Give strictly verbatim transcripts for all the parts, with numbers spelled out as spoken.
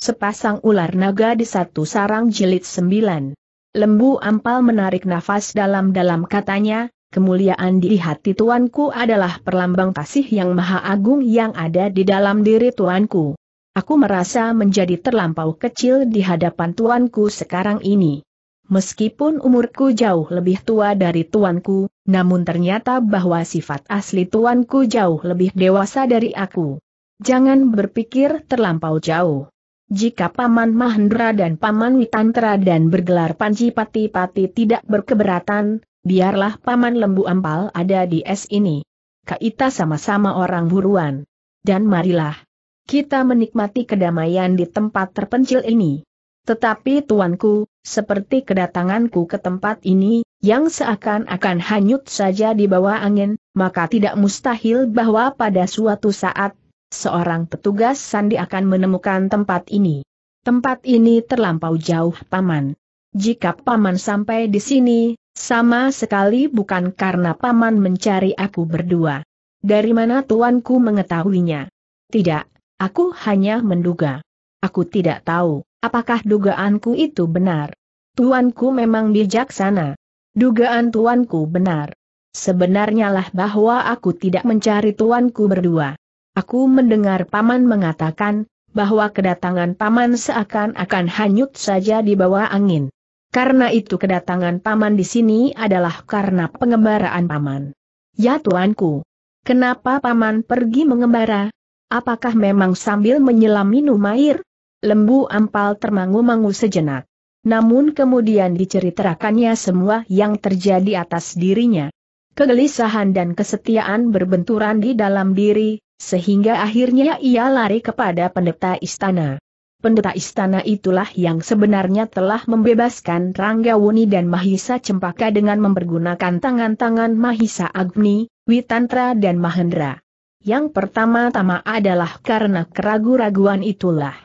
Sepasang ular naga di satu sarang jilid sembilan. Lembu Ampal menarik nafas dalam-dalam, katanya, kemuliaan di hati tuanku adalah perlambang kasih yang maha agung yang ada di dalam diri tuanku. Aku merasa menjadi terlampau kecil di hadapan tuanku sekarang ini. Meskipun umurku jauh lebih tua dari tuanku, namun ternyata bahwa sifat asli tuanku jauh lebih dewasa dari aku. Jangan berpikir terlampau jauh. Jika Paman Mahendra dan Paman Witantra dan bergelar Panji Pati-Pati tidak berkeberatan, biarlah Paman Lembu Ampal ada di es ini. Kita sama-sama orang buruan. Dan marilah kita menikmati kedamaian di tempat terpencil ini. Tetapi tuanku, seperti kedatanganku ke tempat ini, yang seakan-akan hanyut saja di bawah angin, maka tidak mustahil bahwa pada suatu saat, seorang petugas sandi akan menemukan tempat ini. Tempat ini terlampau jauh, Paman. Jika Paman sampai di sini, sama sekali bukan karena Paman mencari aku berdua. Dari mana tuanku mengetahuinya? Tidak, aku hanya menduga. Aku tidak tahu apakah dugaanku itu benar. Tuanku memang bijaksana. Dugaan tuanku benar. Sebenarnya lah bahwa aku tidak mencari tuanku berdua. Aku mendengar Paman mengatakan bahwa kedatangan Paman seakan-akan hanyut saja di bawah angin. Karena itu kedatangan Paman di sini adalah karena pengembaraan Paman. Ya tuanku, kenapa Paman pergi mengembara? Apakah memang sambil menyelam minum air? Lembu Ampal termangu-mangu sejenak. Namun kemudian diceritakannya semua yang terjadi atas dirinya. Kegelisahan dan kesetiaan berbenturan di dalam diri, sehingga akhirnya ia lari kepada pendeta istana. Pendeta istana itulah yang sebenarnya telah membebaskan Ranggawuni dan Mahisa Cempaka dengan mempergunakan tangan-tangan Mahisa Agni, Witantra dan Mahendra. Yang pertama-tama adalah karena keraguan-raguan itulah.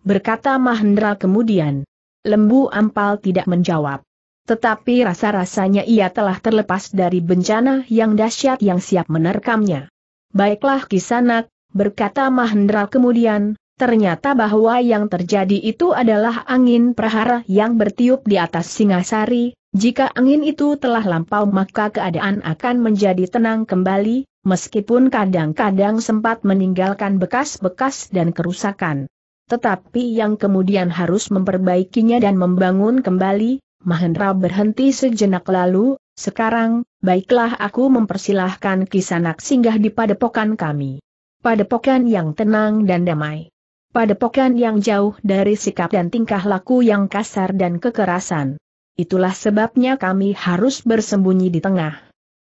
Berkata Mahendra kemudian. Lembu Ampal tidak menjawab. Tetapi rasa-rasanya ia telah terlepas dari bencana yang dahsyat yang siap menerkamnya. Baiklah Kisanak, berkata Mahendra kemudian, ternyata bahwa yang terjadi itu adalah angin prahara yang bertiup di atas Singasari, jika angin itu telah lampau maka keadaan akan menjadi tenang kembali, meskipun kadang-kadang sempat meninggalkan bekas-bekas dan kerusakan. Tetapi yang kemudian harus memperbaikinya dan membangun kembali. Mahendra berhenti sejenak lalu, sekarang, baiklah aku mempersilahkan Kisanak singgah di padepokan kami. Padepokan yang tenang dan damai. Padepokan yang jauh dari sikap dan tingkah laku yang kasar dan kekerasan. Itulah sebabnya kami harus bersembunyi di tengah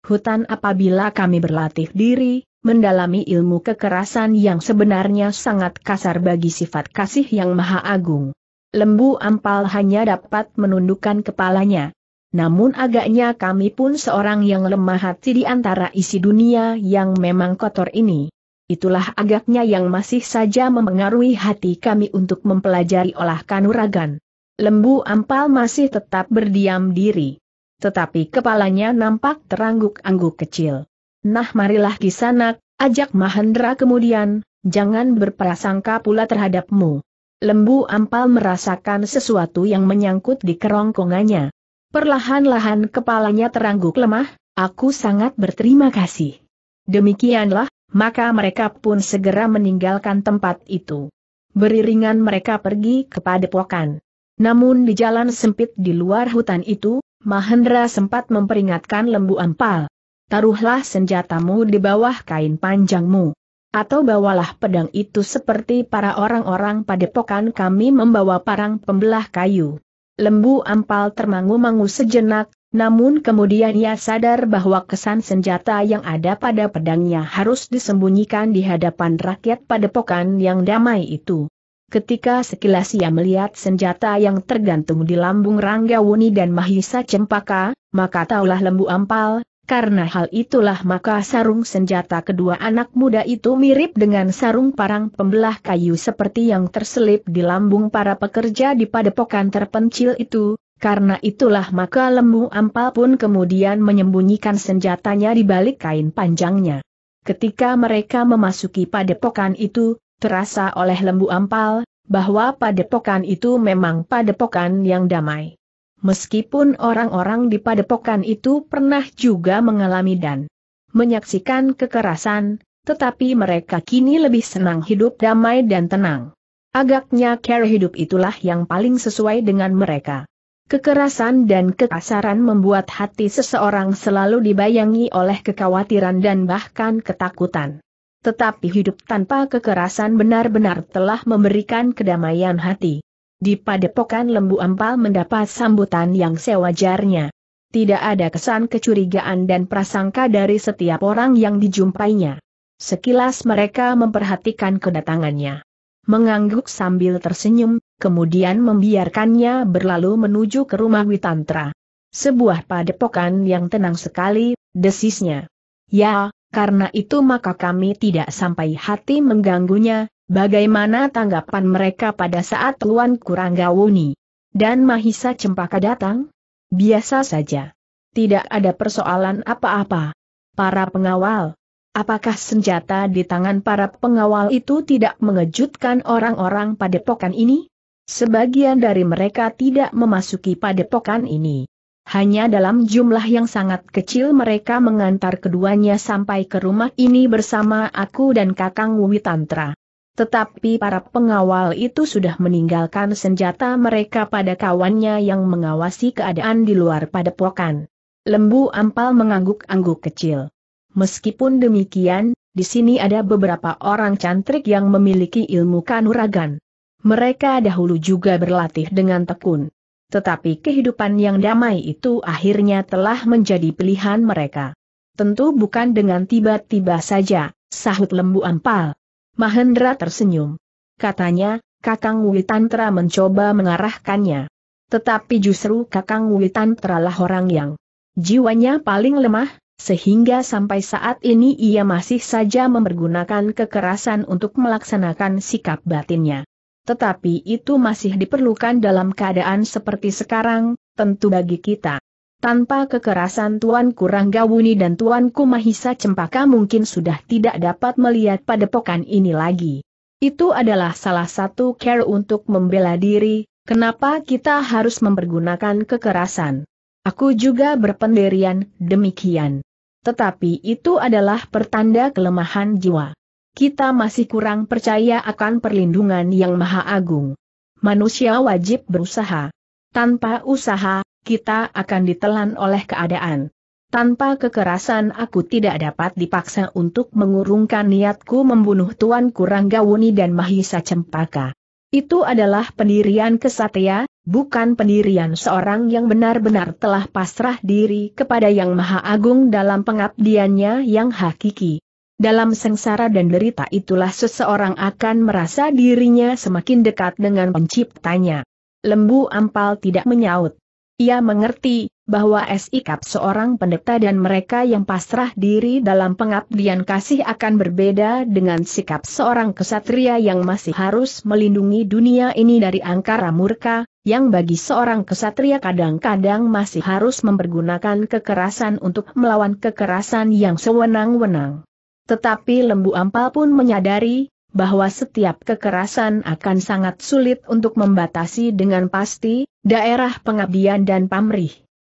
hutan apabila kami berlatih diri, mendalami ilmu kekerasan yang sebenarnya sangat kasar bagi sifat kasih yang maha agung. Lembu Ampal hanya dapat menundukkan kepalanya. Namun agaknya kami pun seorang yang lemah hati di antara isi dunia yang memang kotor ini. Itulah agaknya yang masih saja memengaruhi hati kami untuk mempelajari olah kanuragan. Lembu Ampal masih tetap berdiam diri. Tetapi kepalanya nampak terangguk-angguk kecil. Nah marilah Kisanak, ajak Mahendra kemudian, jangan berprasangka pula terhadapmu. Lembu Ampal merasakan sesuatu yang menyangkut di kerongkongannya. Perlahan-lahan kepalanya terangguk lemah, aku sangat berterima kasih. Demikianlah, maka mereka pun segera meninggalkan tempat itu. Beriringan mereka pergi ke padepokan. Namun di jalan sempit di luar hutan itu, Mahendra sempat memperingatkan Lembu Ampal. Taruhlah senjatamu di bawah kain panjangmu. Atau bawalah pedang itu seperti para orang-orang padepokan kami membawa parang pembelah kayu. Lembu Ampal termangu-mangu sejenak, namun kemudian ia sadar bahwa kesan senjata yang ada pada pedangnya harus disembunyikan di hadapan rakyat padepokan yang damai itu. Ketika sekilas ia melihat senjata yang tergantung di lambung Ranggawuni dan Mahisa Cempaka, maka taulah Lembu Ampal, karena hal itulah maka sarung senjata kedua anak muda itu mirip dengan sarung parang pembelah kayu seperti yang terselip di lambung para pekerja di padepokan terpencil itu, karena itulah maka Lembu Ampal pun kemudian menyembunyikan senjatanya di balik kain panjangnya. Ketika mereka memasuki padepokan itu, terasa oleh Lembu Ampal, bahwa padepokan itu memang padepokan yang damai. Meskipun orang-orang di padepokan itu pernah juga mengalami dan menyaksikan kekerasan, tetapi mereka kini lebih senang hidup damai dan tenang. Agaknya cara hidup itulah yang paling sesuai dengan mereka. Kekerasan dan kekasaran membuat hati seseorang selalu dibayangi oleh kekhawatiran dan bahkan ketakutan. Tetapi hidup tanpa kekerasan benar-benar telah memberikan kedamaian hati. Di padepokan Lembu Ampal mendapat sambutan yang sewajarnya. Tidak ada kesan kecurigaan dan prasangka dari setiap orang yang dijumpainya. Sekilas mereka memperhatikan kedatangannya, mengangguk sambil tersenyum, kemudian membiarkannya berlalu menuju ke rumah Witantra. Sebuah padepokan yang tenang sekali, desisnya. Ya, karena itu maka kami tidak sampai hati mengganggunya. Bagaimana tanggapan mereka pada saat Luan Kuranggawuni dan Mahisa Cempaka datang? Biasa saja. Tidak ada persoalan apa-apa. Para pengawal. Apakah senjata di tangan para pengawal itu tidak mengejutkan orang-orang padepokan ini? Sebagian dari mereka tidak memasuki padepokan ini. Hanya dalam jumlah yang sangat kecil mereka mengantar keduanya sampai ke rumah ini bersama aku dan Kakang Witantra. Tetapi para pengawal itu sudah meninggalkan senjata mereka pada kawannya yang mengawasi keadaan di luar padepokan. Lembu Ampal mengangguk-angguk kecil. Meskipun demikian, di sini ada beberapa orang cantrik yang memiliki ilmu kanuragan. Mereka dahulu juga berlatih dengan tekun. Tetapi kehidupan yang damai itu akhirnya telah menjadi pilihan mereka. Tentu bukan dengan tiba-tiba saja, sahut Lembu Ampal. Mahendra tersenyum. Katanya, Kakang Witantra mencoba mengarahkannya. Tetapi justru Kakang Witantra lah orang yang jiwanya paling lemah, sehingga sampai saat ini ia masih saja mempergunakan kekerasan untuk melaksanakan sikap batinnya. Tetapi itu masih diperlukan dalam keadaan seperti sekarang, tentu bagi kita. Tanpa kekerasan Tuan Kuranggawuni dan Tuanku Mahisa Cempaka mungkin sudah tidak dapat melihat padepokan ini lagi. Itu adalah salah satu cara untuk membela diri, kenapa kita harus mempergunakan kekerasan. Aku juga berpendirian demikian. Tetapi itu adalah pertanda kelemahan jiwa. Kita masih kurang percaya akan perlindungan yang maha agung. Manusia wajib berusaha. Tanpa usaha, kita akan ditelan oleh keadaan. Tanpa kekerasan aku tidak dapat dipaksa untuk mengurungkan niatku membunuh Tuan Kuranggawuni dan Mahisa Cempaka. Itu adalah pendirian kesatria, bukan pendirian seorang yang benar-benar telah pasrah diri kepada Yang Maha Agung dalam pengabdiannya yang hakiki. Dalam sengsara dan derita itulah seseorang akan merasa dirinya semakin dekat dengan Penciptanya. Lembu Ampal tidak menyaut. Ia mengerti bahwa sikap seorang pendeta dan mereka yang pasrah diri dalam pengabdian kasih akan berbeda dengan sikap seorang kesatria yang masih harus melindungi dunia ini dari angkara murka, yang bagi seorang kesatria kadang-kadang masih harus mempergunakan kekerasan untuk melawan kekerasan yang sewenang-wenang. Tetapi Lembu Ampal pun menyadari bahwa setiap kekerasan akan sangat sulit untuk membatasi dengan pasti daerah pengabdian dan pamrih.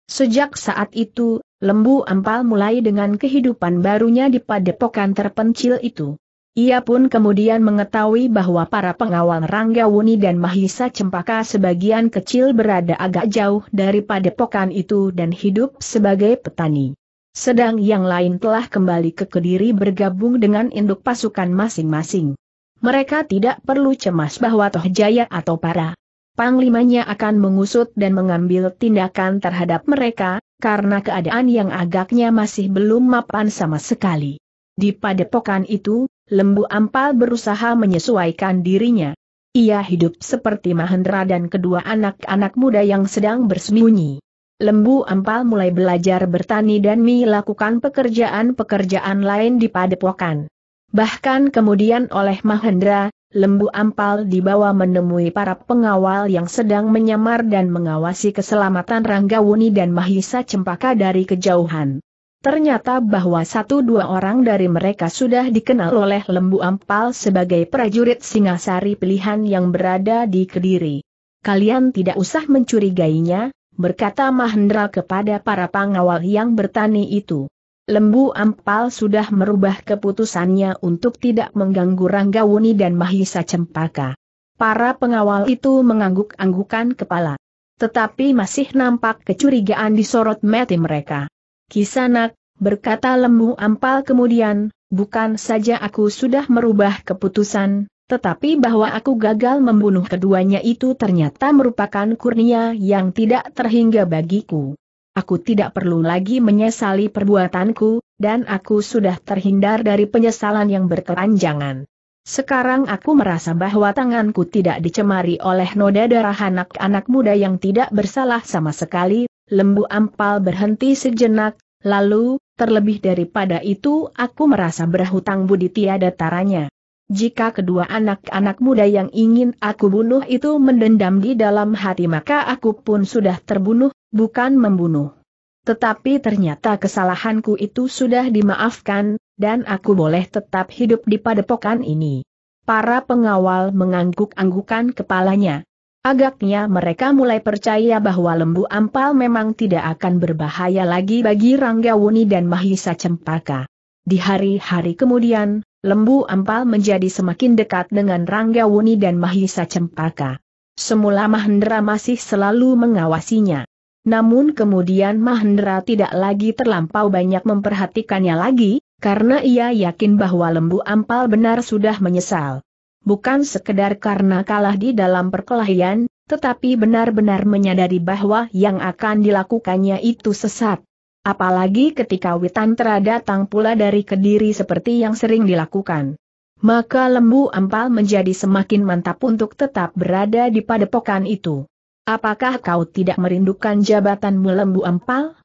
Sejak saat itu, Lembu Ampal mulai dengan kehidupan barunya di padepokan terpencil itu. Ia pun kemudian mengetahui bahwa para pengawal Ranggawuni dan Mahisa Cempaka sebagian kecil berada agak jauh dari padepokan itu dan hidup sebagai petani. Sedang yang lain telah kembali ke Kediri bergabung dengan induk pasukan masing-masing. Mereka tidak perlu cemas bahwa Toh Jaya atau para panglimanya akan mengusut dan mengambil tindakan terhadap mereka, karena keadaan yang agaknya masih belum mapan sama sekali. Di padepokan itu, Lembu Ampal berusaha menyesuaikan dirinya. Ia hidup seperti Mahendra dan kedua anak-anak muda yang sedang bersembunyi. Lembu Ampal mulai belajar bertani dan melakukan pekerjaan-pekerjaan lain di padepokan. Bahkan kemudian oleh Mahendra, Lembu Ampal dibawa menemui para pengawal yang sedang menyamar dan mengawasi keselamatan Ranggawuni dan Mahisa Cempaka dari kejauhan. Ternyata bahwa satu dua orang dari mereka sudah dikenal oleh Lembu Ampal sebagai prajurit Singasari pilihan yang berada di Kediri. Kalian tidak usah mencurigainya, berkata Mahendra kepada para pengawal yang bertani itu. Lembu Ampal sudah merubah keputusannya untuk tidak mengganggu Ranggawuni dan Mahisa Cempaka. Para pengawal itu mengangguk-anggukan kepala. Tetapi masih nampak kecurigaan di sorot mata mereka. Kisanak, berkata Lembu Ampal kemudian, bukan saja aku sudah merubah keputusan, tetapi bahwa aku gagal membunuh keduanya itu ternyata merupakan kurnia yang tidak terhingga bagiku. Aku tidak perlu lagi menyesali perbuatanku, dan aku sudah terhindar dari penyesalan yang berkepanjangan. Sekarang aku merasa bahwa tanganku tidak dicemari oleh noda darah anak-anak muda yang tidak bersalah sama sekali. Lembu Ampal berhenti sejenak, lalu, terlebih daripada itu aku merasa berhutang budi tiada taranya. Jika kedua anak-anak muda yang ingin aku bunuh itu mendendam di dalam hati maka aku pun sudah terbunuh, bukan membunuh. Tetapi ternyata kesalahanku itu sudah dimaafkan, dan aku boleh tetap hidup di padepokan ini. Para pengawal mengangguk-anggukan kepalanya. Agaknya mereka mulai percaya bahwa Lembu Ampal memang tidak akan berbahaya lagi bagi Ranggawuni dan Mahisa Cempaka. Di hari-hari kemudian, Lembu Ampal menjadi semakin dekat dengan Ranggawuni dan Mahisa Cempaka. Semula Mahendra masih selalu mengawasinya. Namun kemudian Mahendra tidak lagi terlampau banyak memperhatikannya lagi, karena ia yakin bahwa Lembu Ampal benar sudah menyesal. Bukan sekedar karena kalah di dalam perkelahian, tetapi benar-benar menyadari bahwa yang akan dilakukannya itu sesat. Apalagi ketika Witantra datang pula dari Kediri seperti yang sering dilakukan. Maka Lembu Ampal menjadi semakin mantap untuk tetap berada di padepokan itu. Apakah kau tidak merindukan jabatanmu Lembu Ampal?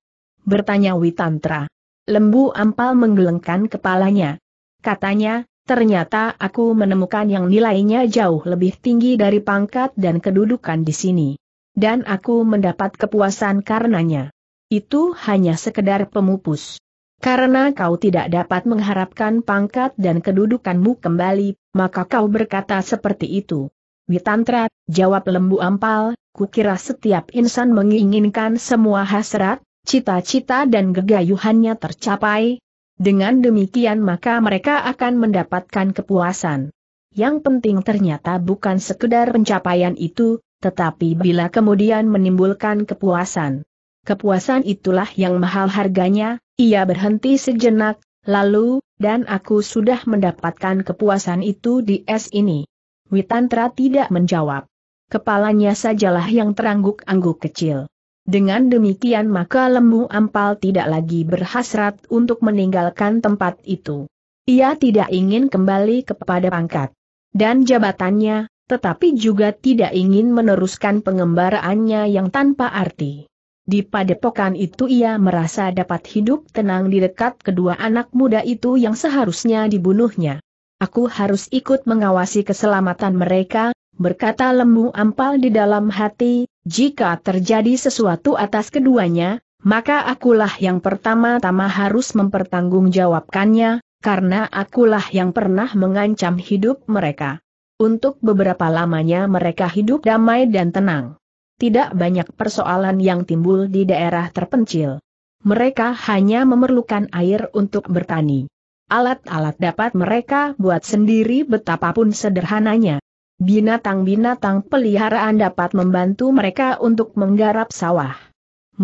Bertanya Witantra. Lembu Ampal menggelengkan kepalanya. Katanya, ternyata aku menemukan yang nilainya jauh lebih tinggi dari pangkat dan kedudukan di sini. Dan aku mendapat kepuasan karenanya. Itu hanya sekedar pemupus. Karena kau tidak dapat mengharapkan pangkat dan kedudukanmu kembali, maka kau berkata seperti itu. Witantra, jawab Lembu Ampal, kukira setiap insan menginginkan semua hasrat, cita-cita dan gegayuhannya tercapai. Dengan demikian maka mereka akan mendapatkan kepuasan. Yang penting ternyata bukan sekedar pencapaian itu, tetapi bila kemudian menimbulkan kepuasan. Kepuasan itulah yang mahal harganya. Ia berhenti sejenak, lalu, dan aku sudah mendapatkan kepuasan itu di es ini. Witantra tidak menjawab. Kepalanya sajalah yang terangguk-angguk kecil. Dengan demikian maka Lembu Ampal tidak lagi berhasrat untuk meninggalkan tempat itu. Ia tidak ingin kembali kepada pangkat dan jabatannya, tetapi juga tidak ingin meneruskan pengembaraannya yang tanpa arti. Di padepokan itu ia merasa dapat hidup tenang di dekat kedua anak muda itu yang seharusnya dibunuhnya. Aku harus ikut mengawasi keselamatan mereka, berkata Lembu Ampal di dalam hati. Jika terjadi sesuatu atas keduanya, maka akulah yang pertama-tama harus mempertanggungjawabkannya, karena akulah yang pernah mengancam hidup mereka. Untuk beberapa lamanya mereka hidup damai dan tenang. Tidak banyak persoalan yang timbul di daerah terpencil. Mereka hanya memerlukan air untuk bertani. Alat-alat dapat mereka buat sendiri betapapun sederhananya. Binatang-binatang peliharaan dapat membantu mereka untuk menggarap sawah.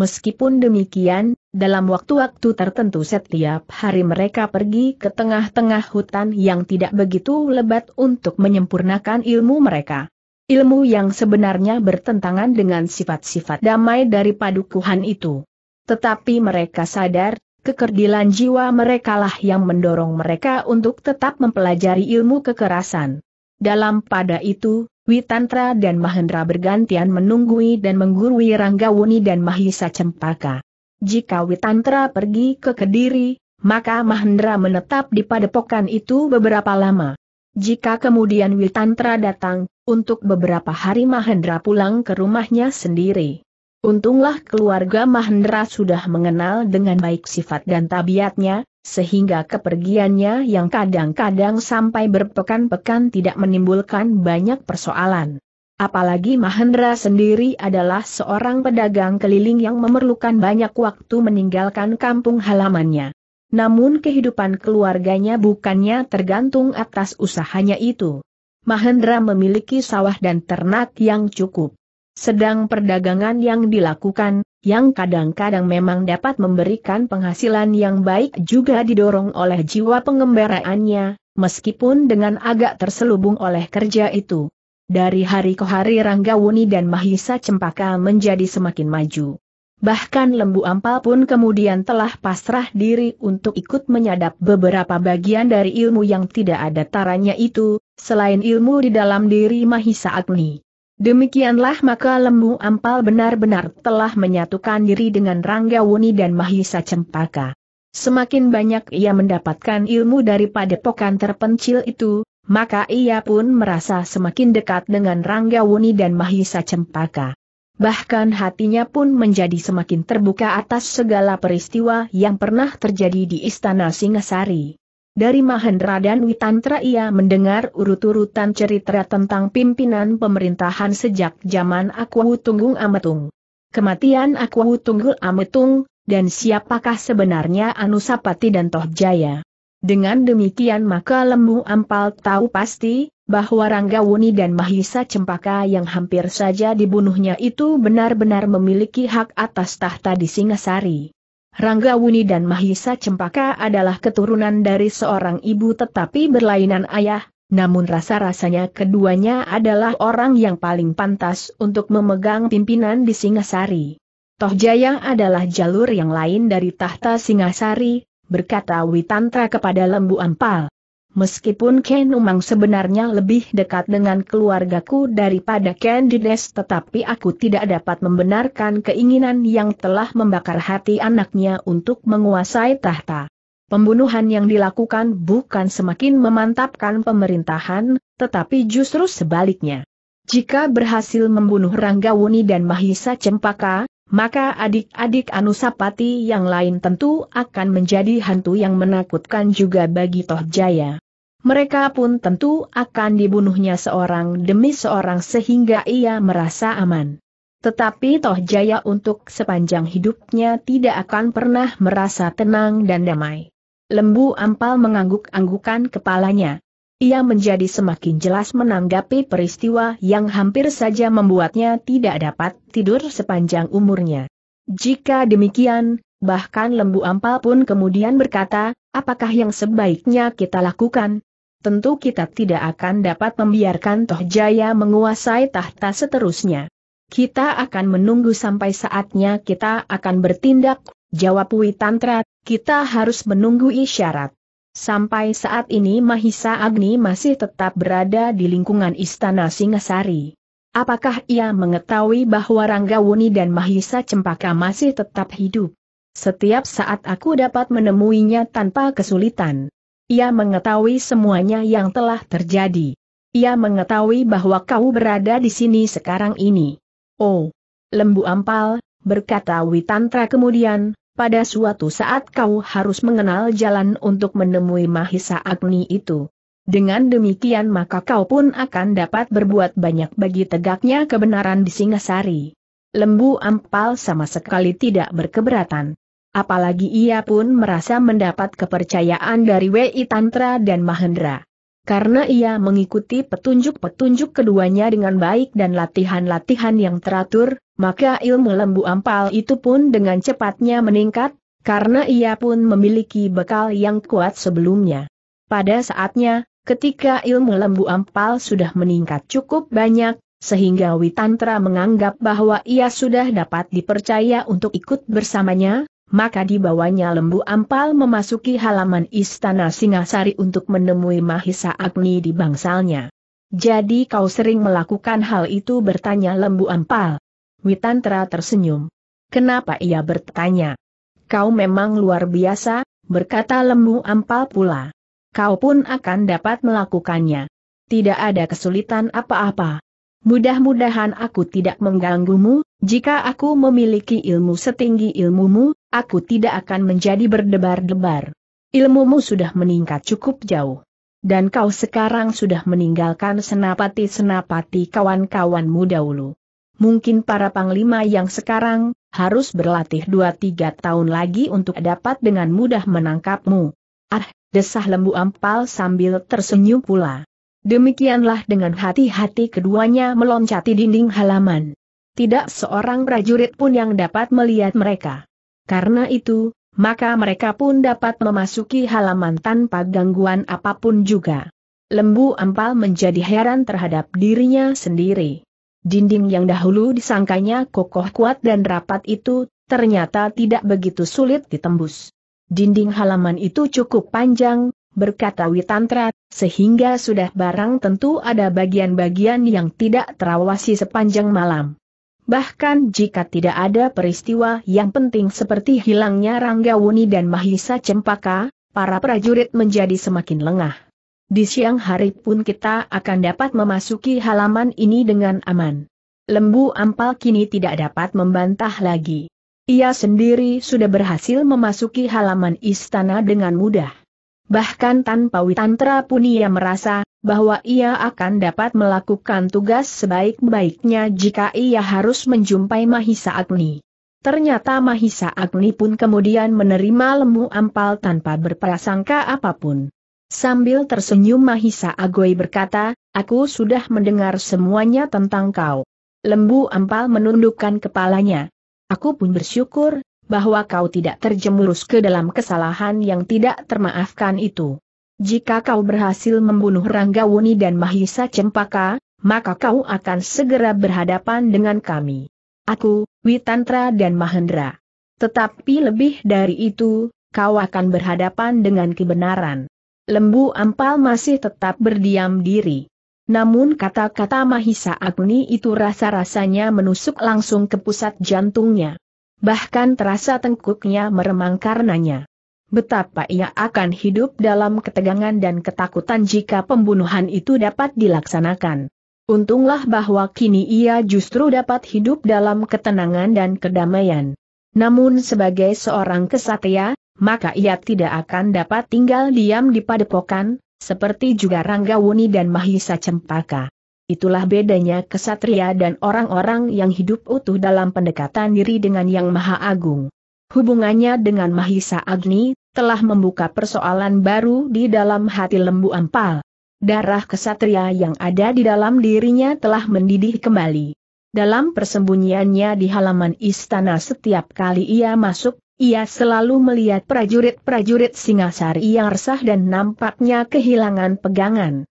Meskipun demikian, dalam waktu-waktu tertentu setiap hari mereka pergi ke tengah-tengah hutan yang tidak begitu lebat untuk menyempurnakan ilmu mereka. Ilmu yang sebenarnya bertentangan dengan sifat-sifat damai dari padukuhan itu. Tetapi mereka sadar, kekerdilan jiwa merekalah yang mendorong mereka untuk tetap mempelajari ilmu kekerasan. Dalam pada itu, Witantra dan Mahendra bergantian menunggui dan menggurui Ranggawuni dan Mahisa Cempaka. Jika Witantra pergi ke Kediri, maka Mahendra menetap di padepokan itu beberapa lama. Jika kemudian Witantra datang, untuk beberapa hari Mahendra pulang ke rumahnya sendiri. Untunglah keluarga Mahendra sudah mengenal dengan baik sifat dan tabiatnya, sehingga kepergiannya yang kadang-kadang sampai berpekan-pekan tidak menimbulkan banyak persoalan. Apalagi Mahendra sendiri adalah seorang pedagang keliling yang memerlukan banyak waktu meninggalkan kampung halamannya. Namun kehidupan keluarganya bukannya tergantung atas usahanya itu. Mahendra memiliki sawah dan ternak yang cukup. Sedang perdagangan yang dilakukan, yang kadang-kadang memang dapat memberikan penghasilan yang baik juga didorong oleh jiwa pengembaraannya, meskipun dengan agak terselubung oleh kerja itu. Dari hari ke hari Ranggawuni dan Mahisa Cempaka menjadi semakin maju. Bahkan Lembu Ampal pun kemudian telah pasrah diri untuk ikut menyadap beberapa bagian dari ilmu yang tidak ada taranya itu, selain ilmu di dalam diri Mahisa Agni. Demikianlah maka Lembu Ampal benar-benar telah menyatukan diri dengan Ranggawuni dan Mahisa Cempaka. Semakin banyak ia mendapatkan ilmu daripada padepokan terpencil itu, maka ia pun merasa semakin dekat dengan Ranggawuni dan Mahisa Cempaka. Bahkan hatinya pun menjadi semakin terbuka atas segala peristiwa yang pernah terjadi di Istana Singasari. Dari Mahendra dan Witantra ia mendengar urut-urutan cerita tentang pimpinan pemerintahan sejak zaman Akwahu Tunggul Ametung. Kematian Akwahu Tunggul Ametung, dan siapakah sebenarnya Anusapati dan Tohjaya. Dengan demikian maka Lembu Ampal tahu pasti, bahwa Ranggawuni dan Mahisa Cempaka yang hampir saja dibunuhnya itu benar-benar memiliki hak atas tahta di Singasari. Ranggawuni dan Mahisa Cempaka adalah keturunan dari seorang ibu tetapi berlainan ayah, namun rasa-rasanya keduanya adalah orang yang paling pantas untuk memegang pimpinan di Singasari. Tohjaya adalah jalur yang lain dari tahta Singasari, berkata Witantra kepada Lembu Ampal. Meskipun Ken Umang sebenarnya lebih dekat dengan keluargaku daripada Candides, tetapi aku tidak dapat membenarkan keinginan yang telah membakar hati anaknya untuk menguasai tahta. Pembunuhan yang dilakukan bukan semakin memantapkan pemerintahan, tetapi justru sebaliknya. Jika berhasil membunuh Ranggawuni dan Mahisa Cempaka, maka adik-adik Anusapati yang lain tentu akan menjadi hantu yang menakutkan juga bagi Tohjaya. Mereka pun tentu akan dibunuhnya seorang demi seorang sehingga ia merasa aman. Tetapi Tohjaya untuk sepanjang hidupnya tidak akan pernah merasa tenang dan damai. Lembu Ampal mengangguk-anggukan kepalanya. Ia menjadi semakin jelas menanggapi peristiwa yang hampir saja membuatnya tidak dapat tidur sepanjang umurnya. Jika demikian, bahkan Lembu Ampal pun kemudian berkata, apakah yang sebaiknya kita lakukan? Tentu kita tidak akan dapat membiarkan Tohjaya menguasai tahta seterusnya. Kita akan menunggu sampai saatnya kita akan bertindak, jawab Witantra, kita harus menunggu isyarat. Sampai saat ini Mahisa Agni masih tetap berada di lingkungan Istana Singasari. Apakah ia mengetahui bahwa Ranggawuni dan Mahisa Cempaka masih tetap hidup? Setiap saat aku dapat menemuinya tanpa kesulitan. Ia mengetahui semuanya yang telah terjadi. Ia mengetahui bahwa kau berada di sini sekarang ini. Oh, Lembu Ampal, berkata Witantra kemudian, pada suatu saat kau harus mengenal jalan untuk menemui Mahisa Agni itu. Dengan demikian maka kau pun akan dapat berbuat banyak bagi tegaknya kebenaran di Singasari. Lembu Ampal sama sekali tidak berkeberatan. Apalagi ia pun merasa mendapat kepercayaan dari Witantra dan Mahendra. Karena ia mengikuti petunjuk-petunjuk keduanya dengan baik dan latihan-latihan yang teratur, maka ilmu Lembu Ampal itu pun dengan cepatnya meningkat, karena ia pun memiliki bekal yang kuat sebelumnya. Pada saatnya, ketika ilmu Lembu Ampal sudah meningkat cukup banyak, sehingga Witantra menganggap bahwa ia sudah dapat dipercaya untuk ikut bersamanya, maka dibawanya Lembu Ampal memasuki halaman Istana Singasari untuk menemui Mahisa Agni di bangsalnya. Jadi kau sering melakukan hal itu, bertanya Lembu Ampal. Witantra tersenyum. Kenapa ia bertanya? Kau memang luar biasa, berkata Lembu Ampal pula. Kau pun akan dapat melakukannya. Tidak ada kesulitan apa-apa. Mudah-mudahan aku tidak mengganggumu, jika aku memiliki ilmu setinggi ilmumu, aku tidak akan menjadi berdebar-debar. Ilmumu sudah meningkat cukup jauh. Dan kau sekarang sudah meninggalkan senapati-senapati kawan-kawanmu dahulu. Mungkin para panglima yang sekarang, harus berlatih dua tiga tahun lagi untuk dapat dengan mudah menangkapmu. Ah, desah lembu ampal sambil tersenyum pula. Demikianlah dengan hati-hati keduanya meloncati dinding halaman. Tidak seorang prajurit pun yang dapat melihat mereka. Karena itu, maka mereka pun dapat memasuki halaman tanpa gangguan apapun juga. Lembu ampal menjadi heran terhadap dirinya sendiri. Dinding yang dahulu disangkanya kokoh kuat dan rapat itu, ternyata tidak begitu sulit ditembus. Dinding halaman itu cukup panjang, berkata Witantra, sehingga sudah barang tentu ada bagian-bagian yang tidak terawasi sepanjang malam. Bahkan jika tidak ada peristiwa yang penting seperti hilangnya Ranggawuni dan Mahisa Cempaka, para prajurit menjadi semakin lengah. Di siang hari pun kita akan dapat memasuki halaman ini dengan aman. Lembu ampal kini tidak dapat membantah lagi. Ia sendiri sudah berhasil memasuki halaman istana dengan mudah. Bahkan tanpa Witantra pun ia merasa bahwa ia akan dapat melakukan tugas sebaik-baiknya jika ia harus menjumpai Mahisa Agni. Ternyata Mahisa Agni pun kemudian menerima lembu ampal tanpa berprasangka apapun. Sambil tersenyum Mahisa Agni berkata, "Aku sudah mendengar semuanya tentang kau." Lembu ampal menundukkan kepalanya. "Aku pun bersyukur bahwa kau tidak terjerumus ke dalam kesalahan yang tidak termaafkan itu. Jika kau berhasil membunuh Ranggawuni dan Mahisa Cempaka, maka kau akan segera berhadapan dengan kami. Aku, Witantra dan Mahendra. Tetapi lebih dari itu, kau akan berhadapan dengan kebenaran." Lembu ampal masih tetap berdiam diri. Namun kata-kata Mahisa Agni itu rasa-rasanya menusuk langsung ke pusat jantungnya. Bahkan terasa tengkuknya meremang karenanya. Betapa ia akan hidup dalam ketegangan dan ketakutan jika pembunuhan itu dapat dilaksanakan. Untunglah bahwa kini ia justru dapat hidup dalam ketenangan dan kedamaian. Namun sebagai seorang kesatria, maka ia tidak akan dapat tinggal diam di padepokan, seperti juga Ranggawuni dan Mahisa Cempaka. Itulah bedanya kesatria dan orang-orang yang hidup utuh dalam pendekatan diri dengan Yang Maha Agung. Hubungannya dengan Mahisa Agni telah membuka persoalan baru di dalam hati lembu ampal. Darah kesatria yang ada di dalam dirinya telah mendidih kembali. Dalam persembunyiannya di halaman istana setiap kali ia masuk, ia selalu melihat prajurit-prajurit Singasari yang resah dan nampaknya kehilangan pegangan.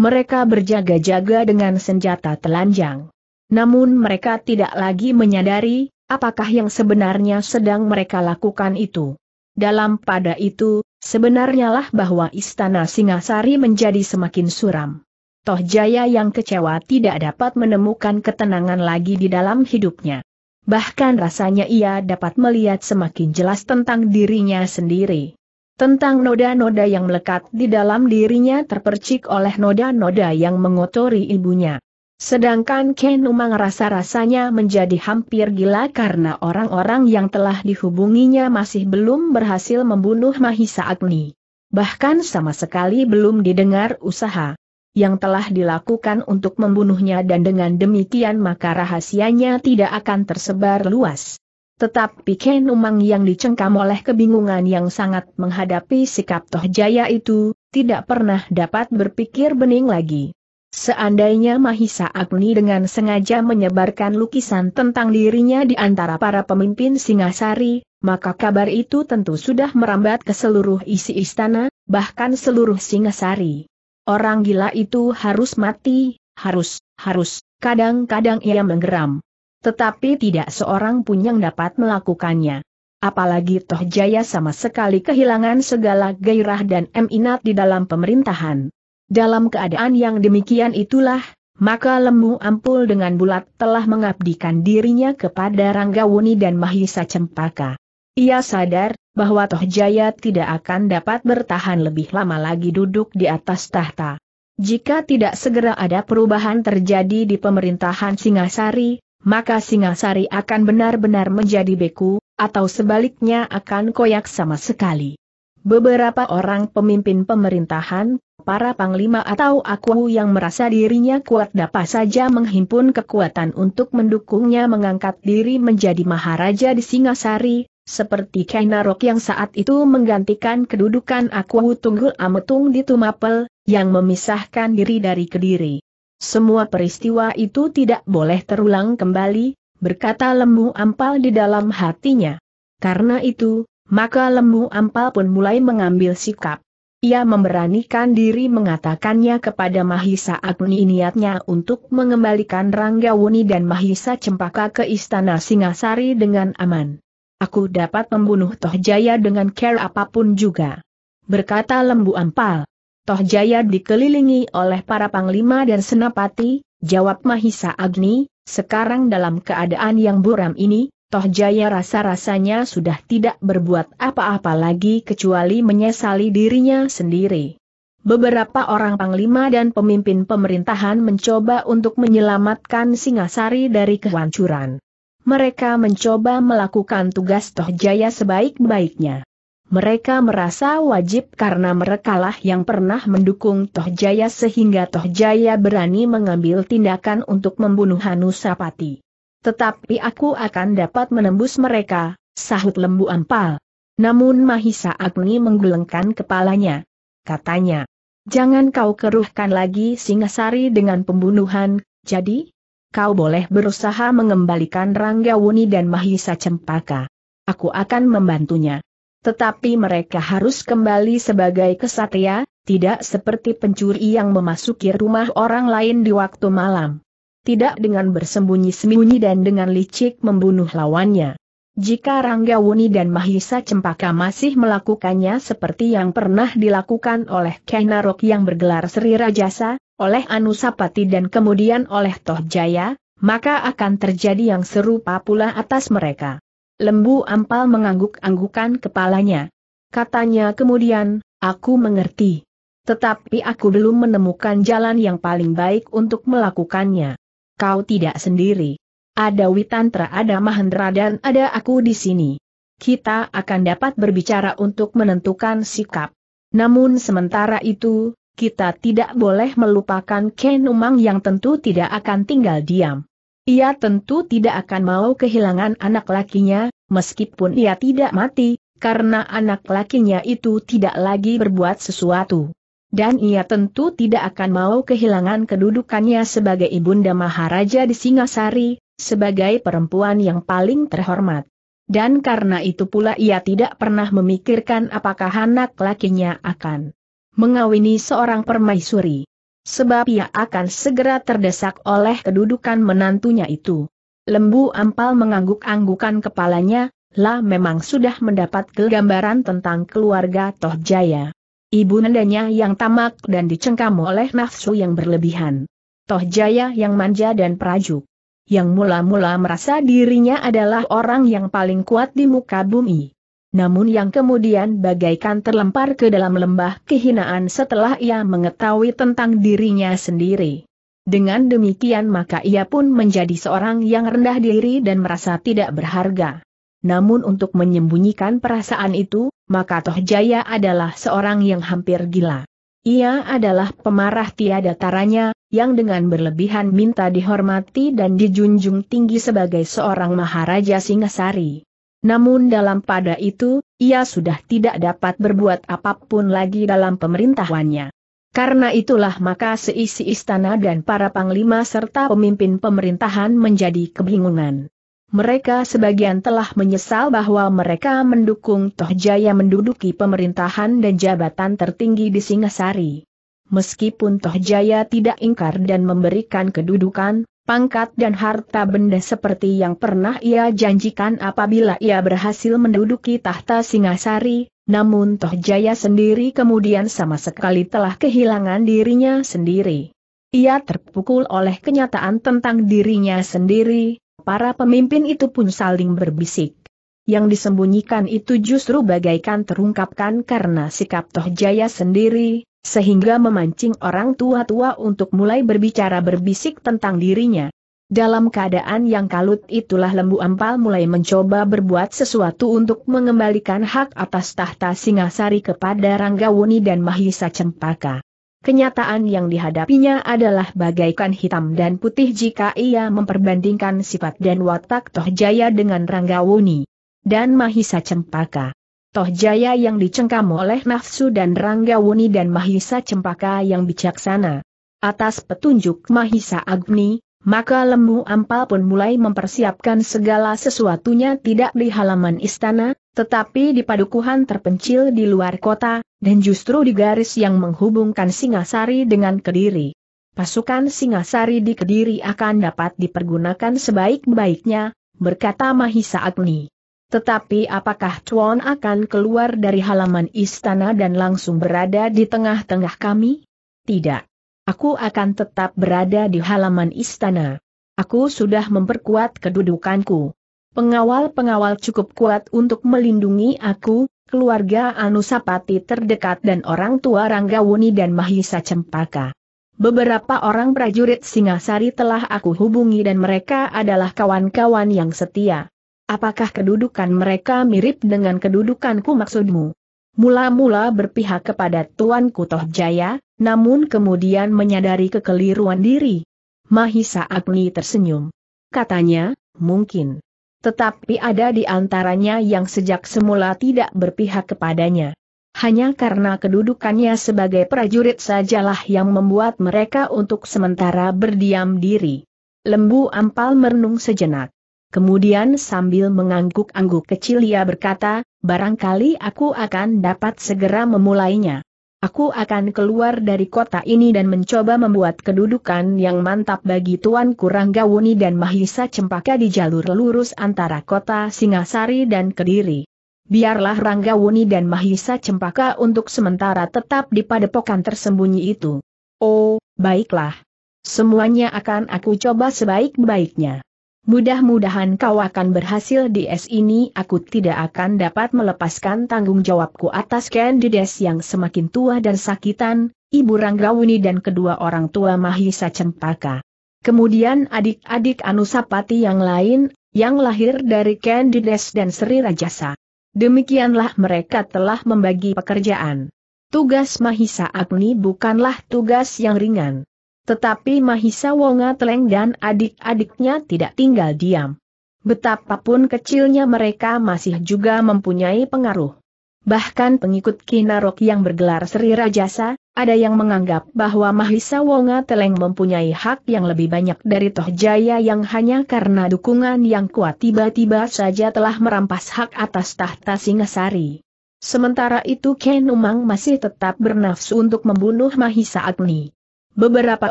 Mereka berjaga-jaga dengan senjata telanjang. Namun mereka tidak lagi menyadari, apakah yang sebenarnya sedang mereka lakukan itu. Dalam pada itu, sebenarnya lah bahwa istana Singasari menjadi semakin suram. Toh Jaya yang kecewa tidak dapat menemukan ketenangan lagi di dalam hidupnya. Bahkan rasanya ia dapat melihat semakin jelas tentang dirinya sendiri. Tentang noda-noda yang melekat di dalam dirinya terpercik oleh noda-noda yang mengotori ibunya. Sedangkan Ken Umang rasa-rasanya menjadi hampir gila karena orang-orang yang telah dihubunginya masih belum berhasil membunuh Mahisa Agni. Bahkan sama sekali belum didengar usaha yang telah dilakukan untuk membunuhnya dan dengan demikian maka rahasianya tidak akan tersebar luas. Tetapi Ken Umang yang dicengkam oleh kebingungan yang sangat menghadapi sikap Toh Jaya itu, tidak pernah dapat berpikir bening lagi. Seandainya Mahisa Agni dengan sengaja menyebarkan lukisan tentang dirinya di antara para pemimpin Singasari, maka kabar itu tentu sudah merambat ke seluruh isi istana, bahkan seluruh Singasari. Orang gila itu harus mati, harus, harus, kadang-kadang ia menggeram. Tetapi tidak seorang pun yang dapat melakukannya. Apalagi Toh Jaya sama sekali kehilangan segala gairah dan minat di dalam pemerintahan. Dalam keadaan yang demikian itulah, maka Lembu Ampul dengan bulat telah mengabdikan dirinya kepada Ranggawuni dan Mahisa Cempaka. Ia sadar bahwa Toh Jaya tidak akan dapat bertahan lebih lama lagi duduk di atas tahta. Jika tidak segera ada perubahan terjadi di pemerintahan Singasari, maka Singasari akan benar-benar menjadi beku, atau sebaliknya akan koyak sama sekali. Beberapa orang pemimpin pemerintahan, para panglima atau aku yang merasa dirinya kuat dapat saja menghimpun kekuatan untuk mendukungnya mengangkat diri menjadi maharaja di Singasari, seperti Kainarok yang saat itu menggantikan kedudukan Aku Tunggul Ametung di Tumapel, yang memisahkan diri dari Kediri. Semua peristiwa itu tidak boleh terulang kembali, berkata Lembu Ampal di dalam hatinya. Karena itu, maka Lembu Ampal pun mulai mengambil sikap. Ia memberanikan diri mengatakannya kepada Mahisa Agni niatnya untuk mengembalikan Ranggawuni dan Mahisa Cempaka ke istana Singasari dengan aman. Aku dapat membunuh Tohjaya dengan care apapun juga, berkata Lembu Ampal. Tohjaya dikelilingi oleh para panglima dan senapati, jawab Mahisa Agni. Sekarang dalam keadaan yang buram ini, Tohjaya rasa-rasanya sudah tidak berbuat apa-apa lagi kecuali menyesali dirinya sendiri. Beberapa orang panglima dan pemimpin pemerintahan mencoba untuk menyelamatkan Singasari dari kehancuran. Mereka mencoba melakukan tugas Tohjaya sebaik-baiknya. Mereka merasa wajib karena merekalah yang pernah mendukung Tohjaya sehingga Tohjaya berani mengambil tindakan untuk membunuh Hanusapati. Tetapi aku akan dapat menembus mereka, sahut Lembu Ampal. Namun Mahisa Agni menggelengkan kepalanya. Katanya, jangan kau keruhkan lagi Singasari dengan pembunuhan, jadi? Kau boleh berusaha mengembalikan Ranggawuni dan Mahisa Cempaka. Aku akan membantunya. Tetapi mereka harus kembali sebagai kesatria, tidak seperti pencuri yang memasuki rumah orang lain di waktu malam. Tidak dengan bersembunyi-sembunyi dan dengan licik membunuh lawannya. Jika Ranggawuni dan Mahisa Cempaka masih melakukannya seperti yang pernah dilakukan oleh Kainarok yang bergelar Sri Rajasa, oleh Anusapati dan kemudian oleh Tohjaya, maka akan terjadi yang serupa pula atas mereka. Lembu Ampal mengangguk-anggukan kepalanya. Katanya kemudian, aku mengerti. Tetapi aku belum menemukan jalan yang paling baik untuk melakukannya. Kau tidak sendiri. Ada Witantra, ada Mahendra dan ada aku di sini. Kita akan dapat berbicara untuk menentukan sikap. Namun sementara itu, kita tidak boleh melupakan Ken Umang yang tentu tidak akan tinggal diam. Ia tentu tidak akan mau kehilangan anak lakinya, meskipun ia tidak mati, karena anak lakinya itu tidak lagi berbuat sesuatu. Dan ia tentu tidak akan mau kehilangan kedudukannya sebagai ibunda maharaja di Singasari, sebagai perempuan yang paling terhormat. Dan karena itu pula ia tidak pernah memikirkan apakah anak lakinya akan mengawini seorang permaisuri, sebab ia akan segera terdesak oleh kedudukan menantunya itu. Lembu Ampal mengangguk-anggukan kepalanya. Lah memang sudah mendapat gambaran tentang keluarga Tohjaya. Ibundanya yang tamak dan dicengkam oleh nafsu yang berlebihan. Tohjaya yang manja dan prajuk, yang mula-mula merasa dirinya adalah orang yang paling kuat di muka bumi, namun yang kemudian bagaikan terlempar ke dalam lembah kehinaan setelah ia mengetahui tentang dirinya sendiri. Dengan demikian maka ia pun menjadi seorang yang rendah diri dan merasa tidak berharga. Namun untuk menyembunyikan perasaan itu, maka Tohjaya adalah seorang yang hampir gila. Ia adalah pemarah tiada taranya, yang dengan berlebihan minta dihormati dan dijunjung tinggi sebagai seorang maharaja Singasari. Namun dalam pada itu, ia sudah tidak dapat berbuat apapun lagi dalam pemerintahannya. Karena itulah maka seisi istana dan para panglima serta pemimpin pemerintahan menjadi kebingungan. Mereka sebagian telah menyesal bahwa mereka mendukung Tohjaya menduduki pemerintahan dan jabatan tertinggi di Singasari. Meskipun Tohjaya tidak ingkar dan memberikan kedudukan, pangkat dan harta benda seperti yang pernah ia janjikan apabila ia berhasil menduduki tahta Singasari, namun Tohjaya sendiri kemudian sama sekali telah kehilangan dirinya sendiri. Ia terpukul oleh kenyataan tentang dirinya sendiri. Para pemimpin itu pun saling berbisik. Yang disembunyikan itu justru bagaikan terungkapkan karena sikap Tohjaya sendiri, sehingga memancing orang tua-tua untuk mulai berbicara berbisik tentang dirinya. Dalam keadaan yang kalut itulah Lembu Ampal mulai mencoba berbuat sesuatu untuk mengembalikan hak atas tahta Singasari kepada Ranggawuni dan Mahisa Cempaka. Kenyataan yang dihadapinya adalah bagaikan hitam dan putih jika ia memperbandingkan sifat dan watak Tohjaya dengan Ranggawuni dan Mahisa Cempaka. Tohjaya yang dicengkam oleh nafsu dan Ranggawuni dan Mahisa Cempaka yang bijaksana. Atas petunjuk Mahisa Agni, maka Lembu Ampal pun mulai mempersiapkan segala sesuatunya tidak di halaman istana, tetapi di padukuhan terpencil di luar kota, dan justru di garis yang menghubungkan Singasari dengan Kediri. Pasukan Singasari di Kediri akan dapat dipergunakan sebaik-baiknya, berkata Mahisa Agni. Tetapi apakah Tuan akan keluar dari halaman istana dan langsung berada di tengah-tengah kami? Tidak. Aku akan tetap berada di halaman istana. Aku sudah memperkuat kedudukanku. Pengawal-pengawal cukup kuat untuk melindungi aku, keluarga Anusapati terdekat dan orang tua Ranggawuni dan Mahisa Cempaka. Beberapa orang prajurit Singasari telah aku hubungi dan mereka adalah kawan-kawan yang setia. Apakah kedudukan mereka mirip dengan kedudukanku maksudmu? Mula-mula berpihak kepada Tuanku Tohjaya, namun kemudian menyadari kekeliruan diri. Mahisa Agni tersenyum. Katanya, mungkin. Tetapi ada di antaranya yang sejak semula tidak berpihak kepadanya. Hanya karena kedudukannya sebagai prajurit sajalah yang membuat mereka untuk sementara berdiam diri. Lembu Ampal merenung sejenak. Kemudian sambil mengangguk-angguk kecil ia berkata, barangkali aku akan dapat segera memulainya. Aku akan keluar dari kota ini dan mencoba membuat kedudukan yang mantap bagi Tuanku Ranggawuni dan Mahisa Cempaka di jalur lurus antara kota Singasari dan Kediri. Biarlah Ranggawuni dan Mahisa Cempaka untuk sementara tetap di padepokan tersembunyi itu. Oh, baiklah. Semuanya akan aku coba sebaik-baiknya. Mudah-mudahan kau akan berhasil di es ini. Aku tidak akan dapat melepaskan tanggung jawabku atas Candides yang semakin tua dan sakitan, Ibu Ranggawuni dan kedua orang tua Mahisa Cempaka. Kemudian adik-adik Anusapati yang lain, yang lahir dari Candides dan Sri Rajasa. Demikianlah mereka telah membagi pekerjaan. Tugas Mahisa Agni bukanlah tugas yang ringan. Tetapi Mahisa Wonga Teleng dan adik-adiknya tidak tinggal diam. Betapapun kecilnya mereka masih juga mempunyai pengaruh. Bahkan pengikut Kinarok yang bergelar Sri Rajasa, ada yang menganggap bahwa Mahisa Wonga Teleng mempunyai hak yang lebih banyak dari Tohjaya yang hanya karena dukungan yang kuat tiba-tiba saja telah merampas hak atas tahta Singasari. Sementara itu Ken Umang masih tetap bernafsu untuk membunuh Mahisa Agni. Beberapa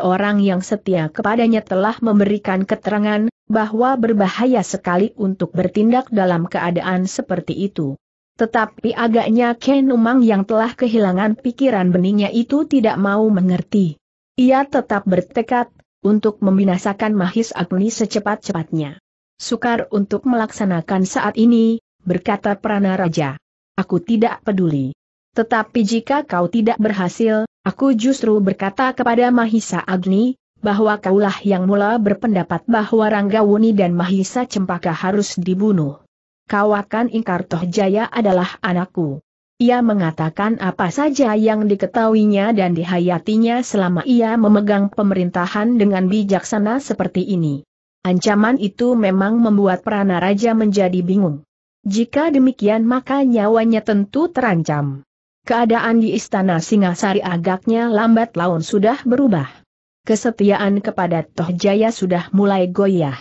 orang yang setia kepadanya telah memberikan keterangan bahwa berbahaya sekali untuk bertindak dalam keadaan seperti itu. Tetapi agaknya Ken Umang yang telah kehilangan pikiran beningnya itu tidak mau mengerti. Ia tetap bertekad untuk membinasakan Mahis Agni secepat-cepatnya. Sukar untuk melaksanakan saat ini, berkata Prana Raja. Aku tidak peduli. Tetapi jika kau tidak berhasil, aku justru berkata kepada Mahisa Agni, bahwa kaulah yang mula berpendapat bahwa Ranggawuni dan Mahisa Cempaka harus dibunuh. Kau akan ingkar Tohjaya adalah anakku. Ia mengatakan apa saja yang diketahuinya dan dihayatinya selama ia memegang pemerintahan dengan bijaksana seperti ini. Ancaman itu memang membuat Prana Raja menjadi bingung. Jika demikian maka nyawanya tentu terancam. Keadaan di istana Singasari agaknya lambat laun sudah berubah. Kesetiaan kepada Tohjaya sudah mulai goyah.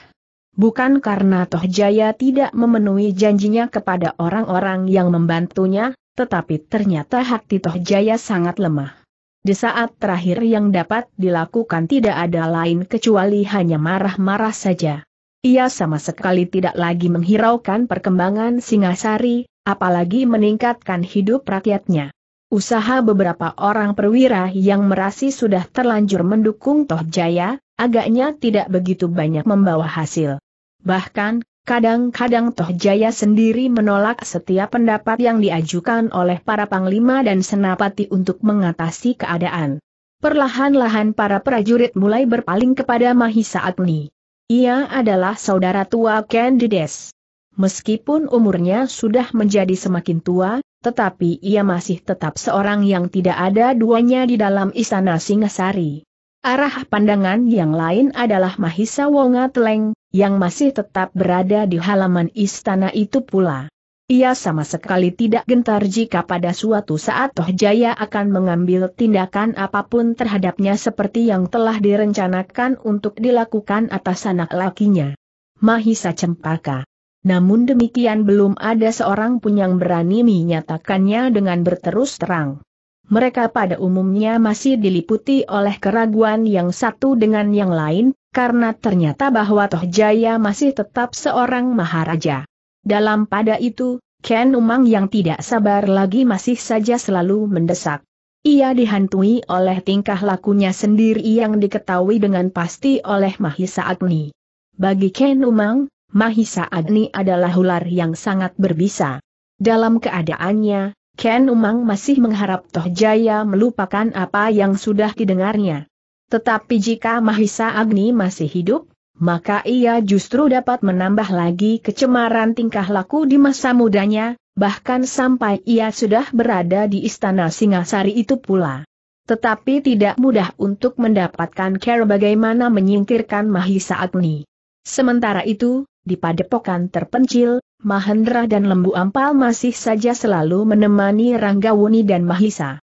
Bukan karena Tohjaya tidak memenuhi janjinya kepada orang-orang yang membantunya, tetapi ternyata hati Tohjaya sangat lemah. Di saat terakhir yang dapat dilakukan tidak ada lain kecuali hanya marah-marah saja. Ia sama sekali tidak lagi menghiraukan perkembangan Singasari, apalagi meningkatkan hidup rakyatnya. Usaha beberapa orang perwira yang merasi sudah terlanjur mendukung Tohjaya, agaknya tidak begitu banyak membawa hasil. Bahkan, Kadang-kadang Toh Jaya sendiri menolak setiap pendapat yang diajukan oleh para panglima dan senapati untuk mengatasi keadaan. Perlahan-lahan para prajurit mulai berpaling kepada Mahisa Agni. Ia adalah saudara tua Candides. Meskipun umurnya sudah menjadi semakin tua, tetapi ia masih tetap seorang yang tidak ada duanya di dalam istana Singasari. Arah pandangan yang lain adalah Mahisa Wonga Teleng, yang masih tetap berada di halaman istana itu pula. Ia sama sekali tidak gentar jika pada suatu saat Toh Jaya akan mengambil tindakan apapun terhadapnya seperti yang telah direncanakan untuk dilakukan atas anak lakinya, Mahisa Cempaka. Namun demikian belum ada seorang pun yang berani menyatakannya dengan berterus terang. Mereka pada umumnya masih diliputi oleh keraguan yang satu dengan yang lain, karena ternyata bahwa Toh Jaya masih tetap seorang maharaja. Dalam pada itu, Ken Umang yang tidak sabar lagi masih saja selalu mendesak. Ia dihantui oleh tingkah lakunya sendiri yang diketahui dengan pasti oleh Mahisa Agni. Bagi Ken Umang, Mahisa Agni adalah ular yang sangat berbisa. Dalam keadaannya, Ken Umang masih mengharap Toh Jaya melupakan apa yang sudah didengarnya. Tetapi jika Mahisa Agni masih hidup, maka ia justru dapat menambah lagi kecemaran tingkah laku di masa mudanya, bahkan sampai ia sudah berada di istana Singasari itu pula. Tetapi tidak mudah untuk mendapatkan cara bagaimana menyingkirkan Mahisa Agni. Sementara itu, di padepokan terpencil, Mahendra dan Lembu Ampal masih saja selalu menemani Ranggawuni dan Mahisa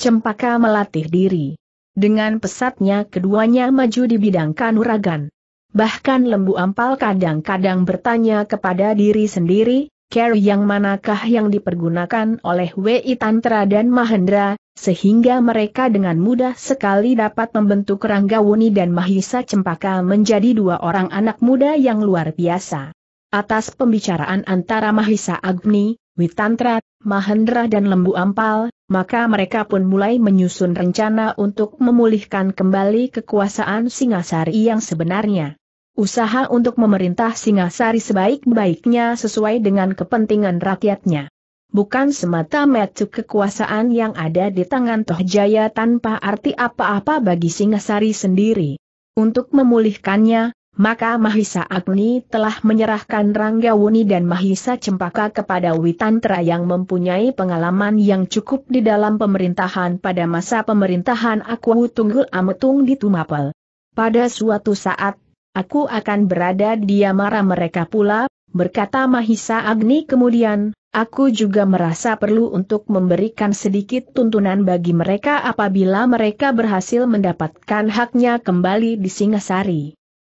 Cempaka melatih diri. Dengan pesatnya keduanya maju di bidang kanuragan. Bahkan Lembu Ampal kadang-kadang bertanya kepada diri sendiri, cara yang manakah yang dipergunakan oleh W I Tantra dan Mahendra, sehingga mereka dengan mudah sekali dapat membentuk Ranggawuni dan Mahisa Cempaka menjadi dua orang anak muda yang luar biasa. Atas pembicaraan antara Mahisa Agni, Witantra, Mahendra dan Lembu Ampal, maka mereka pun mulai menyusun rencana untuk memulihkan kembali kekuasaan Singasari yang sebenarnya. Usaha untuk memerintah Singasari sebaik-baiknya sesuai dengan kepentingan rakyatnya. Bukan semata-mata kekuasaan yang ada di tangan Toh Jaya tanpa arti apa-apa bagi Singasari sendiri. Untuk memulihkannya, maka Mahisa Agni telah menyerahkan Ranggawuni dan Mahisa Cempaka kepada Witantra yang mempunyai pengalaman yang cukup di dalam pemerintahan pada masa pemerintahan Aku Tunggul Ametung di Tumapel. Pada suatu saat, aku akan berada di Yamara mereka pula, berkata Mahisa Agni kemudian, aku juga merasa perlu untuk memberikan sedikit tuntunan bagi mereka apabila mereka berhasil mendapatkan haknya kembali di Singasari.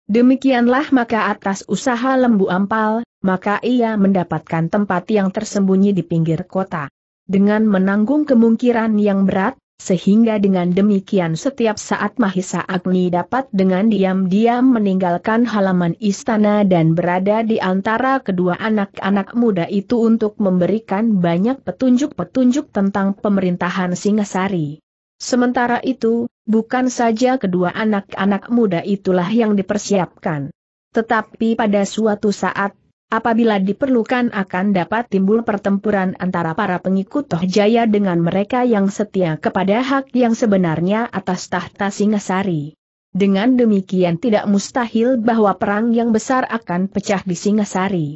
Demikianlah maka atas usaha Lembu Ampal, maka ia mendapatkan tempat yang tersembunyi di pinggir kota. Dengan menanggung kemungkinan yang berat, sehingga dengan demikian setiap saat Mahisa Agni dapat dengan diam-diam meninggalkan halaman istana dan berada di antara kedua anak-anak muda itu untuk memberikan banyak petunjuk-petunjuk tentang pemerintahan Singasari. Sementara itu, bukan saja kedua anak-anak muda itulah yang dipersiapkan. Tetapi pada suatu saat, apabila diperlukan akan dapat timbul pertempuran antara para pengikut Toh Jaya dengan mereka yang setia kepada hak yang sebenarnya atas tahta Singasari. Dengan demikian tidak mustahil bahwa perang yang besar akan pecah di Singasari.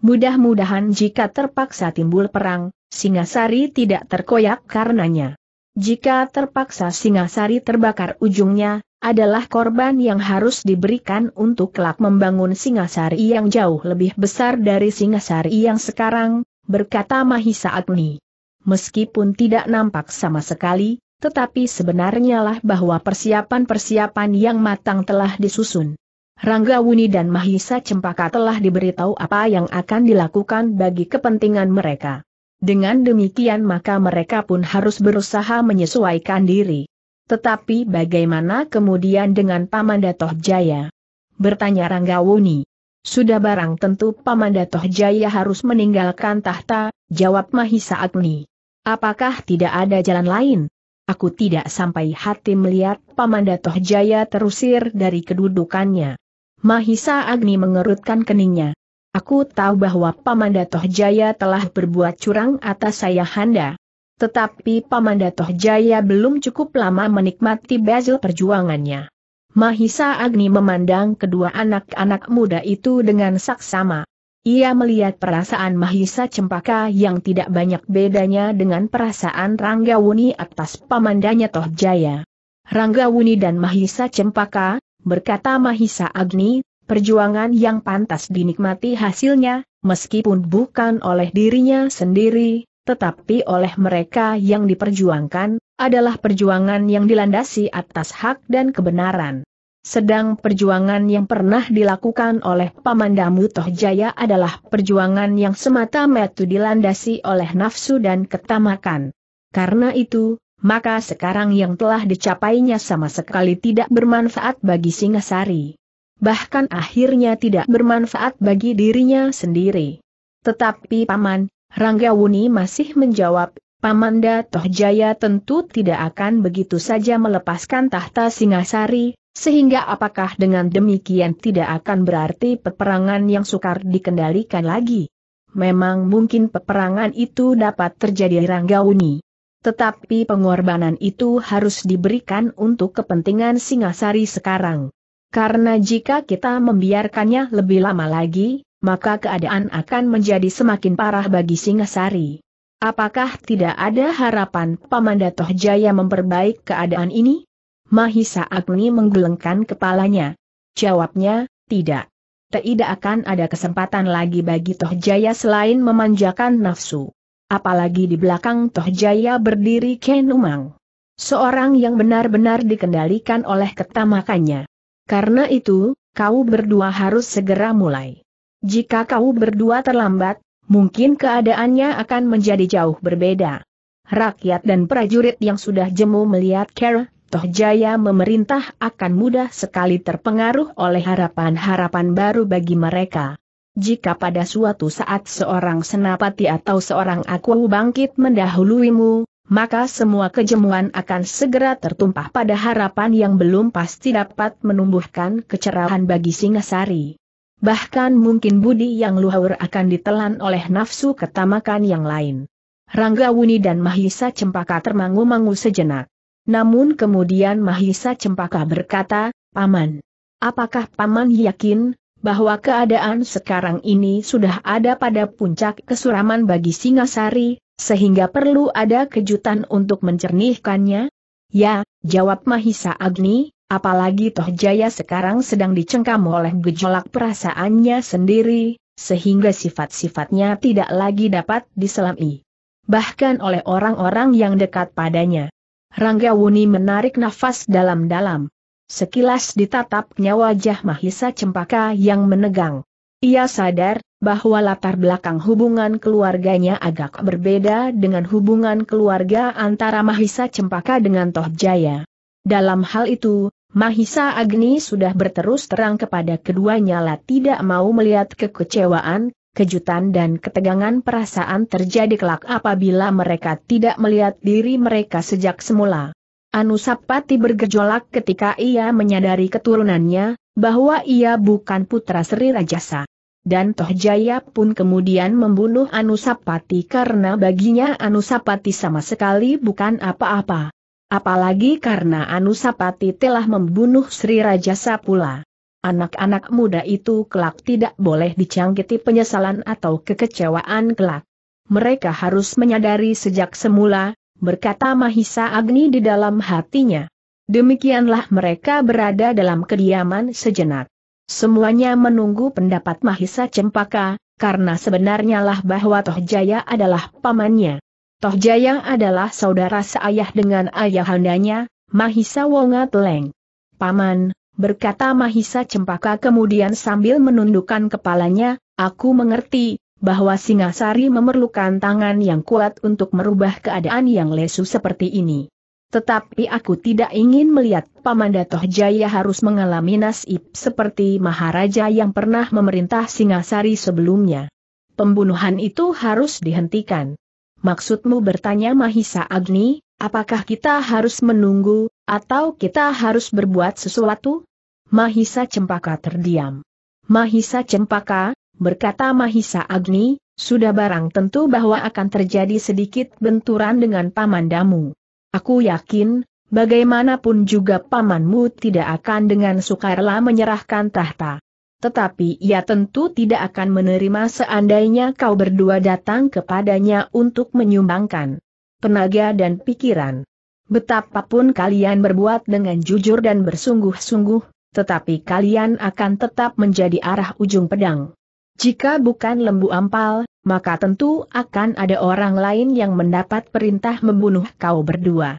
Mudah-mudahan jika terpaksa timbul perang, Singasari tidak terkoyak karenanya. Jika terpaksa Singasari terbakar ujungnya, adalah korban yang harus diberikan untuk kelak membangun Singasari yang jauh lebih besar dari Singasari yang sekarang, berkata Mahisa Agni. Meskipun tidak nampak sama sekali, tetapi sebenarnya lah bahwa persiapan-persiapan yang matang telah disusun. Ranggawuni dan Mahisa Cempaka telah diberitahu apa yang akan dilakukan bagi kepentingan mereka. Dengan demikian maka mereka pun harus berusaha menyesuaikan diri. Tetapi bagaimana kemudian dengan Pamanda Toh Jaya? Bertanya Ranggawuni. Sudah barang tentu Pamanda Toh Jaya harus meninggalkan tahta, jawab Mahisa Agni. Apakah tidak ada jalan lain? Aku tidak sampai hati melihat Pamanda Toh Jaya terusir dari kedudukannya. Mahisa Agni mengerutkan keningnya. Aku tahu bahwa Paman Datoh Jaya telah berbuat curang atas Ayahanda. Tetapi Paman Datoh Jaya belum cukup lama menikmati hasil perjuangannya. Mahisa Agni memandang kedua anak-anak muda itu dengan saksama. Ia melihat perasaan Mahisa Cempaka yang tidak banyak bedanya dengan perasaan Ranggawuni atas Paman Datoh Jaya. Ranggawuni dan Mahisa Cempaka, berkata Mahisa Agni, perjuangan yang pantas dinikmati hasilnya, meskipun bukan oleh dirinya sendiri, tetapi oleh mereka yang diperjuangkan, adalah perjuangan yang dilandasi atas hak dan kebenaran. Sedang perjuangan yang pernah dilakukan oleh Paman Datoh Jaya adalah perjuangan yang semata-mata dilandasi oleh nafsu dan ketamakan. Karena itu, maka sekarang yang telah dicapainya sama sekali tidak bermanfaat bagi Singasari. Bahkan akhirnya tidak bermanfaat bagi dirinya sendiri. Tetapi Paman, Ranggawuni masih menjawab, Paman Datoh Jaya tentu tidak akan begitu saja melepaskan tahta Singasari, sehingga apakah dengan demikian tidak akan berarti peperangan yang sukar dikendalikan lagi? Memang mungkin peperangan itu dapat terjadi Ranggawuni. Tetapi pengorbanan itu harus diberikan untuk kepentingan Singasari sekarang. Karena jika kita membiarkannya lebih lama lagi, maka keadaan akan menjadi semakin parah bagi Singasari. Apakah tidak ada harapan Paman Datoh Jaya memperbaiki keadaan ini? Mahisa Agni menggelengkan kepalanya. Jawabnya, tidak. Tidak akan ada kesempatan lagi bagi Toh Jaya selain memanjakan nafsu. Apalagi di belakang Toh Jaya berdiri Ken Umang, seorang yang benar-benar dikendalikan oleh ketamakannya. Karena itu, kau berdua harus segera mulai. Jika kau berdua terlambat, mungkin keadaannya akan menjadi jauh berbeda. Rakyat dan prajurit yang sudah jemu melihat Kera Toh Jaya memerintah akan mudah sekali terpengaruh oleh harapan-harapan baru bagi mereka. Jika pada suatu saat seorang senapati atau seorang aku bangkit mendahuluimu, maka semua kejemuan akan segera tertumpah pada harapan yang belum pasti dapat menumbuhkan kecerahan bagi Singasari. Bahkan mungkin budi yang luhur akan ditelan oleh nafsu ketamakan yang lain. Ranggawuni dan Mahisa Cempaka termangu-mangu sejenak. Namun kemudian Mahisa Cempaka berkata, Paman, apakah Paman yakin bahwa keadaan sekarang ini sudah ada pada puncak kesuraman bagi Singasari? Sehingga perlu ada kejutan untuk mencernihkannya? Ya, jawab Mahisa Agni, apalagi Toh Jaya sekarang sedang dicengkam oleh gejolak perasaannya sendiri, sehingga sifat-sifatnya tidak lagi dapat diselami. Bahkan oleh orang-orang yang dekat padanya. Ranggawuni menarik nafas dalam-dalam. Sekilas ditatapnya wajah Mahisa Cempaka yang menegang. Ia sadar bahwa latar belakang hubungan keluarganya agak berbeda dengan hubungan keluarga antara Mahisa Cempaka dengan Toh Jaya. Dalam hal itu, Mahisa Agni sudah berterus terang kepada keduanya lah tidak mau melihat kekecewaan, kejutan dan ketegangan perasaan terjadi kelak apabila mereka tidak melihat diri mereka sejak semula. Anusapati bergejolak ketika ia menyadari keturunannya, bahwa ia bukan putra Sri Rajasa. Dan Toh Jaya pun kemudian membunuh Anusapati karena baginya Anusapati sama sekali bukan apa-apa. Apalagi karena Anusapati telah membunuh Sri Rajasa pula. Anak-anak muda itu kelak tidak boleh dicangkiti penyesalan atau kekecewaan kelak. Mereka harus menyadari sejak semula, berkata Mahisa Agni di dalam hatinya. Demikianlah mereka berada dalam kediaman sejenak. Semuanya menunggu pendapat Mahisa Cempaka, karena sebenarnya lah bahwa Toh Jaya adalah pamannya. Toh Jaya adalah saudara seayah dengan ayahandanya, Mahisa Wongatleng. Paman, berkata Mahisa Cempaka kemudian sambil menundukkan kepalanya, aku mengerti bahwa Singasari memerlukan tangan yang kuat untuk merubah keadaan yang lesu seperti ini. Tetapi aku tidak ingin melihat Paman Datoh Jaya harus mengalami nasib seperti Maharaja yang pernah memerintah Singasari sebelumnya. Pembunuhan itu harus dihentikan. Maksudmu, bertanya Mahisa Agni, apakah kita harus menunggu, atau kita harus berbuat sesuatu? Mahisa Cempaka terdiam. Mahisa Cempaka, berkata Mahisa Agni, sudah barang tentu bahwa akan terjadi sedikit benturan dengan pamandamu. Aku yakin, bagaimanapun juga pamanmu tidak akan dengan sukarela menyerahkan tahta. Tetapi ia tentu tidak akan menerima seandainya kau berdua datang kepadanya untuk menyumbangkan tenaga dan pikiran. Betapapun kalian berbuat dengan jujur dan bersungguh-sungguh, tetapi kalian akan tetap menjadi arah ujung pedang. Jika bukan lembu ampal, maka tentu akan ada orang lain yang mendapat perintah membunuh kau berdua.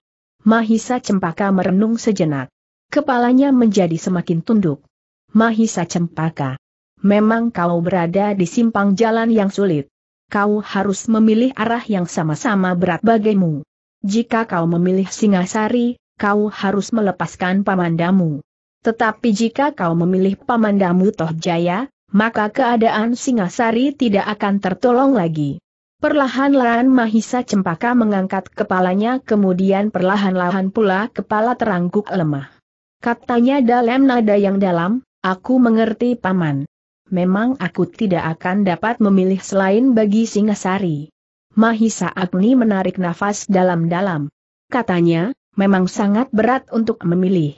Mahisa Cempaka merenung sejenak. Kepalanya menjadi semakin tunduk. Mahisa Cempaka, memang kau berada di simpang jalan yang sulit. Kau harus memilih arah yang sama-sama berat bagimu. Jika kau memilih Singasari, kau harus melepaskan pamandamu. Tetapi jika kau memilih pamandamu Tohjaya, maka keadaan Singasari tidak akan tertolong lagi. Perlahan-lahan Mahisa Cempaka mengangkat kepalanya, kemudian perlahan-lahan pula kepala terangkuk lemah. Katanya dalam nada yang dalam, aku mengerti paman. Memang aku tidak akan dapat memilih selain bagi Singasari. Mahisa Agni menarik nafas dalam-dalam. Katanya, memang sangat berat untuk memilih.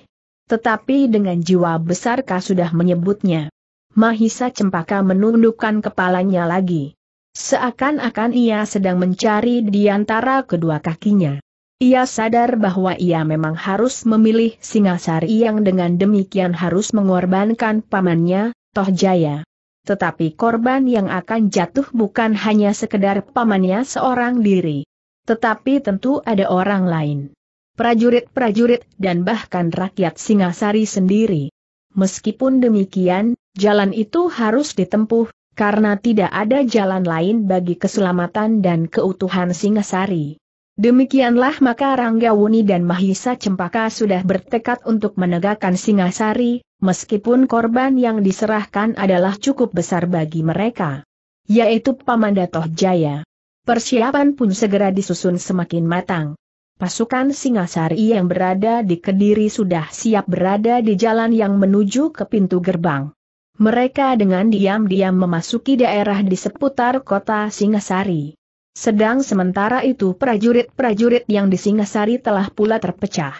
Tetapi dengan jiwa besar kau sudah menyebutnya. Mahisa Cempaka menundukkan kepalanya lagi. Seakan-akan ia sedang mencari di antara kedua kakinya. Ia sadar bahwa ia memang harus memilih Singasari yang dengan demikian harus mengorbankan pamannya, Tohjaya. Tetapi korban yang akan jatuh bukan hanya sekedar pamannya seorang diri. Tetapi tentu ada orang lain. Prajurit-prajurit dan bahkan rakyat Singasari sendiri. Meskipun demikian, jalan itu harus ditempuh, karena tidak ada jalan lain bagi keselamatan dan keutuhan Singasari. Demikianlah maka Ranggawuni dan Mahisa Cempaka sudah bertekad untuk menegakkan Singasari, meskipun korban yang diserahkan adalah cukup besar bagi mereka, yaitu Pamanda Tohjaya. Persiapan pun segera disusun semakin matang. Pasukan Singasari yang berada di Kediri sudah siap berada di jalan yang menuju ke pintu gerbang. Mereka dengan diam-diam memasuki daerah di seputar kota Singasari. Sedang sementara itu prajurit-prajurit yang di Singasari telah pula terpecah.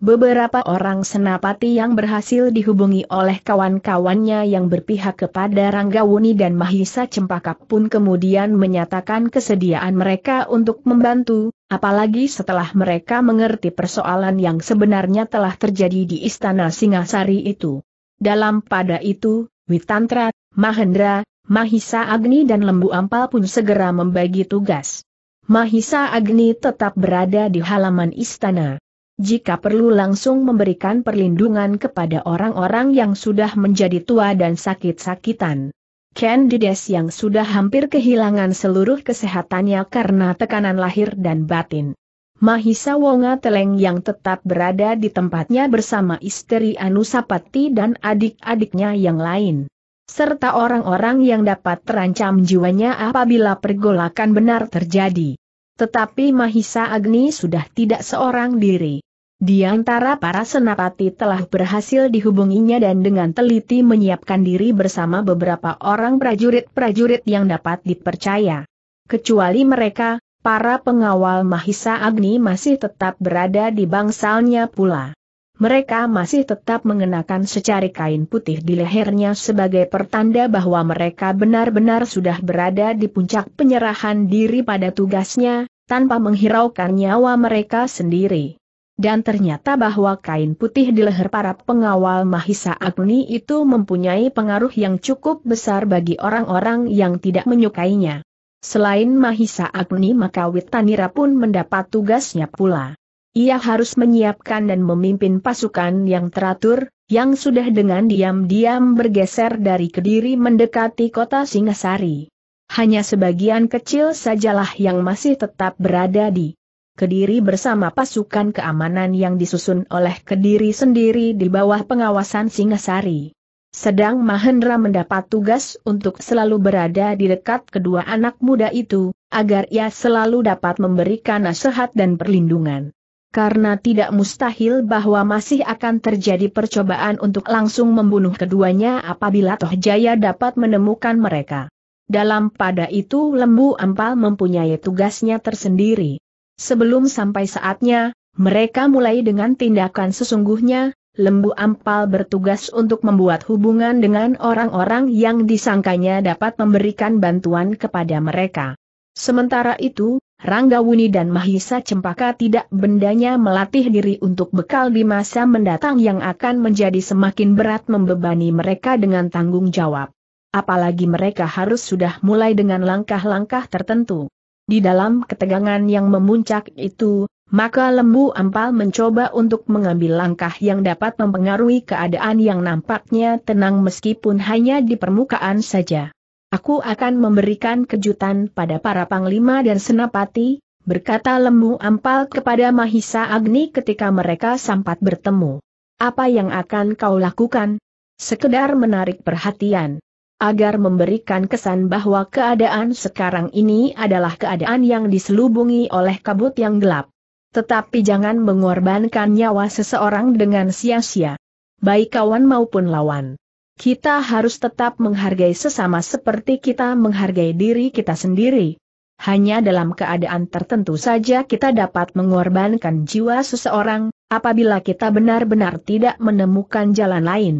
Beberapa orang senapati yang berhasil dihubungi oleh kawan-kawannya yang berpihak kepada Ranggawuni dan Mahisa Cempaka pun kemudian menyatakan kesediaan mereka untuk membantu, apalagi setelah mereka mengerti persoalan yang sebenarnya telah terjadi di istana Singasari itu. Dalam pada itu, Witantra, Mahendra, Mahisa Agni dan Lembu Ampal pun segera membagi tugas. Mahisa Agni tetap berada di halaman istana. Jika perlu langsung memberikan perlindungan kepada orang-orang yang sudah menjadi tua dan sakit-sakitan. Candides yang sudah hampir kehilangan seluruh kesehatannya karena tekanan lahir dan batin. Mahisa Wonga Teleng yang tetap berada di tempatnya bersama istri Anusapati dan adik-adiknya yang lain. Serta orang-orang yang dapat terancam jiwanya apabila pergolakan benar terjadi. Tetapi Mahisa Agni sudah tidak seorang diri. Di antara para senapati telah berhasil dihubunginya dan dengan teliti menyiapkan diri bersama beberapa orang prajurit-prajurit yang dapat dipercaya. Kecuali mereka, para pengawal Mahisa Agni masih tetap berada di bangsalnya pula. Mereka masih tetap mengenakan secari kain putih di lehernya sebagai pertanda bahwa mereka benar-benar sudah berada di puncak penyerahan diri pada tugasnya, tanpa menghiraukan nyawa mereka sendiri. Dan ternyata bahwa kain putih di leher para pengawal Mahisa Agni itu mempunyai pengaruh yang cukup besar bagi orang-orang yang tidak menyukainya. Selain Mahisa Agni maka Witanira pun mendapat tugasnya pula. Ia harus menyiapkan dan memimpin pasukan yang teratur, yang sudah dengan diam-diam bergeser dari Kediri mendekati kota Singasari. Hanya sebagian kecil sajalah yang masih tetap berada di Kediri bersama pasukan keamanan yang disusun oleh Kediri sendiri di bawah pengawasan Singasari. Sedang Mahendra mendapat tugas untuk selalu berada di dekat kedua anak muda itu, agar ia selalu dapat memberikan nasihat dan perlindungan. karena tidak mustahil bahwa masih akan terjadi percobaan untuk langsung membunuh keduanya apabila Toh Jaya dapat menemukan mereka. Dalam pada itu Lembu Ampal mempunyai tugasnya tersendiri. Sebelum sampai saatnya, mereka mulai dengan tindakan sesungguhnya. Lembu Ampal bertugas untuk membuat hubungan dengan orang-orang yang disangkanya dapat memberikan bantuan kepada mereka. Sementara itu, Ranggawuni dan Mahisa Cempaka tidak bendanya melatih diri untuk bekal di masa mendatang yang akan menjadi semakin berat membebani mereka dengan tanggung jawab. Apalagi mereka harus sudah mulai dengan langkah-langkah tertentu. Di dalam ketegangan yang memuncak itu, maka Lembu Ampal mencoba untuk mengambil langkah yang dapat mempengaruhi keadaan yang nampaknya tenang meskipun hanya di permukaan saja. Aku akan memberikan kejutan pada para panglima dan senapati, berkata Lembu Ampal kepada Mahisa Agni ketika mereka sempat bertemu. Apa yang akan kau lakukan? Sekedar menarik perhatian, agar memberikan kesan bahwa keadaan sekarang ini adalah keadaan yang diselubungi oleh kabut yang gelap. Tetapi jangan mengorbankan nyawa seseorang dengan sia-sia, baik kawan maupun lawan. Kita harus tetap menghargai sesama seperti kita menghargai diri kita sendiri. Hanya dalam keadaan tertentu saja kita dapat mengorbankan jiwa seseorang, apabila kita benar-benar tidak menemukan jalan lain.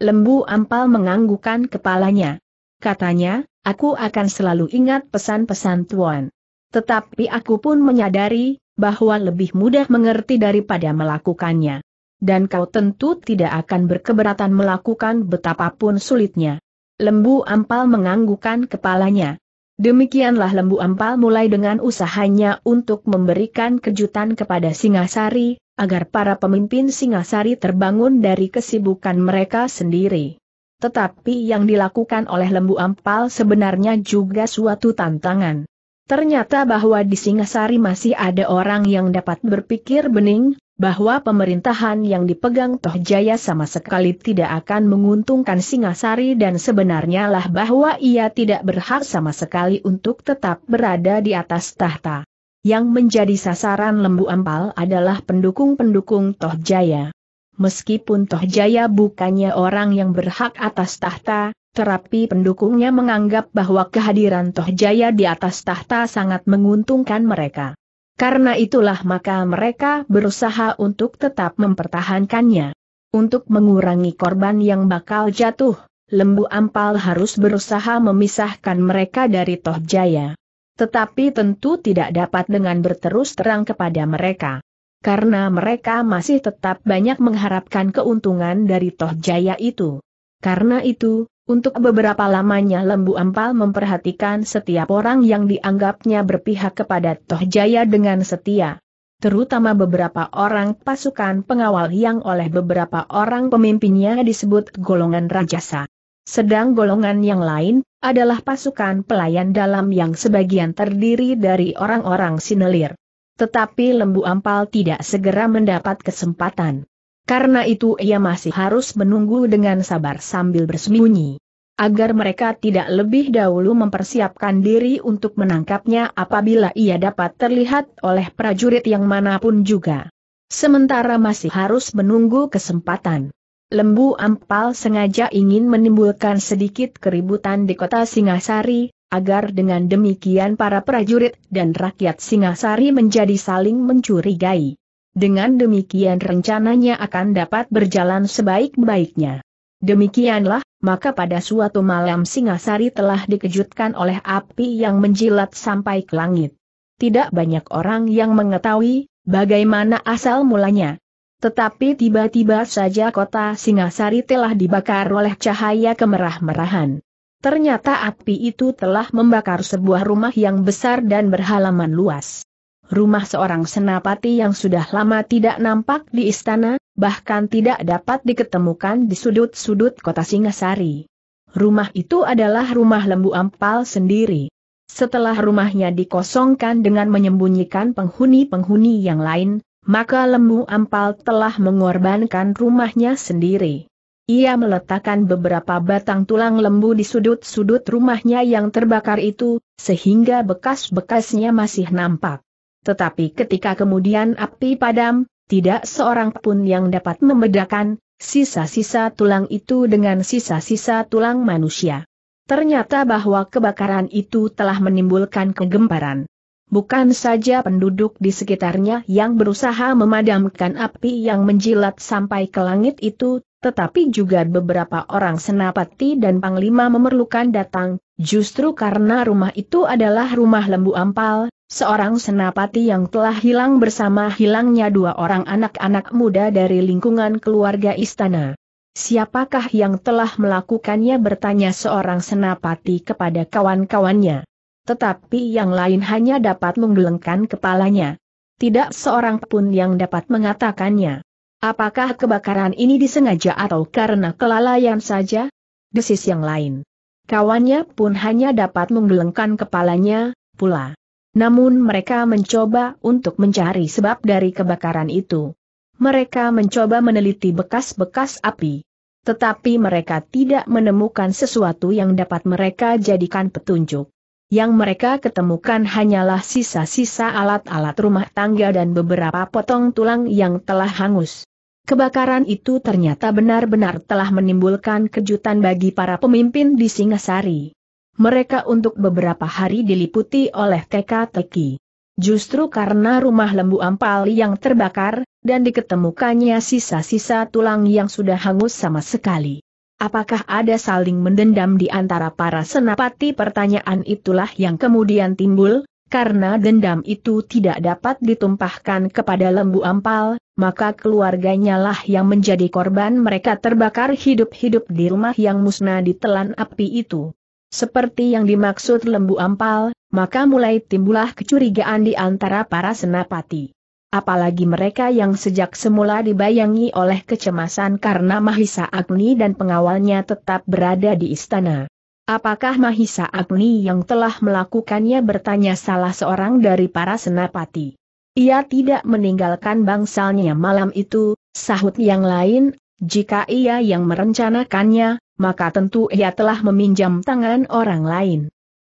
Lembu Ampal menganggukkan kepalanya. Katanya, aku akan selalu ingat pesan-pesan Tuan. Tetapi aku pun menyadari bahwa lebih mudah mengerti daripada melakukannya. Dan kau tentu tidak akan berkeberatan melakukan betapapun sulitnya. Lembu Ampal menganggukkan kepalanya. Demikianlah Lembu Ampal mulai dengan usahanya untuk memberikan kejutan kepada Singasari, agar para pemimpin Singasari terbangun dari kesibukan mereka sendiri. Tetapi yang dilakukan oleh Lembu Ampal sebenarnya juga suatu tantangan. Ternyata bahwa di Singasari masih ada orang yang dapat berpikir bening, bahwa pemerintahan yang dipegang Toh Jaya sama sekali tidak akan menguntungkan Singasari dan sebenarnya lah bahwa ia tidak berhak sama sekali untuk tetap berada di atas tahta. Yang menjadi sasaran Lembu Ampal adalah pendukung-pendukung Toh Jaya. Meskipun Toh Jaya bukannya orang yang berhak atas tahta, tetapi pendukungnya menganggap bahwa kehadiran Toh Jaya di atas tahta sangat menguntungkan mereka. Karena itulah maka mereka berusaha untuk tetap mempertahankannya. Untuk mengurangi korban yang bakal jatuh, Lembu Ampal harus berusaha memisahkan mereka dari Toh Jaya. Tetapi tentu tidak dapat dengan berterus terang kepada mereka. Karena mereka masih tetap banyak mengharapkan keuntungan dari Toh Jaya itu. Karena itu, untuk beberapa lamanya Lembu Ampal memperhatikan setiap orang yang dianggapnya berpihak kepada Toh Jaya dengan setia. Terutama beberapa orang pasukan pengawal yang oleh beberapa orang pemimpinnya disebut golongan rajasa. Sedang golongan yang lain adalah pasukan pelayan dalam yang sebagian terdiri dari orang-orang sinelir. Tetapi Lembu Ampal tidak segera mendapat kesempatan. Karena itu ia masih harus menunggu dengan sabar sambil bersembunyi, agar mereka tidak lebih dahulu mempersiapkan diri untuk menangkapnya apabila ia dapat terlihat oleh prajurit yang manapun juga. Sementara masih harus menunggu kesempatan. Lembu Ampal sengaja ingin menimbulkan sedikit keributan di kota Singasari, agar dengan demikian para prajurit dan rakyat Singasari menjadi saling mencurigai. Dengan demikian rencananya akan dapat berjalan sebaik-baiknya. Demikianlah, maka pada suatu malam Singasari telah dikejutkan oleh api yang menjilat sampai ke langit. Tidak banyak orang yang mengetahui bagaimana asal mulanya. Tetapi tiba-tiba saja kota Singasari telah dibakar oleh cahaya kemerah-merahan. Ternyata api itu telah membakar sebuah rumah yang besar dan berhalaman luas. Rumah seorang senapati yang sudah lama tidak nampak di istana, bahkan tidak dapat diketemukan di sudut-sudut kota Singasari. Rumah itu adalah rumah Lembu Ampal sendiri. Setelah rumahnya dikosongkan dengan menyembunyikan penghuni-penghuni yang lain, maka Lembu Ampal telah mengorbankan rumahnya sendiri. Ia meletakkan beberapa batang tulang lembu di sudut-sudut rumahnya yang terbakar itu, sehingga bekas-bekasnya masih nampak. Tetapi ketika kemudian api padam, tidak seorang pun yang dapat membedakan sisa-sisa tulang itu dengan sisa-sisa tulang manusia. Ternyata bahwa kebakaran itu telah menimbulkan kegemparan. Bukan saja penduduk di sekitarnya yang berusaha memadamkan api yang menjilat sampai ke langit itu, tetapi juga beberapa orang senapati dan panglima memerlukan datang, justru karena rumah itu adalah rumah lembu ampal, seorang senapati yang telah hilang bersama hilangnya dua orang anak-anak muda dari lingkungan keluarga istana. "Siapakah yang telah melakukannya?" bertanya seorang senapati kepada kawan-kawannya. Tetapi yang lain hanya dapat menggelengkan kepalanya. Tidak seorang pun yang dapat mengatakannya. Apakah kebakaran ini disengaja atau karena kelalaian saja? Desis yang lain. Kawannya pun hanya dapat menggelengkan kepalanya pula. Namun mereka mencoba untuk mencari sebab dari kebakaran itu. Mereka mencoba meneliti bekas-bekas api. Tetapi mereka tidak menemukan sesuatu yang dapat mereka jadikan petunjuk. Yang mereka ketemukan hanyalah sisa-sisa alat-alat rumah tangga dan beberapa potong tulang yang telah hangus. Kebakaran itu ternyata benar-benar telah menimbulkan kejutan bagi para pemimpin di Singasari. Mereka untuk beberapa hari diliputi oleh teka-teki. Justru karena rumah lembu ampal yang terbakar, dan diketemukannya sisa-sisa tulang yang sudah hangus sama sekali. Apakah ada saling mendendam di antara para senapati? Pertanyaan itulah yang kemudian timbul, karena dendam itu tidak dapat ditumpahkan kepada lembu ampal, maka keluarganya lah yang menjadi korban. Mereka terbakar hidup-hidup di rumah yang musnah ditelan api itu. Seperti yang dimaksud lembu ampal, maka mulai timbullah kecurigaan di antara para senapati. Apalagi mereka yang sejak semula dibayangi oleh kecemasan karena Mahisa Agni dan pengawalnya tetap berada di istana. "Apakah Mahisa Agni yang telah melakukannya?" bertanya salah seorang dari para senapati. "Ia tidak meninggalkan bangsalnya malam itu," sahut yang lain, "jika ia yang merencanakannya, maka tentu ia telah meminjam tangan orang lain.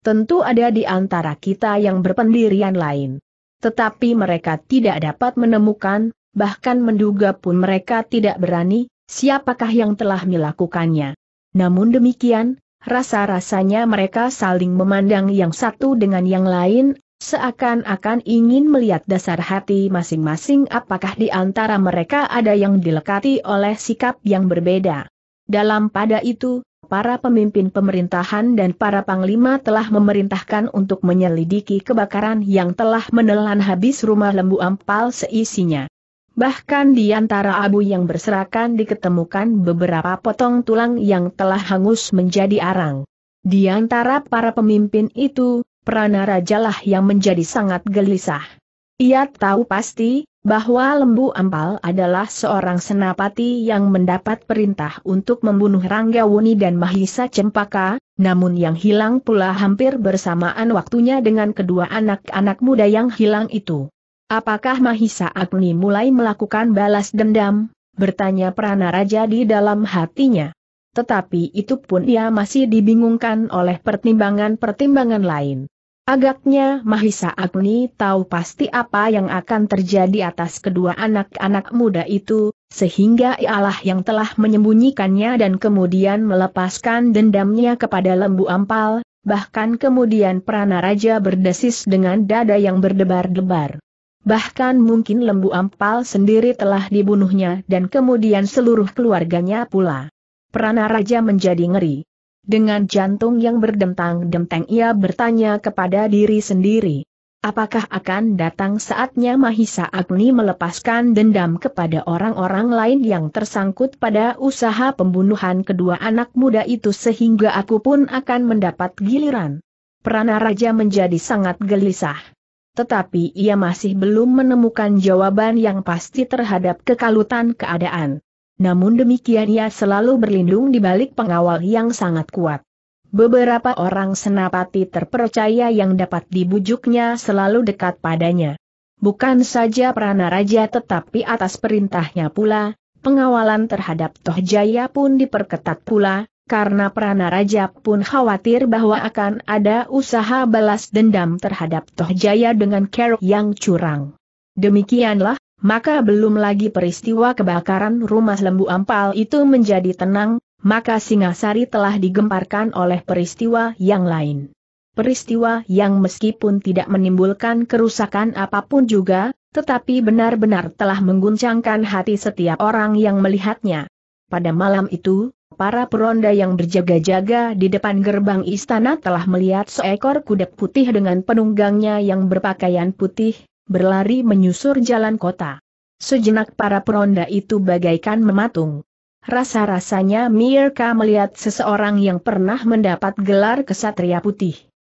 Tentu ada di antara kita yang berpendirian lain." Tetapi mereka tidak dapat menemukan, bahkan menduga pun mereka tidak berani, siapakah yang telah melakukannya. Namun demikian, rasa-rasanya mereka saling memandang yang satu dengan yang lain, seakan-akan ingin melihat dasar hati masing-masing apakah di antara mereka ada yang dilekati oleh sikap yang berbeda. Dalam pada itu, para pemimpin pemerintahan dan para panglima telah memerintahkan untuk menyelidiki kebakaran yang telah menelan habis rumah lembu ampal seisinya. Bahkan di antara abu yang berserakan diketemukan beberapa potong tulang yang telah hangus menjadi arang. Di antara para pemimpin itu, Prana Rajalah yang menjadi sangat gelisah. Ia tahu pasti bahwa lembu ampal adalah seorang senapati yang mendapat perintah untuk membunuh Ranggawuni dan Mahisa Cempaka, namun yang hilang pula hampir bersamaan waktunya dengan kedua anak-anak muda yang hilang itu. "Apakah Mahisa Agni mulai melakukan balas dendam?" bertanya Prana Raja di dalam hatinya. Tetapi itu pun ia masih dibingungkan oleh pertimbangan-pertimbangan lain. Agaknya Mahisa Agni tahu pasti apa yang akan terjadi atas kedua anak-anak muda itu, sehingga ialah yang telah menyembunyikannya dan kemudian melepaskan dendamnya kepada lembu ampal, bahkan kemudian Prana Raja berdesis dengan dada yang berdebar-debar. Bahkan mungkin lembu ampal sendiri telah dibunuhnya dan kemudian seluruh keluarganya pula. Prana Raja menjadi ngeri. Dengan jantung yang berdentang-dentang ia bertanya kepada diri sendiri. Apakah akan datang saatnya Mahisa Agni melepaskan dendam kepada orang-orang lain yang tersangkut pada usaha pembunuhan kedua anak muda itu sehingga aku pun akan mendapat giliran? Prana Raja menjadi sangat gelisah. Tetapi ia masih belum menemukan jawaban yang pasti terhadap kekalutan keadaan. Namun demikian ia selalu berlindung di balik pengawal yang sangat kuat. Beberapa orang senapati terpercaya yang dapat dibujuknya selalu dekat padanya. Bukan saja Prana Raja tetapi atas perintahnya pula, pengawalan terhadap Tohjaya pun diperketat pula, karena Prana Raja pun khawatir bahwa akan ada usaha balas dendam terhadap Toh Jaya dengan cara yang curang. Demikianlah, maka belum lagi peristiwa kebakaran rumah Lembu Ampal itu menjadi tenang, maka Singasari telah digemparkan oleh peristiwa yang lain. Peristiwa yang meskipun tidak menimbulkan kerusakan apapun juga, tetapi benar-benar telah mengguncangkan hati setiap orang yang melihatnya. Pada malam itu, para peronda yang berjaga-jaga di depan gerbang istana telah melihat seekor kuda putih dengan penunggangnya yang berpakaian putih, berlari menyusur jalan kota. Sejenak para peronda itu bagaikan mematung. Rasa-rasanya mereka melihat seseorang yang pernah mendapat gelar kesatria putih.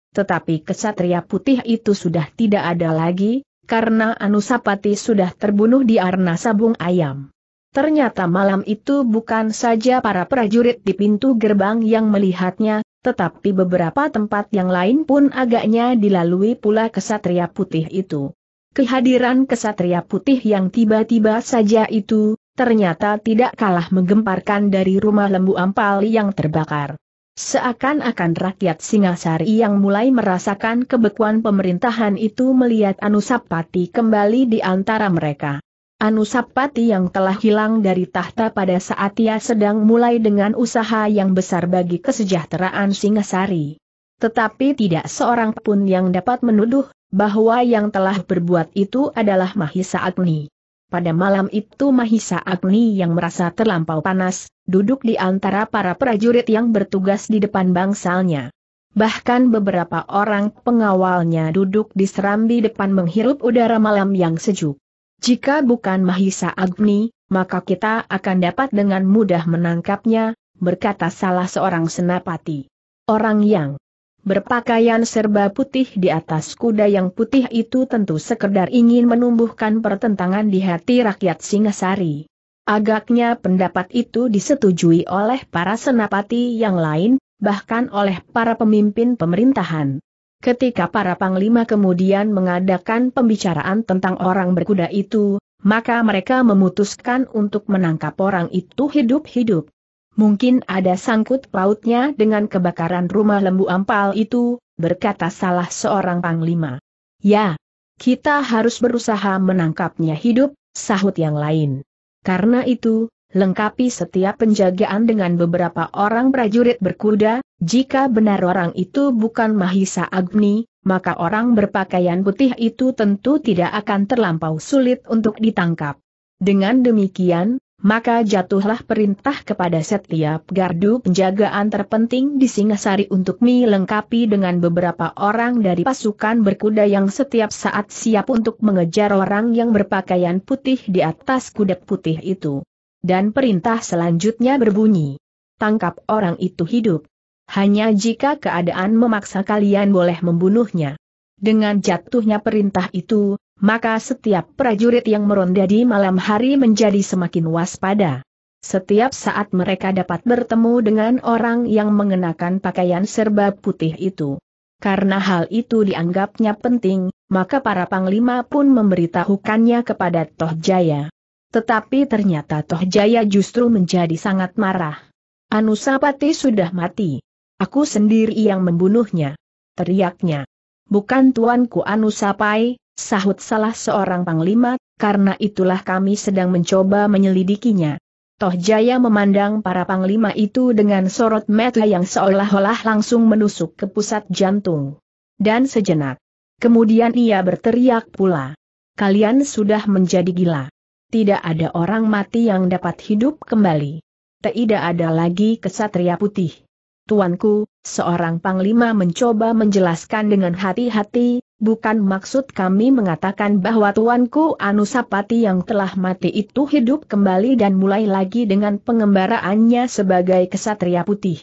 Tetapi kesatria putih itu sudah tidak ada lagi, karena Anusapati sudah terbunuh di arena sabung ayam. Ternyata malam itu bukan saja para prajurit di pintu gerbang yang melihatnya, tetapi beberapa tempat yang lain pun agaknya dilalui pula kesatria putih itu. Kehadiran kesatria putih yang tiba-tiba saja itu, ternyata tidak kalah menggemparkan dari rumah Lembu Ampal yang terbakar. Seakan-akan rakyat Singasari yang mulai merasakan kebekuan pemerintahan itu melihat Anusapati kembali di antara mereka. Anusapati yang telah hilang dari tahta pada saat ia sedang mulai dengan usaha yang besar bagi kesejahteraan Singasari. Tetapi tidak seorang pun yang dapat menuduh bahwa yang telah berbuat itu adalah Mahisa Agni. Pada malam itu Mahisa Agni yang merasa terlampau panas, duduk di antara para prajurit yang bertugas di depan bangsalnya. Bahkan beberapa orang pengawalnya duduk di serambi depan menghirup udara malam yang sejuk. Jika bukan Mahisa Agni, maka kita akan dapat dengan mudah menangkapnya, berkata salah seorang senapati. Orang yang berpakaian serba putih di atas kuda yang putih itu tentu sekedar ingin menumbuhkan pertentangan di hati rakyat Singasari. Agaknya pendapat itu disetujui oleh para senapati yang lain, bahkan oleh para pemimpin pemerintahan. Ketika para panglima kemudian mengadakan pembicaraan tentang orang berkuda itu, maka mereka memutuskan untuk menangkap orang itu hidup-hidup. Mungkin ada sangkut pautnya dengan kebakaran rumah Lembu Ampal itu, berkata salah seorang panglima. Ya, kita harus berusaha menangkapnya hidup, sahut yang lain. Karena itu, lengkapi setiap penjagaan dengan beberapa orang prajurit berkuda. Jika benar orang itu bukan Mahisa Agni, maka orang berpakaian putih itu tentu tidak akan terlampau sulit untuk ditangkap. Dengan demikian, maka jatuhlah perintah kepada setiap gardu penjagaan terpenting di Singasari untuk dilengkapi dengan beberapa orang dari pasukan berkuda yang setiap saat siap untuk mengejar orang yang berpakaian putih di atas kuda putih itu. Dan perintah selanjutnya berbunyi, tangkap orang itu hidup. Hanya jika keadaan memaksa kalian boleh membunuhnya. Dengan jatuhnya perintah itu, maka setiap prajurit yang meronda di malam hari menjadi semakin waspada. Setiap saat mereka dapat bertemu dengan orang yang mengenakan pakaian serba putih itu. Karena hal itu dianggapnya penting, maka para panglima pun memberitahukannya kepada Toh Jaya. Tetapi ternyata Toh Jaya justru menjadi sangat marah. Anusapati sudah mati. Aku sendiri yang membunuhnya, teriaknya. Bukan tuanku Anusapai, sahut salah seorang panglima, karena itulah kami sedang mencoba menyelidikinya. Toh Jaya memandang para panglima itu dengan sorot mata yang seolah-olah langsung menusuk ke pusat jantung. Dan sejenak kemudian ia berteriak pula. Kalian sudah menjadi gila. Tidak ada orang mati yang dapat hidup kembali. Tidak ada lagi kesatria putih. Tuanku, seorang panglima mencoba menjelaskan dengan hati-hati, bukan maksud kami mengatakan bahwa tuanku Anusapati yang telah mati itu hidup kembali dan mulai lagi dengan pengembaraannya sebagai kesatria putih.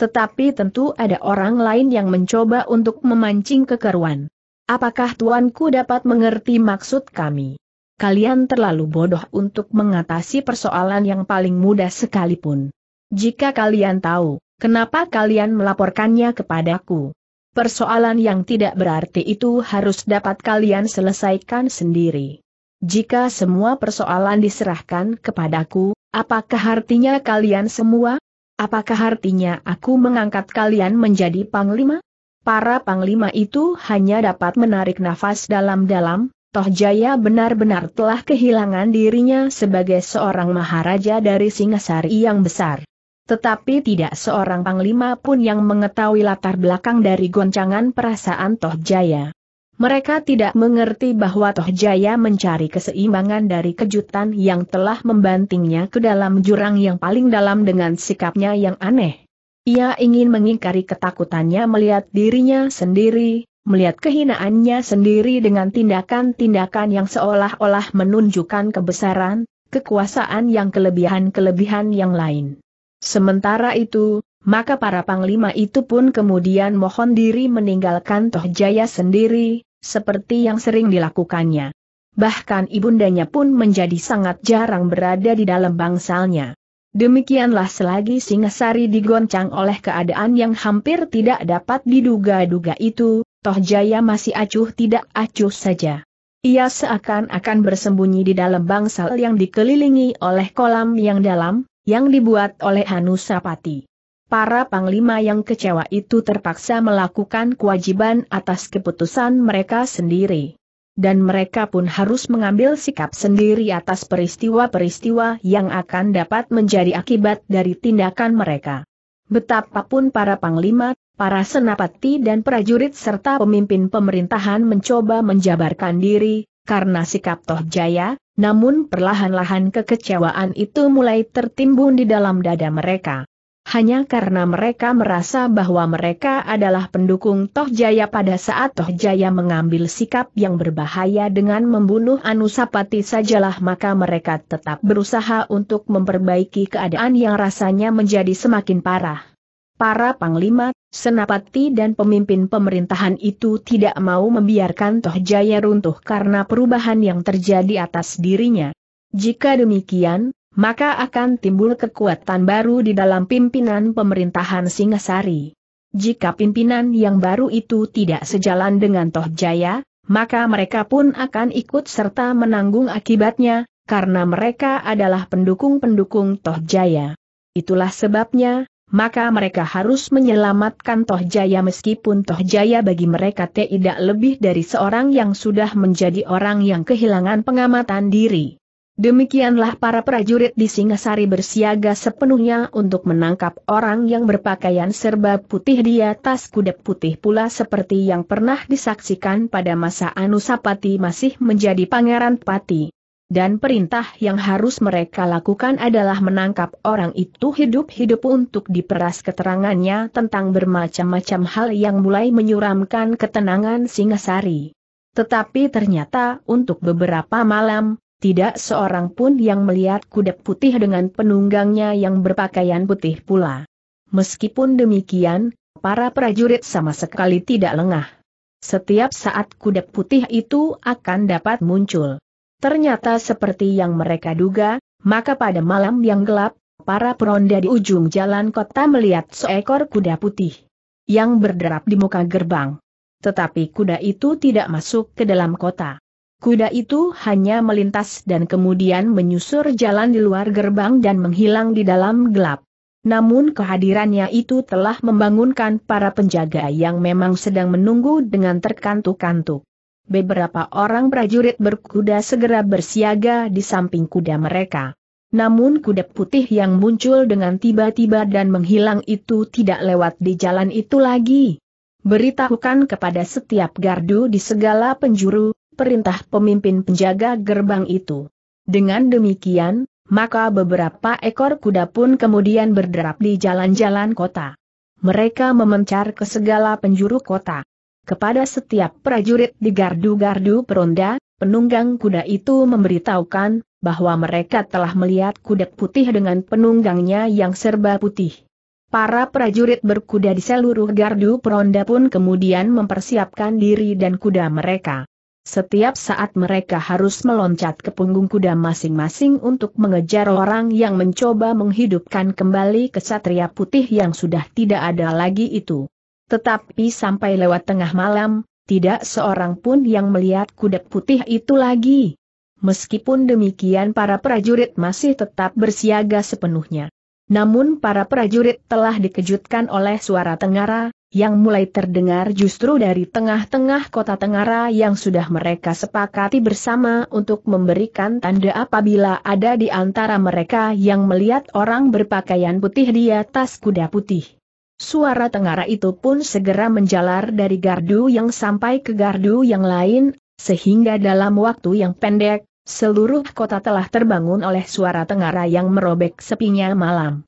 Tetapi tentu ada orang lain yang mencoba untuk memancing kekeruan. Apakah tuanku dapat mengerti maksud kami? Kalian terlalu bodoh untuk mengatasi persoalan yang paling mudah sekalipun. Jika kalian tahu, kenapa kalian melaporkannya kepadaku? Persoalan yang tidak berarti itu harus dapat kalian selesaikan sendiri. Jika semua persoalan diserahkan kepadaku, apakah artinya kalian semua? Apakah artinya aku mengangkat kalian menjadi panglima? Para panglima itu hanya dapat menarik nafas dalam-dalam. Toh Jaya benar-benar telah kehilangan dirinya sebagai seorang maharaja dari Singasari yang besar. Tetapi tidak seorang panglima pun yang mengetahui latar belakang dari goncangan perasaan Toh Jaya. Mereka tidak mengerti bahwa Toh Jaya mencari keseimbangan dari kejutan yang telah membantingnya ke dalam jurang yang paling dalam dengan sikapnya yang aneh. Ia ingin mengingkari ketakutannya melihat dirinya sendiri, melihat kehinaannya sendiri dengan tindakan-tindakan yang seolah-olah menunjukkan kebesaran, kekuasaan yang kelebihan-kelebihan yang lain. Sementara itu, maka para panglima itu pun kemudian mohon diri meninggalkan Toh Jaya sendiri, seperti yang sering dilakukannya. Bahkan ibundanya pun menjadi sangat jarang berada di dalam bangsalnya. Demikianlah selagi Singasari digoncang oleh keadaan yang hampir tidak dapat diduga-duga itu, Toh Jaya masih acuh tidak acuh saja. Ia seakan-akan bersembunyi di dalam bangsal yang dikelilingi oleh kolam yang dalam, yang dibuat oleh Hanusapati. Para panglima yang kecewa itu terpaksa melakukan kewajiban atas keputusan mereka sendiri. Dan mereka pun harus mengambil sikap sendiri atas peristiwa-peristiwa yang akan dapat menjadi akibat dari tindakan mereka. Betapapun para panglima, para senapati dan prajurit serta pemimpin pemerintahan mencoba menjabarkan diri, karena sikap Toh Jaya, namun perlahan-lahan kekecewaan itu mulai tertimbun di dalam dada mereka. Hanya karena mereka merasa bahwa mereka adalah pendukung Toh Jaya pada saat Toh Jaya mengambil sikap yang berbahaya dengan membunuh Anusapati sajalah, maka mereka tetap berusaha untuk memperbaiki keadaan yang rasanya menjadi semakin parah. Para panglima, senapati dan pemimpin pemerintahan itu tidak mau membiarkan Toh Jaya runtuh karena perubahan yang terjadi atas dirinya. Jika demikian, maka akan timbul kekuatan baru di dalam pimpinan pemerintahan Singasari. Jika pimpinan yang baru itu tidak sejalan dengan Toh Jaya, maka mereka pun akan ikut serta menanggung akibatnya, karena mereka adalah pendukung-pendukung Toh Jaya. Itulah sebabnya, maka mereka harus menyelamatkan Toh Jaya meskipun Toh Jaya bagi mereka tidak lebih dari seorang yang sudah menjadi orang yang kehilangan pengamatan diri. Demikianlah para prajurit di Singasari bersiaga sepenuhnya untuk menangkap orang yang berpakaian serba putih di atas kuda putih pula seperti yang pernah disaksikan pada masa Anusapati masih menjadi Pangeran Pati. Dan perintah yang harus mereka lakukan adalah menangkap orang itu hidup-hidup untuk diperas keterangannya tentang bermacam-macam hal yang mulai menyuramkan ketenangan Singasari. Tetapi ternyata untuk beberapa malam, tidak seorang pun yang melihat kuda putih dengan penunggangnya yang berpakaian putih pula. Meskipun demikian, para prajurit sama sekali tidak lengah. Setiap saat kuda putih itu akan dapat muncul. Ternyata seperti yang mereka duga, maka pada malam yang gelap, para peronda di ujung jalan kota melihat seekor kuda putih yang berderap di muka gerbang. Tetapi kuda itu tidak masuk ke dalam kota. Kuda itu hanya melintas dan kemudian menyusur jalan di luar gerbang dan menghilang di dalam gelap. Namun kehadirannya itu telah membangunkan para penjaga yang memang sedang menunggu dengan terkantuk-kantuk. Beberapa orang prajurit berkuda segera bersiaga di samping kuda mereka. Namun kuda putih yang muncul dengan tiba-tiba dan menghilang itu tidak lewat di jalan itu lagi. Beritahukan kepada setiap gardu di segala penjuru perintah pemimpin penjaga gerbang itu. Dengan demikian, maka beberapa ekor kuda pun kemudian berderap di jalan-jalan kota. Mereka memencar ke segala penjuru kota. Kepada setiap prajurit di gardu-gardu peronda, penunggang kuda itu memberitahukan bahwa mereka telah melihat kuda putih dengan penunggangnya yang serba putih. Para prajurit berkuda di seluruh gardu peronda pun kemudian mempersiapkan diri dan kuda mereka. Setiap saat mereka harus meloncat ke punggung kuda masing-masing untuk mengejar orang yang mencoba menghidupkan kembali kesatria putih yang sudah tidak ada lagi itu. Tetapi sampai lewat tengah malam, tidak seorang pun yang melihat kuda putih itu lagi. Meskipun demikian para prajurit masih tetap bersiaga sepenuhnya. Namun para prajurit telah dikejutkan oleh suara tengara, yang mulai terdengar justru dari tengah-tengah kota Tengara yang sudah mereka sepakati bersama untuk memberikan tanda apabila ada di antara mereka yang melihat orang berpakaian putih di atas kuda putih. Suara Tengara itu pun segera menjalar dari gardu yang sampai ke gardu yang lain, sehingga dalam waktu yang pendek, seluruh kota telah terbangun oleh suara Tengara yang merobek sepinya malam.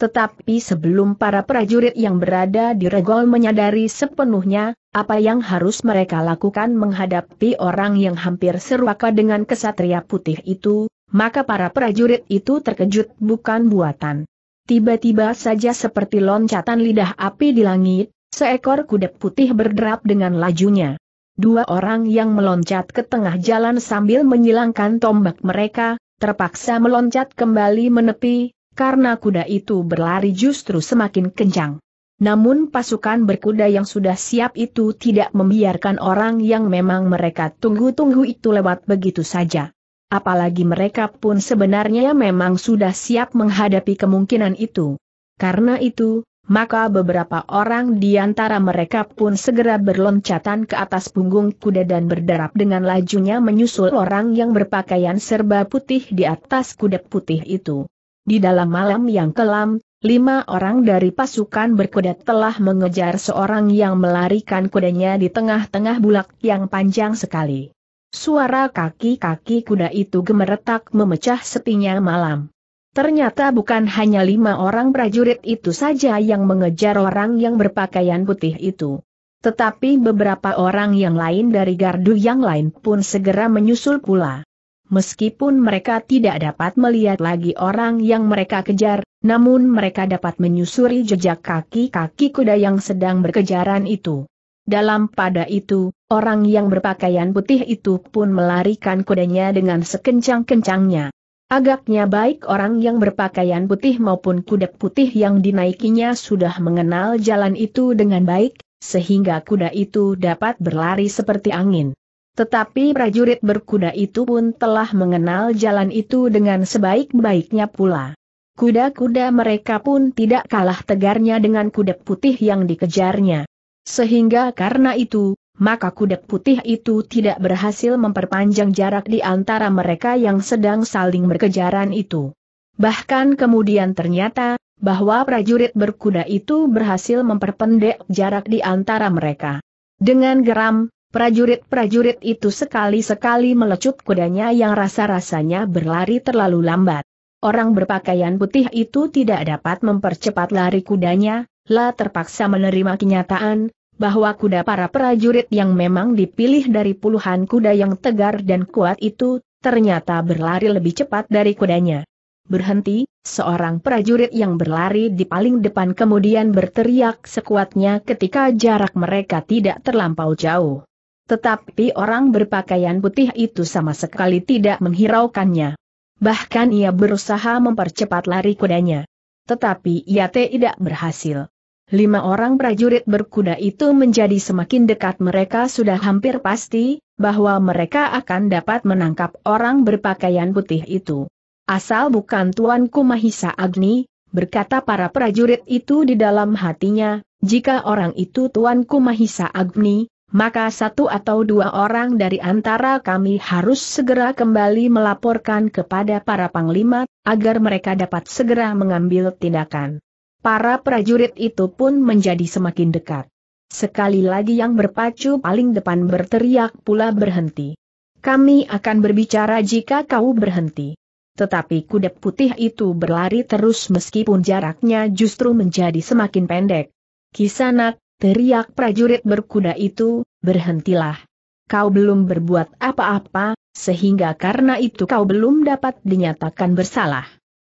Tetapi sebelum para prajurit yang berada di regol menyadari sepenuhnya apa yang harus mereka lakukan menghadapi orang yang hampir seruaka dengan kesatria putih itu, maka para prajurit itu terkejut bukan buatan. Tiba-tiba saja seperti loncatan lidah api di langit, seekor kuda putih berderap dengan lajunya. Dua orang yang meloncat ke tengah jalan sambil menyilangkan tombak mereka, terpaksa meloncat kembali menepi, karena kuda itu berlari justru semakin kencang. Namun pasukan berkuda yang sudah siap itu tidak membiarkan orang yang memang mereka tunggu-tunggu itu lewat begitu saja. Apalagi mereka pun sebenarnya memang sudah siap menghadapi kemungkinan itu. Karena itu, maka beberapa orang di antara mereka pun segera berloncatan ke atas punggung kuda dan berderap dengan lajunya menyusul orang yang berpakaian serba putih di atas kuda putih itu. Di dalam malam yang kelam, lima orang dari pasukan berkuda telah mengejar seorang yang melarikan kudanya di tengah-tengah bulak yang panjang sekali. Suara kaki-kaki kuda itu gemeretak memecah sepinya malam. Ternyata bukan hanya lima orang prajurit itu saja yang mengejar orang yang berpakaian putih itu. Tetapi beberapa orang yang lain dari gardu yang lain pun segera menyusul pula. Meskipun mereka tidak dapat melihat lagi orang yang mereka kejar, namun mereka dapat menyusuri jejak kaki-kaki kuda yang sedang berkejaran itu. Dalam pada itu, orang yang berpakaian putih itu pun melarikan kudanya dengan sekencang-kencangnya. Agaknya baik orang yang berpakaian putih maupun kuda putih yang dinaikinya sudah mengenal jalan itu dengan baik, sehingga kuda itu dapat berlari seperti angin. Tetapi prajurit berkuda itu pun telah mengenal jalan itu dengan sebaik-baiknya pula. Kuda-kuda mereka pun tidak kalah tegarnya dengan kuda putih yang dikejarnya. Sehingga karena itu, maka kuda putih itu tidak berhasil memperpanjang jarak di antara mereka yang sedang saling berkejaran itu. Bahkan kemudian ternyata, bahwa prajurit berkuda itu berhasil memperpendek jarak di antara mereka. Dengan geram, prajurit-prajurit itu sekali-sekali melecut kudanya yang rasa-rasanya berlari terlalu lambat. Orang berpakaian putih itu tidak dapat mempercepat lari kudanya, lah terpaksa menerima kenyataan, bahwa kuda para prajurit yang memang dipilih dari puluhan kuda yang tegar dan kuat itu, ternyata berlari lebih cepat dari kudanya. Berhenti, seorang prajurit yang berlari di paling depan kemudian berteriak sekuatnya ketika jarak mereka tidak terlampau jauh. Tetapi orang berpakaian putih itu sama sekali tidak menghiraukannya. Bahkan ia berusaha mempercepat lari kudanya. Tetapi ia tidak berhasil. Lima orang prajurit berkuda itu menjadi semakin dekat mereka sudah hampir pasti, bahwa mereka akan dapat menangkap orang berpakaian putih itu. Asal bukan Tuanku Mahisa Agni, berkata para prajurit itu di dalam hatinya, jika orang itu Tuanku Mahisa Agni, maka satu atau dua orang dari antara kami harus segera kembali melaporkan kepada para panglima, agar mereka dapat segera mengambil tindakan. Para prajurit itu pun menjadi semakin dekat. Sekali lagi yang berpacu paling depan berteriak pula berhenti. Kami akan berbicara jika kau berhenti. Tetapi kuda putih itu berlari terus meskipun jaraknya justru menjadi semakin pendek. Kisanak, teriak prajurit berkuda itu, berhentilah. Kau belum berbuat apa-apa, sehingga karena itu kau belum dapat dinyatakan bersalah.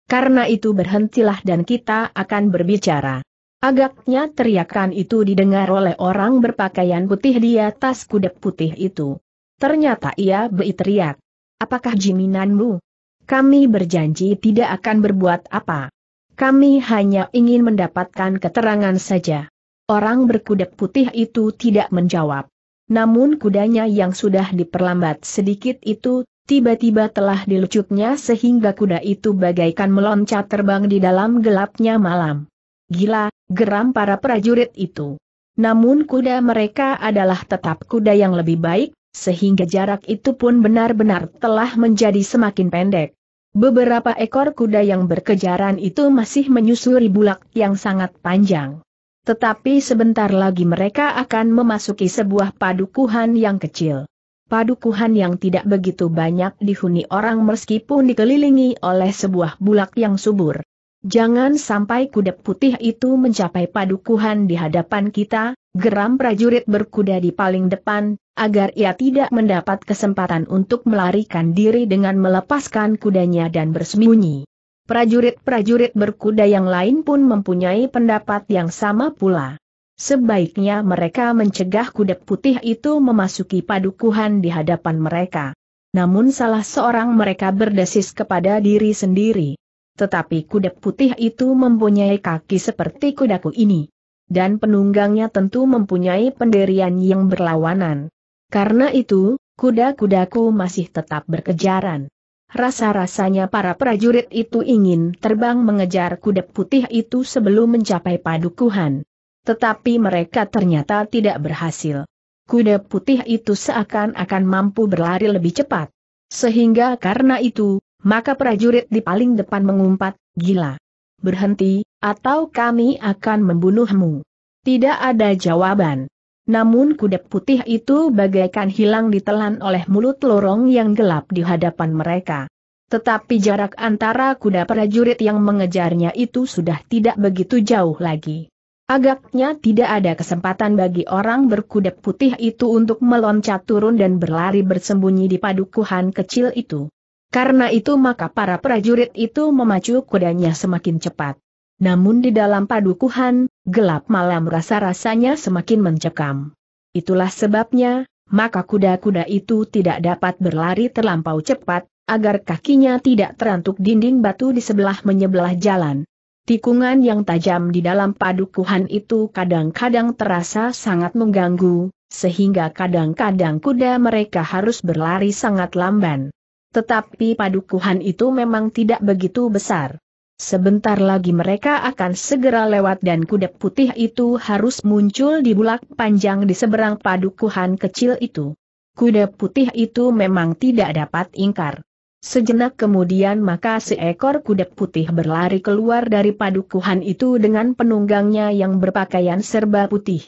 Karena itu berhentilah dan kita akan berbicara. Agaknya teriakan itu didengar oleh orang berpakaian putih di atas kuda putih itu. Ternyata ia berteriak. Apakah jaminanmu? Kami berjanji tidak akan berbuat apa. Kami hanya ingin mendapatkan keterangan saja. Orang berkuda putih itu tidak menjawab. Namun kudanya yang sudah diperlambat sedikit itu, tiba-tiba telah dilecutnya sehingga kuda itu bagaikan meloncat terbang di dalam gelapnya malam. Gila, geram para prajurit itu. Namun kuda mereka adalah tetap kuda yang lebih baik, sehingga jarak itu pun benar-benar telah menjadi semakin pendek. Beberapa ekor kuda yang berkejaran itu masih menyusuri bulak yang sangat panjang. Tetapi sebentar lagi mereka akan memasuki sebuah padukuhan yang kecil. Padukuhan yang tidak begitu banyak dihuni orang meskipun dikelilingi oleh sebuah bulak yang subur. Jangan sampai kuda putih itu mencapai padukuhan di hadapan kita, geram prajurit berkuda di paling depan, agar ia tidak mendapat kesempatan untuk melarikan diri dengan melepaskan kudanya dan bersembunyi. Prajurit-prajurit berkuda yang lain pun mempunyai pendapat yang sama pula. Sebaiknya mereka mencegah kuda putih itu memasuki padukuhan di hadapan mereka. Namun salah seorang mereka berdesis kepada diri sendiri. Tetapi kuda putih itu mempunyai kaki seperti kudaku ini. Dan penunggangnya tentu mempunyai pendirian yang berlawanan. Karena itu, kuda-kudaku masih tetap berkejaran. Rasa-rasanya para prajurit itu ingin terbang mengejar kuda putih itu sebelum mencapai padukuhan. Tetapi mereka ternyata tidak berhasil. Kuda putih itu seakan-akan mampu berlari lebih cepat. Sehingga karena itu, maka prajurit di paling depan mengumpat, "Gila! Berhenti, atau kami akan membunuhmu." Tidak ada jawaban. Namun kuda putih itu bagaikan hilang ditelan oleh mulut lorong yang gelap di hadapan mereka. Tetapi jarak antara kuda prajurit yang mengejarnya itu sudah tidak begitu jauh lagi. Agaknya tidak ada kesempatan bagi orang berkuda putih itu untuk meloncat turun dan berlari bersembunyi di padukuhan kecil itu. Karena itu maka para prajurit itu memacu kudanya semakin cepat. Namun di dalam padukuhan, gelap malam rasa-rasanya semakin mencekam. Itulah sebabnya, maka kuda-kuda itu tidak dapat berlari terlampau cepat, agar kakinya tidak terantuk dinding batu di sebelah menyebelah jalan. Tikungan yang tajam di dalam padukuhan itu kadang-kadang terasa sangat mengganggu, sehingga kadang-kadang kuda mereka harus berlari sangat lamban. Tetapi padukuhan itu memang tidak begitu besar. Sebentar lagi mereka akan segera lewat dan kuda putih itu harus muncul di bulak panjang di seberang padukuhan kecil itu. Kuda putih itu memang tidak dapat ingkar. Sejenak kemudian maka seekor kuda putih berlari keluar dari padukuhan itu dengan penunggangnya yang berpakaian serba putih.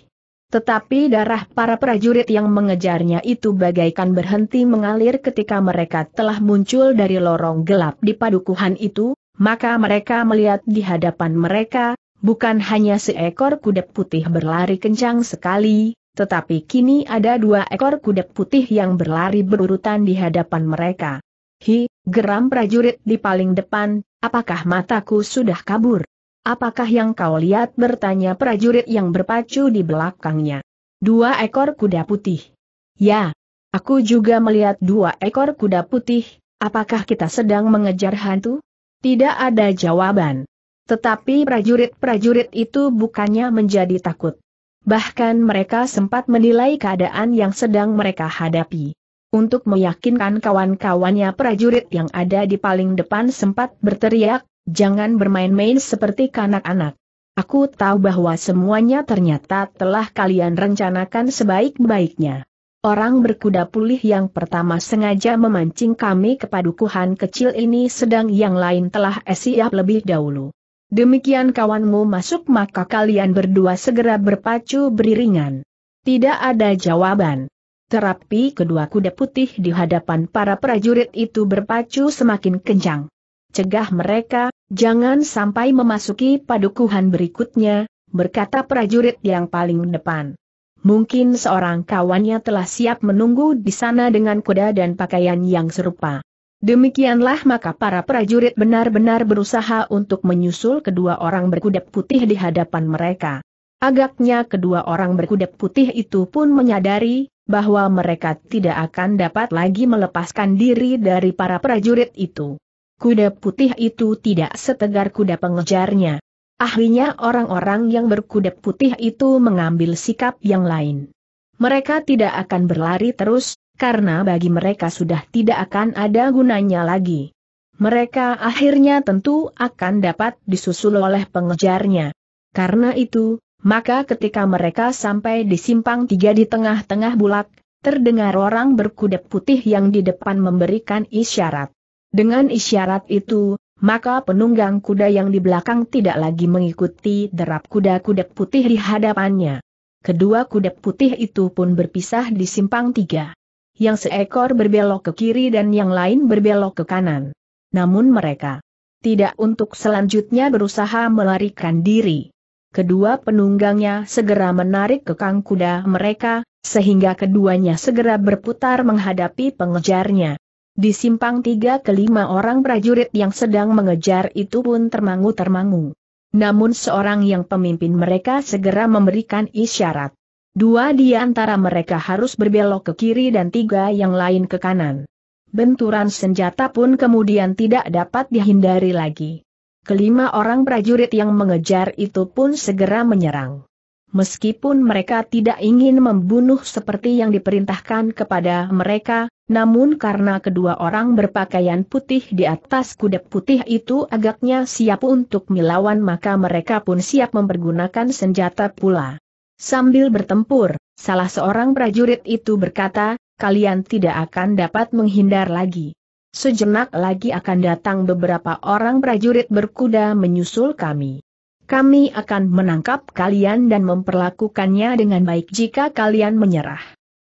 Tetapi darah para prajurit yang mengejarnya itu bagaikan berhenti mengalir ketika mereka telah muncul dari lorong gelap di padukuhan itu. Maka mereka melihat di hadapan mereka, bukan hanya seekor kuda putih berlari kencang sekali, tetapi kini ada dua ekor kuda putih yang berlari berurutan di hadapan mereka. "Hi," geram prajurit di paling depan, "apakah mataku sudah kabur?" "Apakah yang kau lihat?" bertanya prajurit yang berpacu di belakangnya. "Dua ekor kuda putih." "Ya, aku juga melihat dua ekor kuda putih, apakah kita sedang mengejar hantu?" Tidak ada jawaban. Tetapi prajurit-prajurit itu bukannya menjadi takut. Bahkan mereka sempat menilai keadaan yang sedang mereka hadapi. Untuk meyakinkan kawan-kawannya prajurit yang ada di paling depan sempat berteriak, "Jangan bermain-main seperti kanak-kanak. Aku tahu bahwa semuanya ternyata telah kalian rencanakan sebaik-baiknya." Orang berkuda pulih yang pertama sengaja memancing kami ke padukuhan kecil ini sedang yang lain telah siap lebih dahulu. "Demikian kawanmu masuk maka kalian berdua segera berpacu beriringan." Tidak ada jawaban. Tetapi kedua kuda putih di hadapan para prajurit itu berpacu semakin kencang. "Cegah mereka, jangan sampai memasuki padukuhan berikutnya," berkata prajurit yang paling depan. Mungkin seorang kawannya telah siap menunggu di sana dengan kuda dan pakaian yang serupa. Demikianlah maka para prajurit benar-benar berusaha untuk menyusul kedua orang berkuda putih di hadapan mereka. Agaknya kedua orang berkuda putih itu pun menyadari bahwa mereka tidak akan dapat lagi melepaskan diri dari para prajurit itu. Kuda putih itu tidak setegar kuda pengejarnya. Akhirnya orang-orang yang berkuda putih itu mengambil sikap yang lain. Mereka tidak akan berlari terus, karena bagi mereka sudah tidak akan ada gunanya lagi. Mereka akhirnya tentu akan dapat disusul oleh pengejarnya. Karena itu, maka ketika mereka sampai di simpang tiga di tengah-tengah bulak, terdengar orang berkuda putih yang di depan memberikan isyarat. Dengan isyarat itu, maka penunggang kuda yang di belakang tidak lagi mengikuti derap kuda-kuda putih di hadapannya. Kedua kuda putih itu pun berpisah di simpang tiga. Yang seekor berbelok ke kiri dan yang lain berbelok ke kanan. Namun mereka tidak untuk selanjutnya berusaha melarikan diri. Kedua penunggangnya segera menarik kekang kuda mereka, sehingga keduanya segera berputar menghadapi pengejarnya. Di simpang tiga kelima orang prajurit yang sedang mengejar itu pun termangu-termangu. Namun seorang yang pemimpin mereka segera memberikan isyarat. Dua di antara mereka harus berbelok ke kiri dan tiga yang lain ke kanan. Benturan senjata pun kemudian tidak dapat dihindari lagi. Kelima orang prajurit yang mengejar itu pun segera menyerang. Meskipun mereka tidak ingin membunuh seperti yang diperintahkan kepada mereka, namun karena kedua orang berpakaian putih di atas kuda putih itu agaknya siap untuk melawan, maka mereka pun siap mempergunakan senjata pula. Sambil bertempur, salah seorang prajurit itu berkata, "Kalian tidak akan dapat menghindar lagi. Sejenak lagi akan datang beberapa orang prajurit berkuda menyusul kami. Kami akan menangkap kalian dan memperlakukannya dengan baik jika kalian menyerah."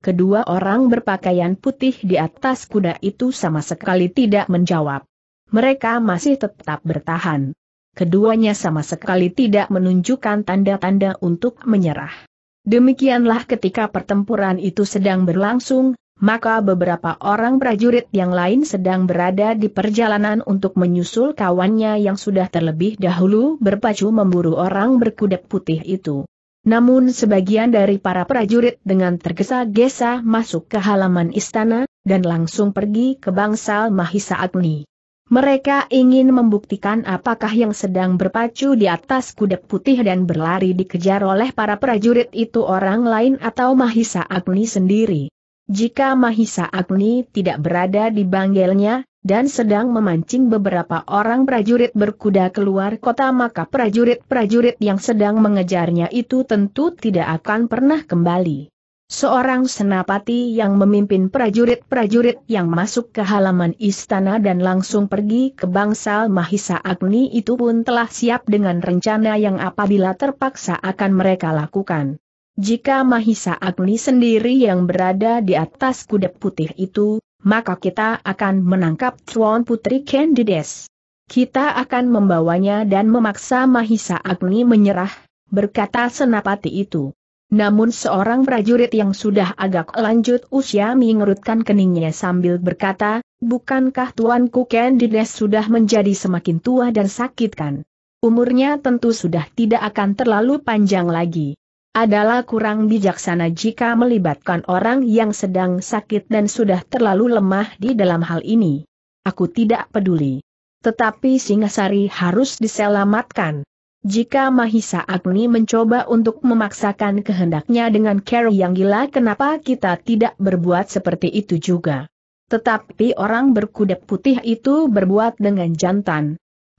Kedua orang berpakaian putih di atas kuda itu sama sekali tidak menjawab. Mereka masih tetap bertahan. Keduanya sama sekali tidak menunjukkan tanda-tanda untuk menyerah. Demikianlah ketika pertempuran itu sedang berlangsung, maka beberapa orang prajurit yang lain sedang berada di perjalanan untuk menyusul kawannya yang sudah terlebih dahulu berpacu memburu orang berkuda putih itu. Namun sebagian dari para prajurit dengan tergesa-gesa masuk ke halaman istana, dan langsung pergi ke bangsal Mahisa Agni. Mereka ingin membuktikan apakah yang sedang berpacu di atas kuda putih dan berlari dikejar oleh para prajurit itu orang lain atau Mahisa Agni sendiri. Jika Mahisa Agni tidak berada di banggelnya, dan sedang memancing beberapa orang prajurit berkuda keluar kota, maka prajurit-prajurit yang sedang mengejarnya itu tentu tidak akan pernah kembali. Seorang senapati yang memimpin prajurit-prajurit yang masuk ke halaman istana dan langsung pergi ke bangsal Mahisa Agni itu pun telah siap dengan rencana yang apabila terpaksa akan mereka lakukan. Jika Mahisa Agni sendiri yang berada di atas kuda putih itu, maka kita akan menangkap Tuan Putri Candides. Kita akan membawanya dan memaksa Mahisa Agni menyerah, berkata senapati itu. Namun seorang prajurit yang sudah agak lanjut usia mengerutkan keningnya sambil berkata, "Bukankah Tuanku Candides sudah menjadi semakin tua dan sakit kan? Umurnya tentu sudah tidak akan terlalu panjang lagi. Adalah kurang bijaksana jika melibatkan orang yang sedang sakit dan sudah terlalu lemah di dalam hal ini. Aku tidak peduli. Tetapi Singasari harus diselamatkan. Jika Mahisa Agni mencoba untuk memaksakan kehendaknya dengan cara yang gila, kenapa kita tidak berbuat seperti itu juga?" Tetapi orang berkuda putih itu berbuat dengan jantan.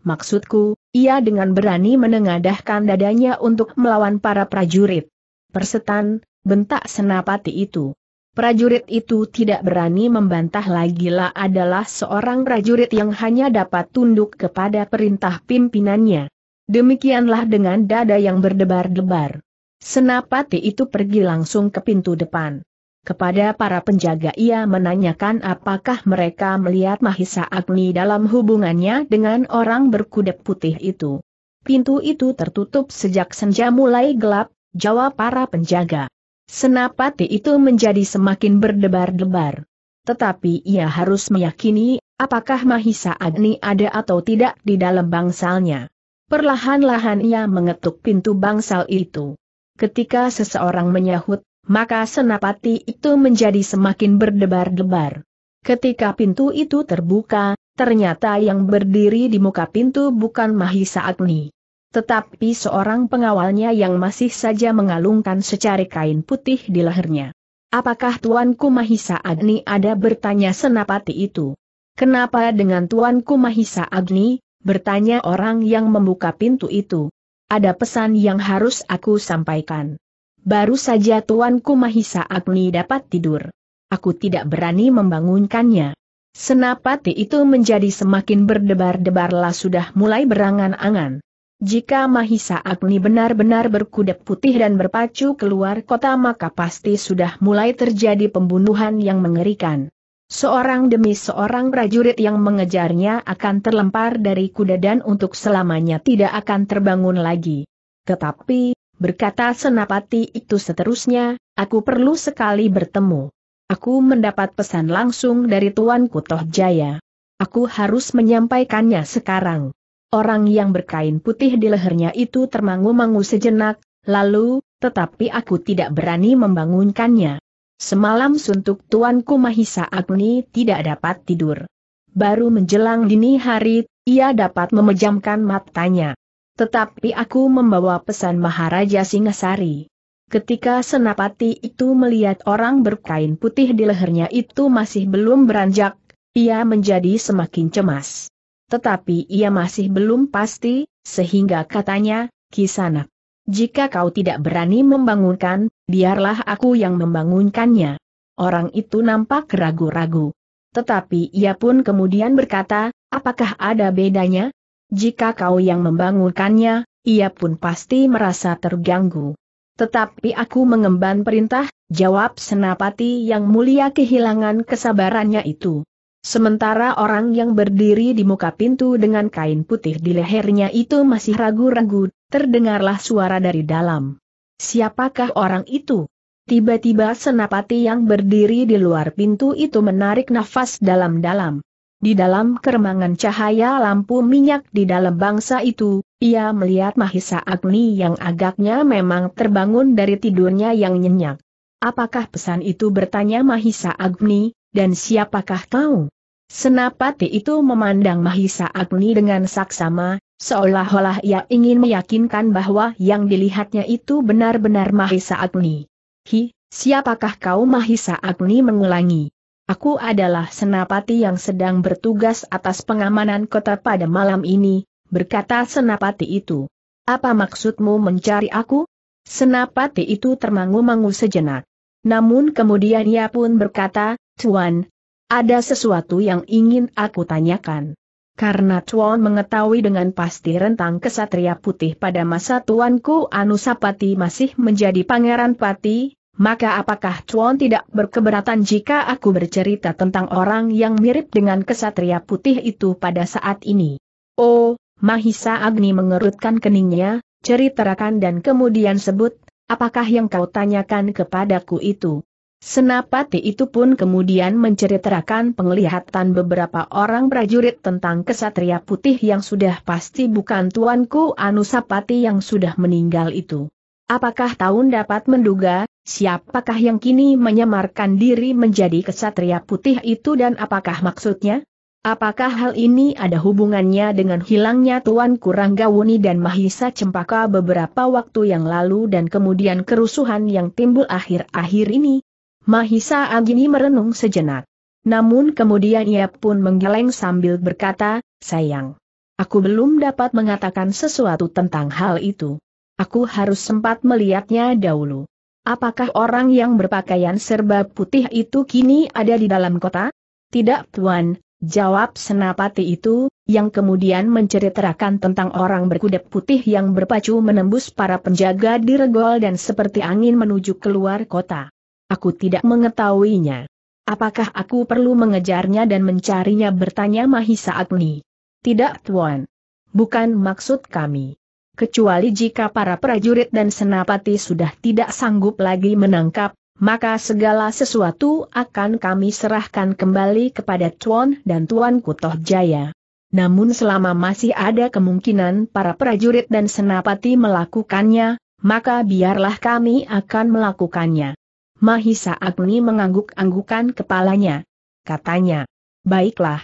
Maksudku, ia dengan berani menengadahkan dadanya untuk melawan para prajurit. "Persetan," bentak senapati itu. Prajurit itu tidak berani membantah lagi. Lah adalah seorang prajurit yang hanya dapat tunduk kepada perintah pimpinannya. Demikianlah dengan dada yang berdebar-debar. Senapati itu pergi langsung ke pintu depan. Kepada para penjaga ia menanyakan apakah mereka melihat Mahisa Agni dalam hubungannya dengan orang berkuda putih itu. "Pintu itu tertutup sejak senja mulai gelap," jawab para penjaga. Senapati itu menjadi semakin berdebar-debar. Tetapi ia harus meyakini, apakah Mahisa Agni ada atau tidak di dalam bangsalnya. Perlahan-lahan ia mengetuk pintu bangsal itu. Ketika seseorang menyahut, maka senapati itu menjadi semakin berdebar-debar. Ketika pintu itu terbuka, ternyata yang berdiri di muka pintu bukan Mahisa Agni, tetapi seorang pengawalnya yang masih saja mengalungkan secari kain putih di lehernya. Apakah Tuanku Mahisa Agni ada, bertanya senapati itu. Kenapa dengan Tuanku Mahisa Agni, bertanya orang yang membuka pintu itu. Ada pesan yang harus aku sampaikan. Baru saja Tuanku Mahisa Agni dapat tidur. Aku tidak berani membangunkannya. Senapati itu menjadi semakin berdebar-debarlah, sudah mulai berangan-angan. Jika Mahisa Agni benar-benar berkuda putih dan berpacu keluar kota, maka pasti sudah mulai terjadi pembunuhan yang mengerikan. Seorang demi seorang prajurit yang mengejarnya akan terlempar dari kuda dan untuk selamanya tidak akan terbangun lagi. Tetapi, berkata senapati itu seterusnya, aku perlu sekali bertemu. Aku mendapat pesan langsung dari Tuanku Toh Jaya. Aku harus menyampaikannya sekarang. Orang yang berkain putih di lehernya itu termangu-mangu sejenak, lalu, tetapi aku tidak berani membangunkannya. Semalam suntuk Tuanku Mahisa Agni tidak dapat tidur. Baru menjelang dini hari, ia dapat memejamkan matanya. Tetapi aku membawa pesan Maharaja Singasari. Ketika senapati itu melihat orang berkain putih di lehernya itu masih belum beranjak, ia menjadi semakin cemas. Tetapi ia masih belum pasti, sehingga katanya, Kisanak, jika kau tidak berani membangunkan, biarlah aku yang membangunkannya. Orang itu nampak ragu-ragu. Tetapi ia pun kemudian berkata, apakah ada bedanya? Jika kau yang membangunkannya, ia pun pasti merasa terganggu. Tetapi aku mengemban perintah, jawab senapati yang mulia kehilangan kesabarannya itu. Sementara orang yang berdiri di muka pintu dengan kain putih di lehernya itu masih ragu-ragu, terdengarlah suara dari dalam. Siapakah orang itu? Tiba-tiba senapati yang berdiri di luar pintu itu menarik nafas dalam-dalam. Di dalam keremangan cahaya lampu minyak di dalam bangsa itu, ia melihat Mahisa Agni yang agaknya memang terbangun dari tidurnya yang nyenyak. Apakah pesan itu, bertanya Mahisa Agni? Dan siapakah kau? Senapati itu memandang Mahisa Agni dengan saksama, seolah-olah ia ingin meyakinkan bahwa yang dilihatnya itu benar-benar Mahisa Agni. Hi, siapakah kau? Mahisa Agni mengulangi. Aku adalah senapati yang sedang bertugas atas pengamanan kota pada malam ini, berkata senapati itu. Apa maksudmu mencari aku? Senapati itu termangu-mangu sejenak. Namun kemudian ia pun berkata, Tuan, ada sesuatu yang ingin aku tanyakan. Karena Tuan mengetahui dengan pasti rentang kesatria putih pada masa Tuanku Anusapati masih menjadi Pangeran Pati, maka apakah Tuan tidak berkeberatan jika aku bercerita tentang orang yang mirip dengan kesatria putih itu pada saat ini? Oh, Mahisa Agni mengerutkan keningnya, ceritakan dan kemudian sebut, apakah yang kau tanyakan kepadaku itu? Senapati itu pun kemudian menceritakan penglihatan beberapa orang prajurit tentang kesatria putih yang sudah pasti bukan Tuanku Anusapati yang sudah meninggal itu. Apakah Taun dapat menduga, siapakah yang kini menyamarkan diri menjadi kesatria putih itu dan apakah maksudnya? Apakah hal ini ada hubungannya dengan hilangnya Tuanku Ranggawuni dan Mahisa Cempaka beberapa waktu yang lalu dan kemudian kerusuhan yang timbul akhir-akhir ini? Mahisa Agni merenung sejenak. Namun kemudian ia pun menggeleng sambil berkata, sayang, aku belum dapat mengatakan sesuatu tentang hal itu. Aku harus sempat melihatnya dahulu. Apakah orang yang berpakaian serba putih itu kini ada di dalam kota? Tidak, Tuan, jawab senapati itu, yang kemudian menceritakan tentang orang berkuda putih yang berpacu menembus para penjaga diregol dan seperti angin menuju keluar kota. Aku tidak mengetahuinya. Apakah aku perlu mengejarnya dan mencarinya, bertanya Mahisa Agni. Tidak, Tuan. Bukan maksud kami. Kecuali jika para prajurit dan senapati sudah tidak sanggup lagi menangkap, maka segala sesuatu akan kami serahkan kembali kepada Tuan dan Tuanku Toh Jaya. Namun selama masih ada kemungkinan para prajurit dan senapati melakukannya, maka biarlah kami akan melakukannya. Mahisa Agni mengangguk-anggukan kepalanya. Katanya, baiklah.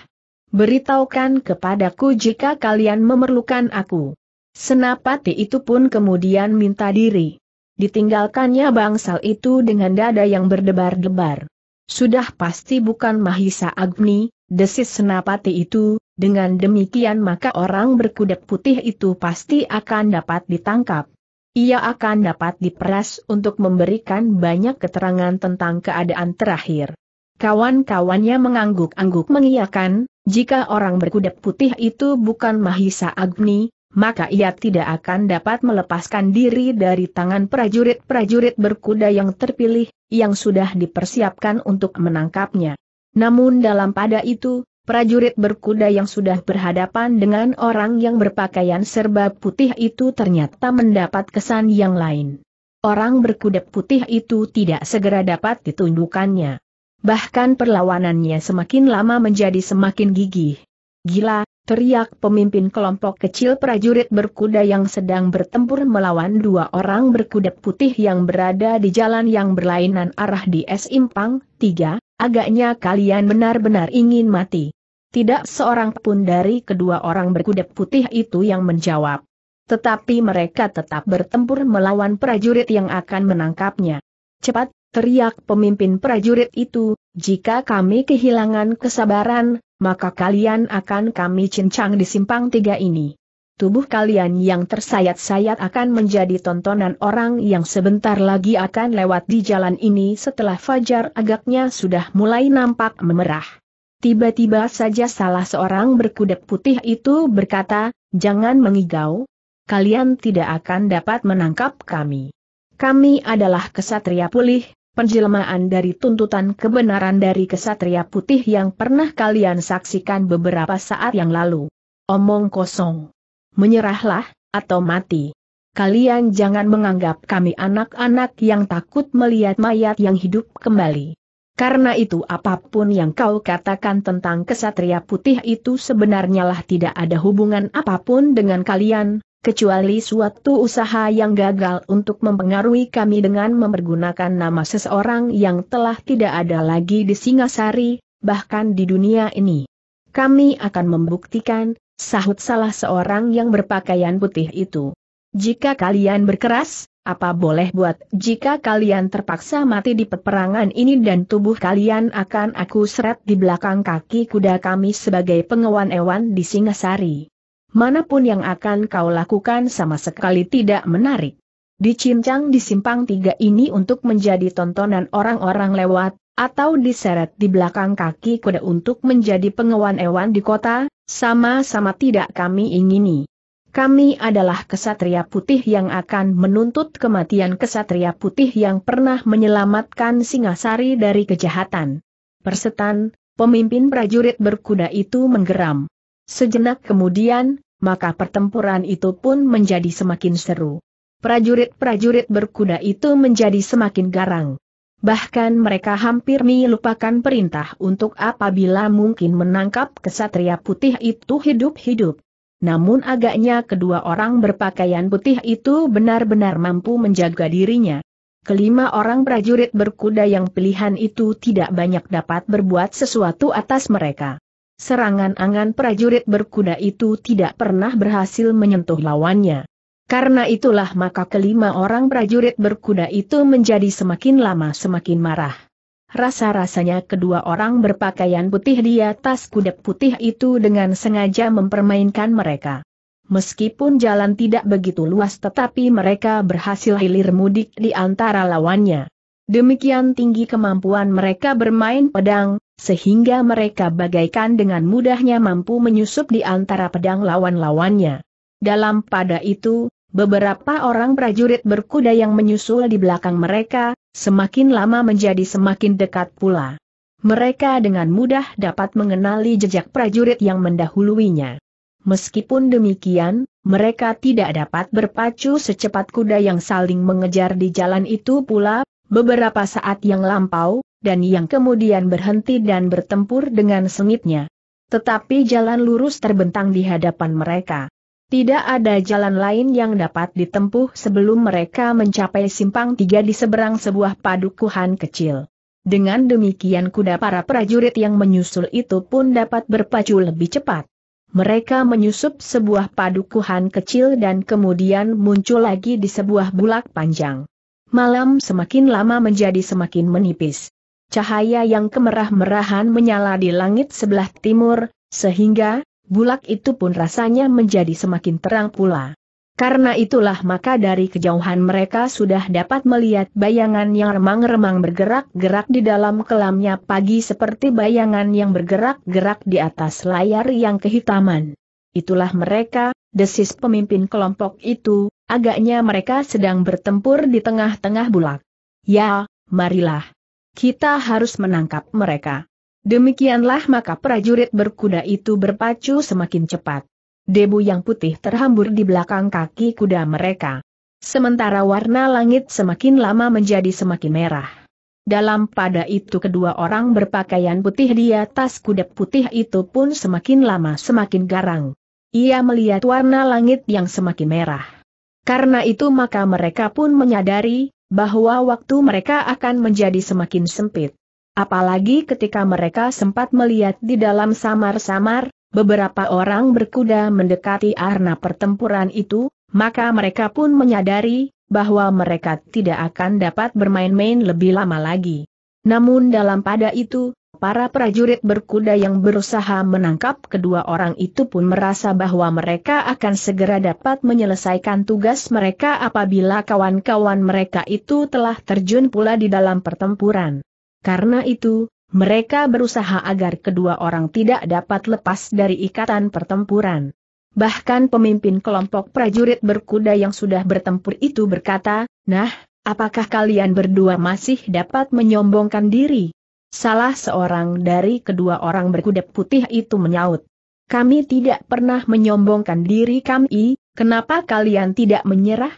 Beritahukan kepadaku jika kalian memerlukan aku. Senapati itu pun kemudian minta diri. ditinggalkannya bangsal itu dengan dada yang berdebar-debar. Sudah pasti bukan Mahisa Agni, desis Senapati itu, dengan demikian maka orang berkuda putih itu pasti akan dapat ditangkap. Ia akan dapat diperas untuk memberikan banyak keterangan tentang keadaan terakhir. Kawan-kawannya mengangguk-angguk mengiyakan, jika orang berkuda putih itu bukan Mahisa Agni, maka ia tidak akan dapat melepaskan diri dari tangan prajurit-prajurit berkuda yang terpilih, yang sudah dipersiapkan untuk menangkapnya. Namun dalam pada itu, prajurit berkuda yang sudah berhadapan dengan orang yang berpakaian serba putih itu ternyata mendapat kesan yang lain. Orang berkuda putih itu tidak segera dapat ditundukkannya. Bahkan perlawanannya semakin lama menjadi semakin gigih. "Gila!" teriak pemimpin kelompok kecil prajurit berkuda yang sedang bertempur melawan dua orang berkuda putih yang berada di jalan yang berlainan arah di Simpang Tiga, "Agaknya kalian benar-benar ingin mati." Tidak seorang pun dari kedua orang berkuda putih itu yang menjawab. Tetapi mereka tetap bertempur melawan prajurit yang akan menangkapnya. "Cepat!" teriak pemimpin prajurit itu, "jika kami kehilangan kesabaran, maka kalian akan kami cincang di simpang tiga ini. Tubuh kalian yang tersayat-sayat akan menjadi tontonan orang yang sebentar lagi akan lewat di jalan ini." Setelah fajar agaknya sudah mulai nampak memerah, tiba-tiba saja salah seorang berkuda putih itu berkata, "Jangan mengigau. Kalian tidak akan dapat menangkap kami. Kami adalah kesatria pulih, penjelmaan dari tuntutan kebenaran dari kesatria putih yang pernah kalian saksikan beberapa saat yang lalu. Omong kosong. Menyerahlah, atau mati. Kalian jangan menganggap kami anak-anak yang takut melihat mayat yang hidup kembali. Karena itu apapun yang kau katakan tentang kesatria putih itu sebenarnya lah tidak ada hubungan apapun dengan kalian, kecuali suatu usaha yang gagal untuk mempengaruhi kami dengan mempergunakan nama seseorang yang telah tidak ada lagi di Singasari, bahkan di dunia ini. Kami akan membuktikan," sahut salah seorang yang berpakaian putih itu. "Jika kalian berkeras, apa boleh buat, jika kalian terpaksa mati di peperangan ini dan tubuh kalian akan aku seret di belakang kaki kuda kami sebagai pengawan ewan di Singasari. Manapun yang akan kau lakukan sama sekali tidak menarik. Dicincang di simpang tiga ini untuk menjadi tontonan orang-orang lewat, atau diseret di belakang kaki kuda untuk menjadi pengawan ewan di kota, sama-sama tidak kami ingini. Kami adalah kesatria putih yang akan menuntut kematian kesatria putih yang pernah menyelamatkan Singasari dari kejahatan." "Persetan!" pemimpin prajurit berkuda itu menggeram. Sejenak kemudian, maka pertempuran itu pun menjadi semakin seru. Prajurit-prajurit berkuda itu menjadi semakin garang. Bahkan mereka hampir melupakan perintah untuk apabila mungkin menangkap kesatria putih itu hidup-hidup. Namun agaknya kedua orang berpakaian putih itu benar-benar mampu menjaga dirinya. Kelima orang prajurit berkuda yang pilihan itu tidak banyak dapat berbuat sesuatu atas mereka. Serangan angan prajurit berkuda itu tidak pernah berhasil menyentuh lawannya. Karena itulah maka kelima orang prajurit berkuda itu menjadi semakin lama semakin marah. Rasa-rasanya kedua orang berpakaian putih di atas kuda putih itu dengan sengaja mempermainkan mereka. Meskipun jalan tidak begitu luas tetapi mereka berhasil hilir mudik di antara lawannya. Demikian tinggi kemampuan mereka bermain pedang, sehingga mereka bagaikan dengan mudahnya mampu menyusup di antara pedang lawan-lawannya. Dalam pada itu, beberapa orang prajurit berkuda yang menyusul di belakang mereka, semakin lama menjadi semakin dekat pula. Mereka dengan mudah dapat mengenali jejak prajurit yang mendahuluinya. Meskipun demikian, mereka tidak dapat berpacu secepat kuda yang saling mengejar di jalan itu pula, beberapa saat yang lampau, dan yang kemudian berhenti dan bertempur dengan sengitnya. Tetapi jalan lurus terbentang di hadapan mereka. Tidak ada jalan lain yang dapat ditempuh sebelum mereka mencapai simpang tiga di seberang sebuah padukuhan kecil. Dengan demikian kuda para prajurit yang menyusul itu pun dapat berpacu lebih cepat. Mereka menyusup sebuah padukuhan kecil dan kemudian muncul lagi di sebuah bulak panjang. malam semakin lama menjadi semakin menipis. Cahaya yang kemerah-merahan menyala di langit sebelah timur, sehingga bulak itu pun rasanya menjadi semakin terang pula. Karena itulah maka dari kejauhan mereka sudah dapat melihat bayangan yang remang-remang bergerak-gerak di dalam kelamnya pagi seperti bayangan yang bergerak-gerak di atas layar yang kehitaman. Itulah mereka, desis pemimpin kelompok itu, agaknya mereka sedang bertempur di tengah-tengah bulak. Ya, marilah. Kita harus menangkap mereka. Demikianlah maka prajurit berkuda itu berpacu semakin cepat. Debu yang putih terhambur di belakang kaki kuda mereka. Sementara warna langit semakin lama menjadi semakin merah. Dalam pada itu kedua orang berpakaian putih di atas kuda putih itu pun semakin lama semakin garang. Ia melihat warna langit yang semakin merah. Karena itu maka mereka pun menyadari bahwa waktu mereka akan menjadi semakin sempit. Apalagi ketika mereka sempat melihat di dalam samar-samar beberapa orang berkuda mendekati arena pertempuran itu, maka mereka pun menyadari bahwa mereka tidak akan dapat bermain-main lebih lama lagi. Namun dalam pada itu, para prajurit berkuda yang berusaha menangkap kedua orang itu pun merasa bahwa mereka akan segera dapat menyelesaikan tugas mereka apabila kawan-kawan mereka itu telah terjun pula di dalam pertempuran. Karena itu, mereka berusaha agar kedua orang tidak dapat lepas dari ikatan pertempuran. Bahkan pemimpin kelompok prajurit berkuda yang sudah bertempur itu berkata, "Nah, apakah kalian berdua masih dapat menyombongkan diri?" Salah seorang dari kedua orang berkuda putih itu menyaut, "Kami tidak pernah menyombongkan diri kami, kenapa kalian tidak menyerah?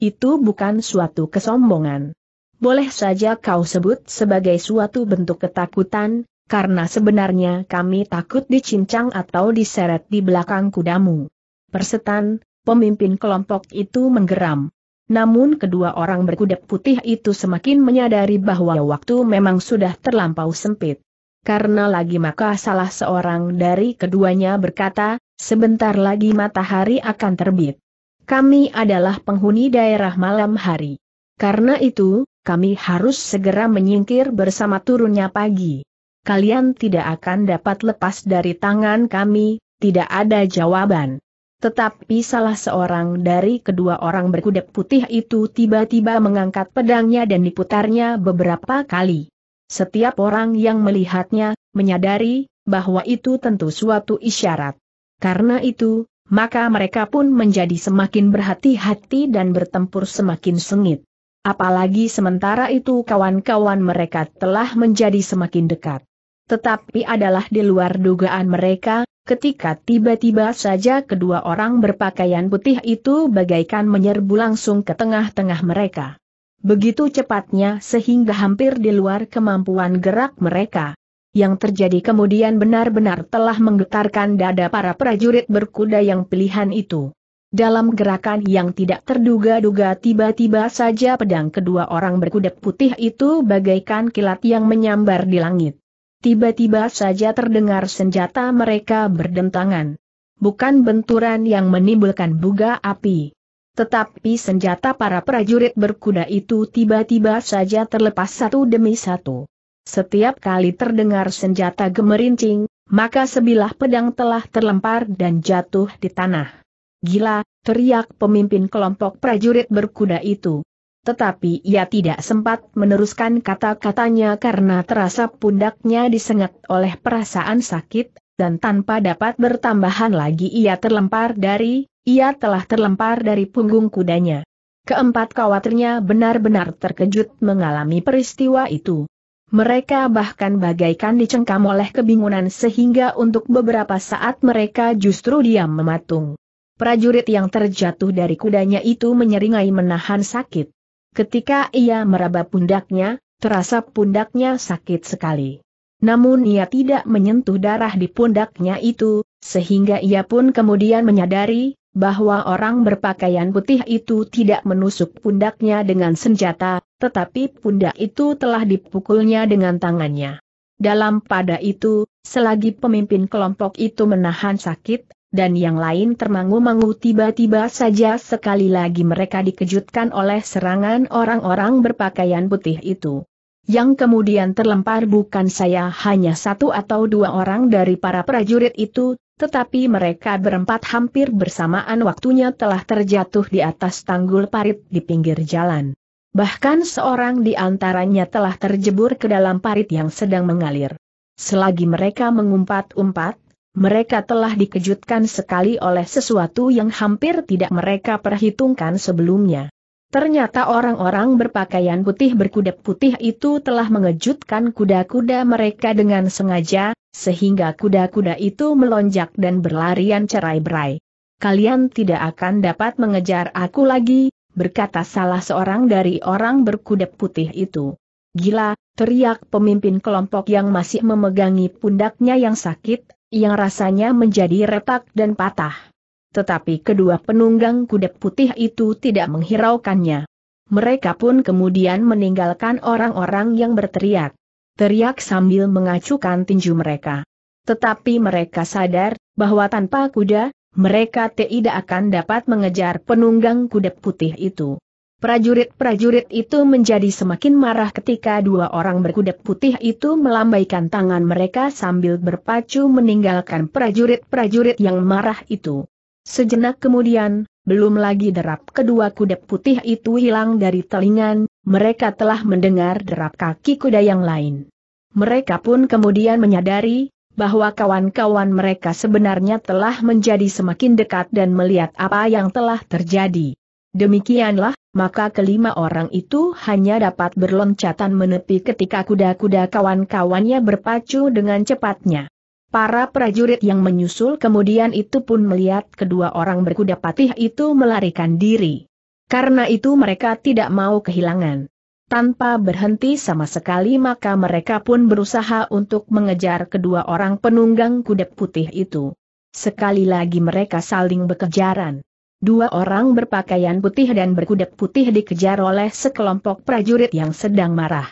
Itu bukan suatu kesombongan. Boleh saja kau sebut sebagai suatu bentuk ketakutan, karena sebenarnya kami takut dicincang atau diseret di belakang kudamu." Persetan, pemimpin kelompok itu menggeram. Namun kedua orang berkuda putih itu semakin menyadari bahwa waktu memang sudah terlampau sempit. Karena lagi maka salah seorang dari keduanya berkata, "Sebentar lagi matahari akan terbit. Kami adalah penghuni daerah malam hari. Karena itu, kami harus segera menyingkir bersama turunnya pagi. Kalian tidak akan dapat lepas dari tangan kami." Tidak ada jawaban. Tetapi salah seorang dari kedua orang berkuda putih itu tiba-tiba mengangkat pedangnya dan diputarnya beberapa kali. Setiap orang yang melihatnya menyadari bahwa itu tentu suatu isyarat. Karena itu, maka mereka pun menjadi semakin berhati-hati dan bertempur semakin sengit. Apalagi sementara itu kawan-kawan mereka telah menjadi semakin dekat. Tetapi adalah di luar dugaan mereka, ketika tiba-tiba saja kedua orang berpakaian putih itu bagaikan menyerbu langsung ke tengah-tengah mereka. Begitu cepatnya sehingga hampir di luar kemampuan gerak mereka. Yang terjadi kemudian benar-benar telah menggetarkan dada para prajurit berkuda yang pilihan itu. Dalam gerakan yang tidak terduga-duga tiba-tiba saja pedang kedua orang berkuda putih itu bagaikan kilat yang menyambar di langit. Tiba-tiba saja terdengar senjata mereka berdentangan. Bukan benturan yang menimbulkan buga api. Tetapi senjata para prajurit berkuda itu tiba-tiba saja terlepas satu demi satu. Setiap kali terdengar senjata gemerincing, maka sebilah pedang telah terlempar dan jatuh di tanah. "Gila!" teriak pemimpin kelompok prajurit berkuda itu. Tetapi ia tidak sempat meneruskan kata-katanya karena terasa pundaknya disengat oleh perasaan sakit, dan tanpa dapat bertambahan lagi ia terlempar dari, ia telah terlempar dari punggung kudanya. Keempat kawatirnya benar-benar terkejut mengalami peristiwa itu. Mereka bahkan bagaikan dicengkam oleh kebingungan sehingga untuk beberapa saat mereka justru diam mematung. Prajurit yang terjatuh dari kudanya itu menyeringai menahan sakit. Ketika ia meraba pundaknya, terasa pundaknya sakit sekali. Namun ia tidak menyentuh darah di pundaknya itu, sehingga ia pun kemudian menyadari bahwa orang berpakaian putih itu tidak menusuk pundaknya dengan senjata, tetapi pundak itu telah dipukulnya dengan tangannya. Dalam pada itu, selagi pemimpin kelompok itu menahan sakit, dan yang lain termangu-mangu. Tiba-tiba saja sekali lagi mereka dikejutkan oleh serangan orang-orang berpakaian putih itu. Yang kemudian terlempar bukan saya hanya satu atau dua orang dari para prajurit itu, tetapi mereka berempat hampir bersamaan waktunya telah terjatuh di atas tanggul parit di pinggir jalan. Bahkan seorang di antaranya telah terjebur ke dalam parit yang sedang mengalir. Selagi mereka mengumpat-umpat, mereka telah dikejutkan sekali oleh sesuatu yang hampir tidak mereka perhitungkan sebelumnya. Ternyata orang-orang berpakaian putih berkuda putih itu telah mengejutkan kuda-kuda mereka dengan sengaja, sehingga kuda-kuda itu melonjak dan berlarian cerai-berai. "Kalian tidak akan dapat mengejar aku lagi," berkata salah seorang dari orang berkuda putih itu. "Gila," teriak pemimpin kelompok yang masih memegangi pundaknya yang sakit, yang rasanya menjadi retak dan patah. Tetapi kedua penunggang kuda putih itu tidak menghiraukannya. Mereka pun kemudian meninggalkan orang-orang yang berteriak. Teriak sambil mengacukan tinju mereka. Tetapi mereka sadar bahwa tanpa kuda, mereka tidak akan dapat mengejar penunggang kuda putih itu. Prajurit-prajurit itu menjadi semakin marah ketika dua orang berkuda putih itu melambaikan tangan mereka sambil berpacu meninggalkan prajurit-prajurit yang marah itu. Sejenak kemudian, belum lagi derap kedua kuda putih itu hilang dari telingan, mereka telah mendengar derap kaki kuda yang lain. Mereka pun kemudian menyadari bahwa kawan-kawan mereka sebenarnya telah menjadi semakin dekat dan melihat apa yang telah terjadi. Demikianlah, maka kelima orang itu hanya dapat berloncatan menepi ketika kuda-kuda kawan-kawannya berpacu dengan cepatnya. Para prajurit yang menyusul kemudian itu pun melihat kedua orang berkuda patih itu melarikan diri. Karena itu mereka tidak mau kehilangan. Tanpa berhenti sama sekali maka mereka pun berusaha untuk mengejar kedua orang penunggang kuda putih itu. Sekali lagi mereka saling berkejaran. Dua orang berpakaian putih dan berkuda putih dikejar oleh sekelompok prajurit yang sedang marah.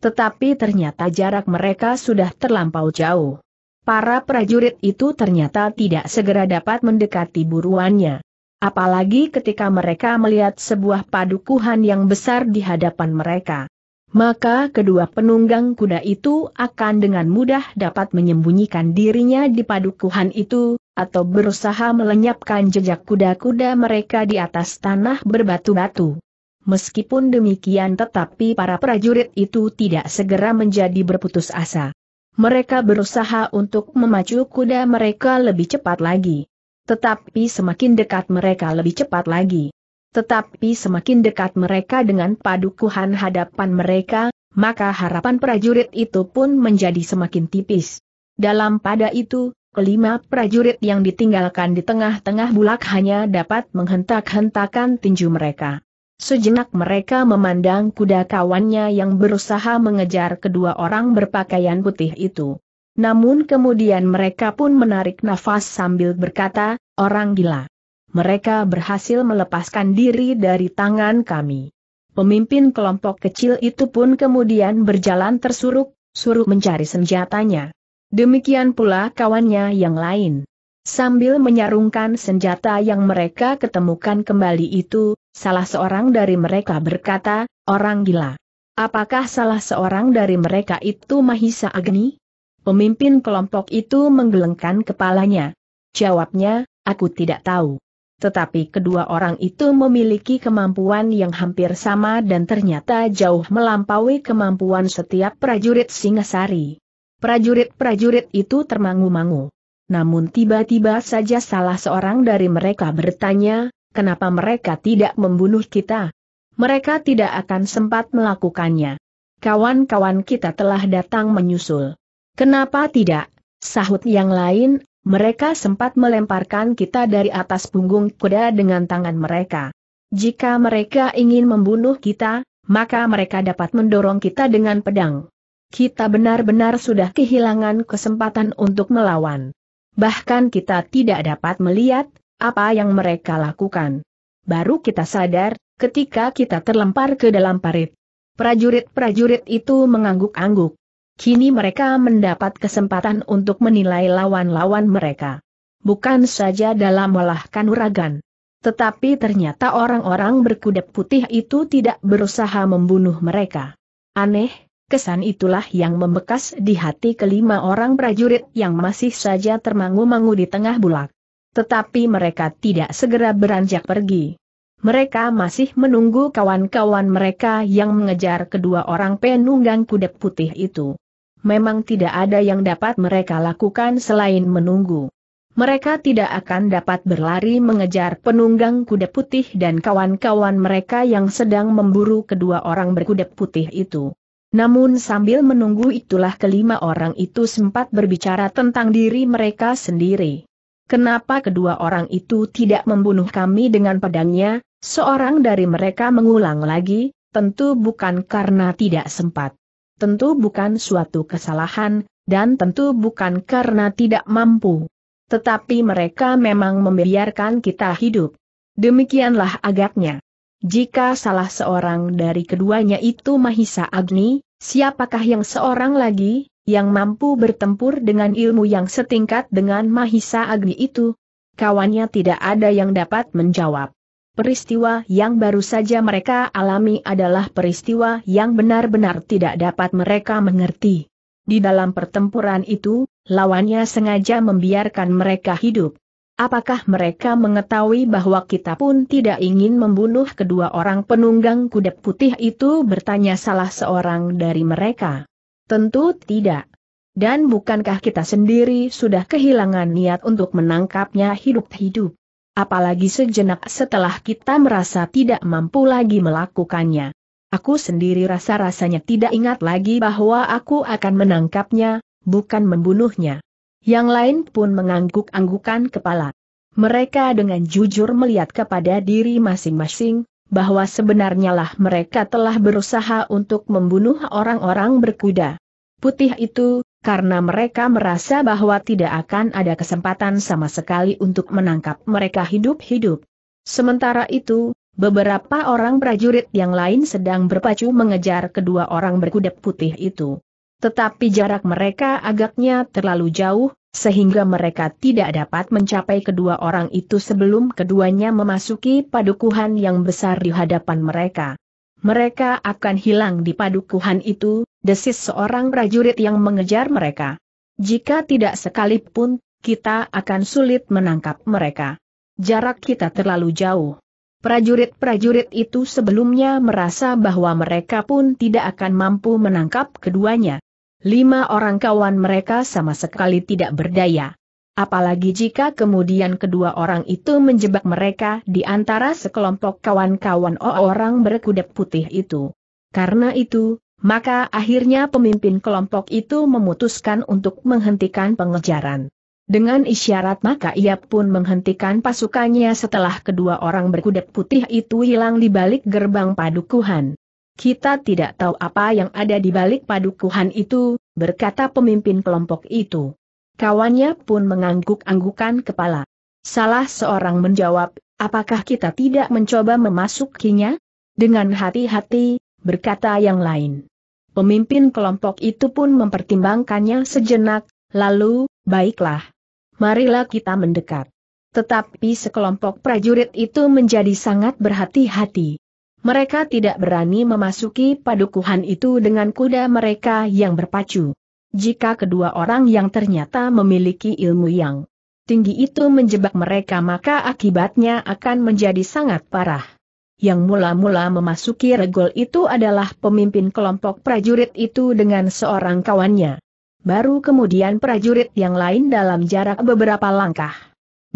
Tetapi ternyata jarak mereka sudah terlampau jauh. Para prajurit itu ternyata tidak segera dapat mendekati buruannya. Apalagi ketika mereka melihat sebuah padukuhan yang besar di hadapan mereka. Maka kedua penunggang kuda itu akan dengan mudah dapat menyembunyikan dirinya di padukuhan itu, atau berusaha melenyapkan jejak kuda-kuda mereka di atas tanah berbatu-batu. Meskipun demikian tetapi para prajurit itu tidak segera menjadi berputus asa. Mereka berusaha untuk memacu kuda mereka lebih cepat lagi. Tetapi semakin dekat mereka lebih cepat lagi. Tetapi semakin dekat mereka dengan padukuhan hadapan mereka, maka harapan prajurit itu pun menjadi semakin tipis. Dalam pada itu, kelima prajurit yang ditinggalkan di tengah-tengah bulak hanya dapat menghentak-hentakan tinju mereka. Sejenak mereka memandang kuda kawannya yang berusaha mengejar kedua orang berpakaian putih itu. Namun kemudian mereka pun menarik nafas sambil berkata, "Orang gila. Mereka berhasil melepaskan diri dari tangan kami." Pemimpin kelompok kecil itu pun kemudian berjalan tersuruk-suruk mencari senjatanya. Demikian pula kawannya yang lain. Sambil menyarungkan senjata yang mereka ketemukan kembali itu, salah seorang dari mereka berkata, "Orang gila. Apakah salah seorang dari mereka itu Mahisa Agni?" Pemimpin kelompok itu menggelengkan kepalanya. Jawabnya, "Aku tidak tahu." Tetapi kedua orang itu memiliki kemampuan yang hampir sama dan ternyata jauh melampaui kemampuan setiap prajurit Singasari. Prajurit-prajurit itu termangu-mangu. Namun tiba-tiba saja salah seorang dari mereka bertanya, "Kenapa mereka tidak membunuh kita?" "Mereka tidak akan sempat melakukannya. Kawan-kawan kita telah datang menyusul." "Kenapa tidak?" sahut yang lain, "mereka sempat melemparkan kita dari atas punggung kuda dengan tangan mereka. Jika mereka ingin membunuh kita, maka mereka dapat mendorong kita dengan pedang. Kita benar-benar sudah kehilangan kesempatan untuk melawan. Bahkan kita tidak dapat melihat apa yang mereka lakukan. Baru kita sadar ketika kita terlempar ke dalam parit." Prajurit-prajurit itu mengangguk-angguk. Kini mereka mendapat kesempatan untuk menilai lawan-lawan mereka. bukan saja dalam olah kanuragan. Tetapi ternyata orang-orang berkuda putih itu tidak berusaha membunuh mereka. Aneh, kesan itulah yang membekas di hati kelima orang prajurit yang masih saja termangu-mangu di tengah bulak. Tetapi mereka tidak segera beranjak pergi. Mereka masih menunggu kawan-kawan mereka yang mengejar kedua orang penunggang kuda putih itu. Memang tidak ada yang dapat mereka lakukan selain menunggu. Mereka tidak akan dapat berlari mengejar penunggang kuda putih dan kawan-kawan mereka yang sedang memburu kedua orang berkuda putih itu. Namun sambil menunggu itulah kelima orang itu sempat berbicara tentang diri mereka sendiri. Kenapa kedua orang itu tidak membunuh kami dengan pedangnya? Seorang dari mereka mengulang lagi, tentu bukan karena tidak sempat. Tentu bukan suatu kesalahan, dan tentu bukan karena tidak mampu. Tetapi mereka memang membiarkan kita hidup. Demikianlah agaknya. Jika salah seorang dari keduanya itu Mahisa Agni, siapakah yang seorang lagi, yang mampu bertempur dengan ilmu yang setingkat dengan Mahisa Agni itu? Kawannya tidak ada yang dapat menjawab. Peristiwa yang baru saja mereka alami adalah peristiwa yang benar-benar tidak dapat mereka mengerti. Di dalam pertempuran itu, lawannya sengaja membiarkan mereka hidup. Apakah mereka mengetahui bahwa kita pun tidak ingin membunuh kedua orang penunggang kuda putih itu? Bertanya salah seorang dari mereka. Tentu tidak. Dan bukankah kita sendiri sudah kehilangan niat untuk menangkapnya hidup-hidup? Apalagi sejenak setelah kita merasa tidak mampu lagi melakukannya. Aku sendiri rasa-rasanya tidak ingat lagi bahwa aku akan menangkapnya, bukan membunuhnya. Yang lain pun mengangguk-anggukan kepala. Mereka dengan jujur melihat kepada diri masing-masing, bahwa sebenarnya lah mereka telah berusaha untuk membunuh orang-orang berkuda putih itu, karena mereka merasa bahwa tidak akan ada kesempatan sama sekali untuk menangkap mereka hidup-hidup. Sementara itu, beberapa orang prajurit yang lain sedang berpacu mengejar kedua orang berkuda putih itu. Tetapi jarak mereka agaknya terlalu jauh, sehingga mereka tidak dapat mencapai kedua orang itu sebelum keduanya memasuki padukuhan yang besar di hadapan mereka. Mereka akan hilang di padukuhan itu, desis seorang prajurit yang mengejar mereka. Jika tidak sekalipun, kita akan sulit menangkap mereka. Jarak kita terlalu jauh. Prajurit-prajurit itu sebelumnya merasa bahwa mereka pun tidak akan mampu menangkap keduanya. Lima orang kawan mereka sama sekali tidak berdaya. Apalagi jika kemudian kedua orang itu menjebak mereka di antara sekelompok kawan-kawan orang berkuda putih itu. Karena itu, maka akhirnya pemimpin kelompok itu memutuskan untuk menghentikan pengejaran. Dengan isyarat maka ia pun menghentikan pasukannya setelah kedua orang berkuda putih itu hilang di balik gerbang padukuhan. Kita tidak tahu apa yang ada di balik padukuhan itu, berkata pemimpin kelompok itu. Kawannya pun mengangguk-anggukan kepala. Salah seorang menjawab, apakah kita tidak mencoba memasukinya? Dengan hati-hati, berkata yang lain. Pemimpin kelompok itu pun mempertimbangkannya sejenak, lalu, baiklah. Marilah kita mendekat. Tetapi sekelompok prajurit itu menjadi sangat berhati-hati. Mereka tidak berani memasuki padukuhan itu dengan kuda mereka yang berpacu. Jika kedua orang yang ternyata memiliki ilmu yang tinggi itu menjebak mereka maka akibatnya akan menjadi sangat parah. Yang mula-mula memasuki regol itu adalah pemimpin kelompok prajurit itu dengan seorang kawannya. Baru kemudian prajurit yang lain dalam jarak beberapa langkah.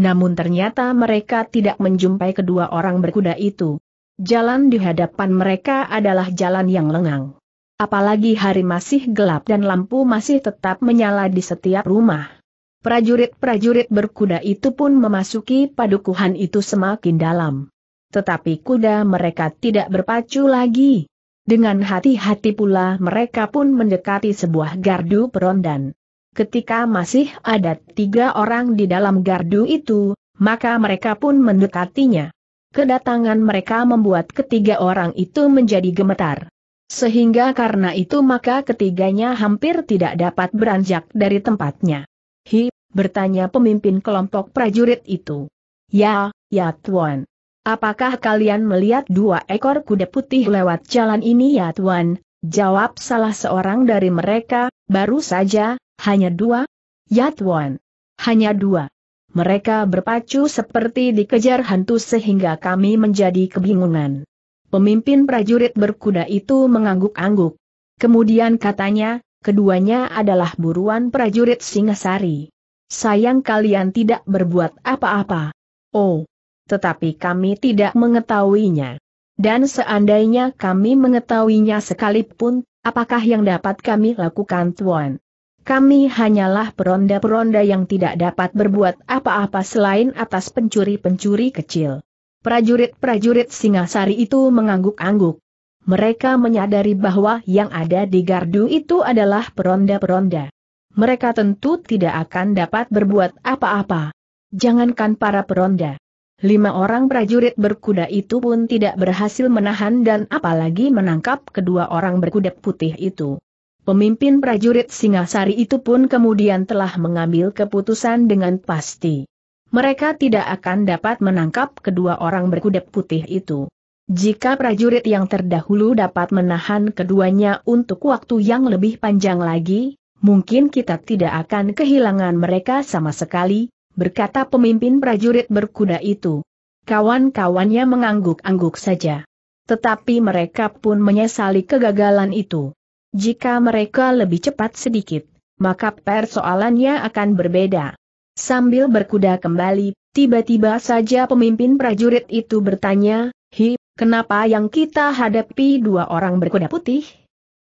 Namun ternyata mereka tidak menjumpai kedua orang berkuda itu. Jalan di hadapan mereka adalah jalan yang lengang. Apalagi hari masih gelap dan lampu masih tetap menyala di setiap rumah. Prajurit-prajurit berkuda itu pun memasuki padukuhan itu semakin dalam. Tetapi kuda mereka tidak berpacu lagi. Dengan hati-hati pula mereka pun mendekati sebuah gardu perondan. Ketika masih ada tiga orang di dalam gardu itu, maka mereka pun mendekatinya. Kedatangan mereka membuat ketiga orang itu menjadi gemetar. Sehingga karena itu maka ketiganya hampir tidak dapat beranjak dari tempatnya. Hi, bertanya pemimpin kelompok prajurit itu. Ya, ya Tuan. Apakah kalian melihat dua ekor kuda putih lewat jalan ini ya Tuan? Jawab salah seorang dari mereka, baru saja, hanya dua? Ya Tuan. Hanya dua. Mereka berpacu seperti dikejar hantu sehingga kami menjadi kebingungan. Pemimpin prajurit berkuda itu mengangguk-angguk. Kemudian katanya, keduanya adalah buruan prajurit Singasari. Sayang kalian tidak berbuat apa-apa. Oh, tetapi kami tidak mengetahuinya. Dan seandainya kami mengetahuinya sekalipun, apakah yang dapat kami lakukan Tuan? Kami hanyalah peronda-peronda yang tidak dapat berbuat apa-apa selain atas pencuri-pencuri kecil. Prajurit-prajurit Singasari itu mengangguk-angguk. Mereka menyadari bahwa yang ada di gardu itu adalah peronda-peronda. Mereka tentu tidak akan dapat berbuat apa-apa. Jangankan para peronda. Lima orang prajurit berkuda itu pun tidak berhasil menahan dan apalagi menangkap kedua orang berkuda putih itu. Pemimpin prajurit Singasari itu pun kemudian telah mengambil keputusan dengan pasti. Mereka tidak akan dapat menangkap kedua orang berkuda putih itu. Jika prajurit yang terdahulu dapat menahan keduanya untuk waktu yang lebih panjang lagi, mungkin kita tidak akan kehilangan mereka sama sekali, berkata pemimpin prajurit berkuda itu. Kawan-kawannya mengangguk-angguk saja. Tetapi mereka pun menyesali kegagalan itu. Jika mereka lebih cepat sedikit, maka persoalannya akan berbeda. Sambil berkuda kembali, tiba-tiba saja pemimpin prajurit itu bertanya, Hi, kenapa yang kita hadapi dua orang berkuda putih?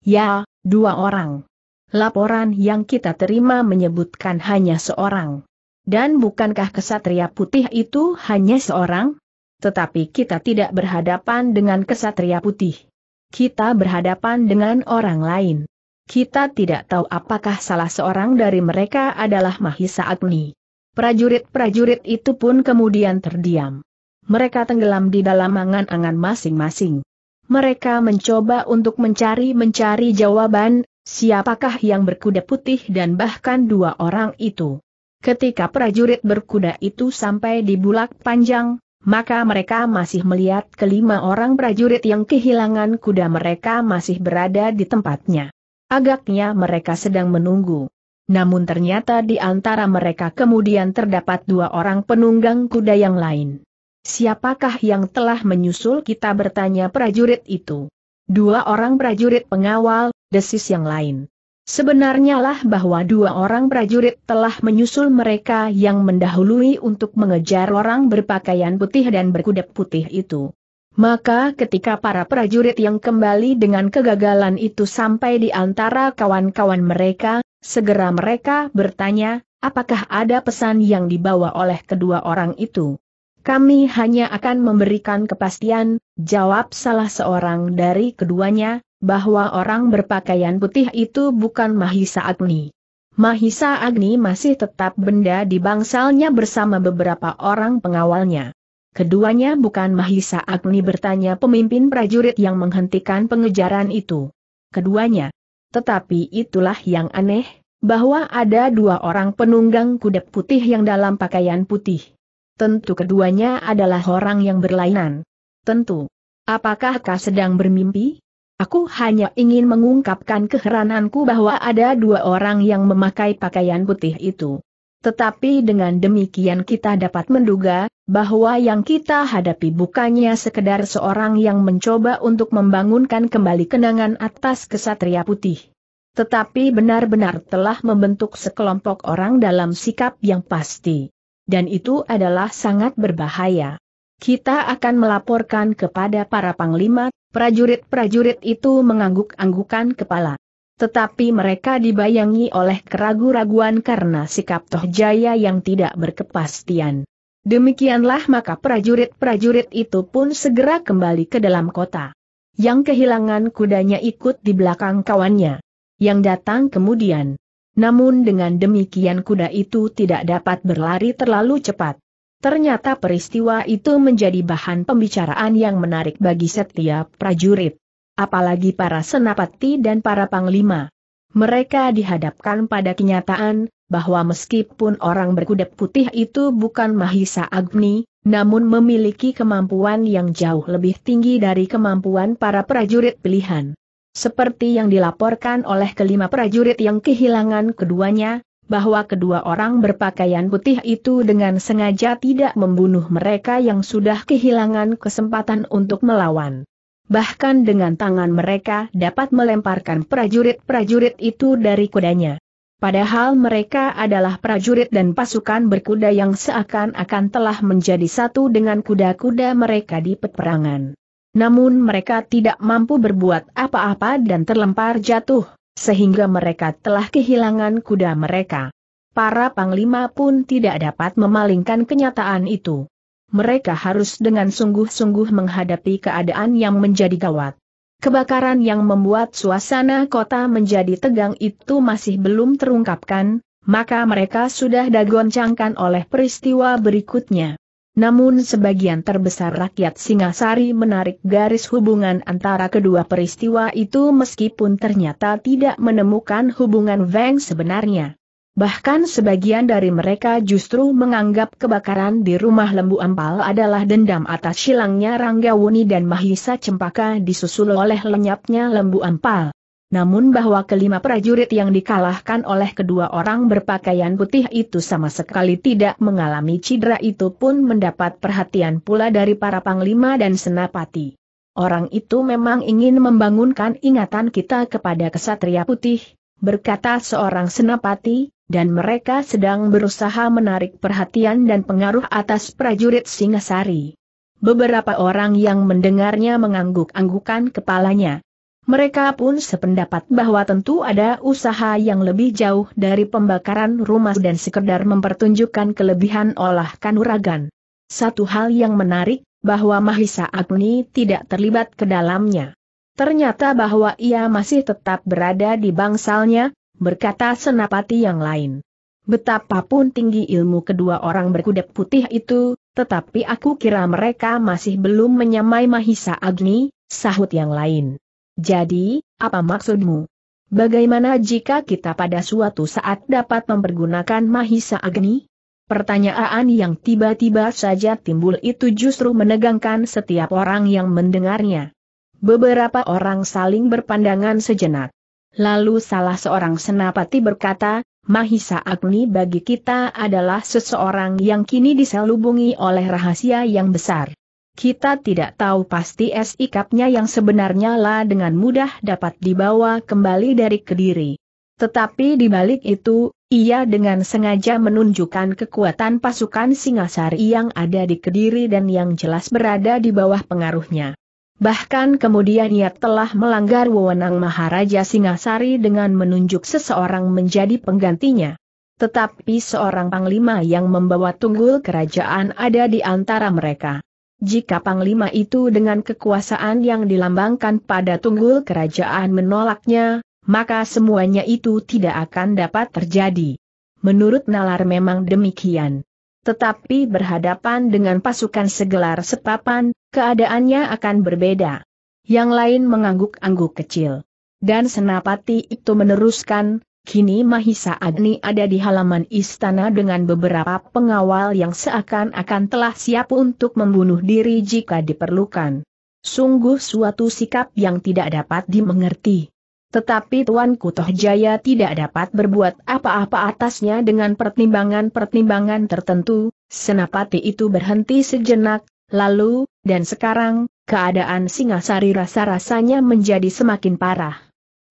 Ya, dua orang. Laporan yang kita terima menyebutkan hanya seorang. Dan bukankah kesatria putih itu hanya seorang? Tetapi kita tidak berhadapan dengan kesatria putih. Kita berhadapan dengan orang lain. Kita tidak tahu apakah salah seorang dari mereka adalah Mahisa Agni. Prajurit-prajurit itu pun kemudian terdiam. Mereka tenggelam di dalam angan-angan masing-masing. Mereka mencoba untuk mencari-mencari jawaban, siapakah yang berkuda putih dan bahkan dua orang itu. Ketika prajurit berkuda itu sampai di Bulak Panjang, maka mereka masih melihat kelima orang prajurit yang kehilangan kuda mereka masih berada di tempatnya. Agaknya mereka sedang menunggu. Namun ternyata di antara mereka kemudian terdapat dua orang penunggang kuda yang lain. Siapakah yang telah menyusul kita, bertanya prajurit itu? Dua orang prajurit pengawal, desis yang lain. Sebenarnya lah bahwa dua orang prajurit telah menyusul mereka yang mendahului untuk mengejar orang berpakaian putih dan berkuda putih itu. Maka ketika para prajurit yang kembali dengan kegagalan itu sampai di antara kawan-kawan mereka, segera mereka bertanya, apakah ada pesan yang dibawa oleh kedua orang itu? Kami hanya akan memberikan kepastian, jawab salah seorang dari keduanya, bahwa orang berpakaian putih itu bukan Mahisa Agni. Mahisa Agni masih tetap benda di bangsalnya bersama beberapa orang pengawalnya. Keduanya bukan Mahisa Agni, bertanya pemimpin prajurit yang menghentikan pengejaran itu. Keduanya. Tetapi itulah yang aneh, bahwa ada dua orang penunggang kuda putih yang dalam pakaian putih. Tentu keduanya adalah orang yang berlainan. Tentu. Apakah kau sedang bermimpi? Aku hanya ingin mengungkapkan keherananku bahwa ada dua orang yang memakai pakaian putih itu. Tetapi dengan demikian kita dapat menduga, bahwa yang kita hadapi bukannya sekedar seorang yang mencoba untuk membangunkan kembali kenangan atas kesatria putih. Tetapi benar-benar telah membentuk sekelompok orang dalam sikap yang pasti. Dan itu adalah sangat berbahaya. Kita akan melaporkan kepada para panglima. Prajurit-prajurit itu mengangguk-anggukan kepala. Tetapi mereka dibayangi oleh keraguan-raguan karena sikap Tohjaya yang tidak berkepastian. Demikianlah maka prajurit-prajurit itu pun segera kembali ke dalam kota. Yang kehilangan kudanya ikut di belakang kawannya. Yang datang kemudian. Namun dengan demikian kuda itu tidak dapat berlari terlalu cepat. Ternyata peristiwa itu menjadi bahan pembicaraan yang menarik bagi setiap prajurit. Apalagi para senapati dan para panglima. Mereka dihadapkan pada kenyataan, bahwa meskipun orang berkuda putih itu bukan Mahisa Agni, namun memiliki kemampuan yang jauh lebih tinggi dari kemampuan para prajurit pilihan. Seperti yang dilaporkan oleh kelima prajurit yang kehilangan keduanya, bahwa kedua orang berpakaian putih itu dengan sengaja tidak membunuh mereka yang sudah kehilangan kesempatan untuk melawan. Bahkan dengan tangan mereka dapat melemparkan prajurit-prajurit itu dari kudanya. Padahal mereka adalah prajurit dan pasukan berkuda yang seakan-akan telah menjadi satu dengan kuda-kuda mereka di peperangan. Namun mereka tidak mampu berbuat apa-apa dan terlempar jatuh, sehingga mereka telah kehilangan kuda mereka. Para panglima pun tidak dapat memalingkan kenyataan itu. Mereka harus dengan sungguh-sungguh menghadapi keadaan yang menjadi gawat. Kebakaran yang membuat suasana kota menjadi tegang itu masih belum terungkapkan, maka mereka sudah digoncangkan oleh peristiwa berikutnya. Namun sebagian terbesar rakyat Singasari menarik garis hubungan antara kedua peristiwa itu meskipun ternyata tidak menemukan hubungan yang sebenarnya. Bahkan sebagian dari mereka justru menganggap kebakaran di rumah Lembu Ampal adalah dendam atas hilangnya Ranggawuni dan Mahisa Cempaka disusul oleh lenyapnya Lembu Ampal. Namun bahwa kelima prajurit yang dikalahkan oleh kedua orang berpakaian putih itu sama sekali tidak mengalami cedera itu pun mendapat perhatian pula dari para panglima dan senapati. Orang itu memang ingin membangunkan ingatan kita kepada kesatria putih, berkata seorang senapati, dan mereka sedang berusaha menarik perhatian dan pengaruh atas prajurit Singasari. Beberapa orang yang mendengarnya mengangguk-anggukan kepalanya. Mereka pun sependapat bahwa tentu ada usaha yang lebih jauh dari pembakaran rumah dan sekedar mempertunjukkan kelebihan olah kanuragan. Satu hal yang menarik, bahwa Mahisa Agni tidak terlibat ke dalamnya. Ternyata bahwa ia masih tetap berada di bangsalnya, berkata senapati yang lain. Betapapun tinggi ilmu kedua orang berkuda putih itu, tetapi aku kira mereka masih belum menyamai Mahisa Agni, sahut yang lain. Jadi, apa maksudmu? Bagaimana jika kita pada suatu saat dapat mempergunakan Mahisa Agni? Pertanyaan yang tiba-tiba saja timbul itu justru menegangkan setiap orang yang mendengarnya. Beberapa orang saling berpandangan sejenak. Lalu salah seorang senapati berkata, Mahisa Agni bagi kita adalah seseorang yang kini diselubungi oleh rahasia yang besar. Kita tidak tahu pasti sikapnya yang sebenarnya lah dengan mudah dapat dibawa kembali dari Kediri. Tetapi di balik itu, ia dengan sengaja menunjukkan kekuatan pasukan Singasari yang ada di Kediri dan yang jelas berada di bawah pengaruhnya. Bahkan kemudian ia telah melanggar wewenang Maharaja Singasari dengan menunjuk seseorang menjadi penggantinya. Tetapi seorang panglima yang membawa tunggul kerajaan ada di antara mereka. Jika panglima itu dengan kekuasaan yang dilambangkan pada tunggul kerajaan menolaknya, maka semuanya itu tidak akan dapat terjadi. Menurut nalar memang demikian. Tetapi berhadapan dengan pasukan segelar sepapan, keadaannya akan berbeda. Yang lain mengangguk-angguk kecil. Dan senapati itu meneruskan, kini Mahisa Agni ada di halaman istana dengan beberapa pengawal yang seakan-akan telah siap untuk membunuh diri jika diperlukan. Sungguh suatu sikap yang tidak dapat dimengerti. Tetapi Tuanku Tohjaya tidak dapat berbuat apa-apa atasnya dengan pertimbangan-pertimbangan tertentu. Senapati itu berhenti sejenak, lalu, dan sekarang, keadaan Singasari rasa-rasanya menjadi semakin parah.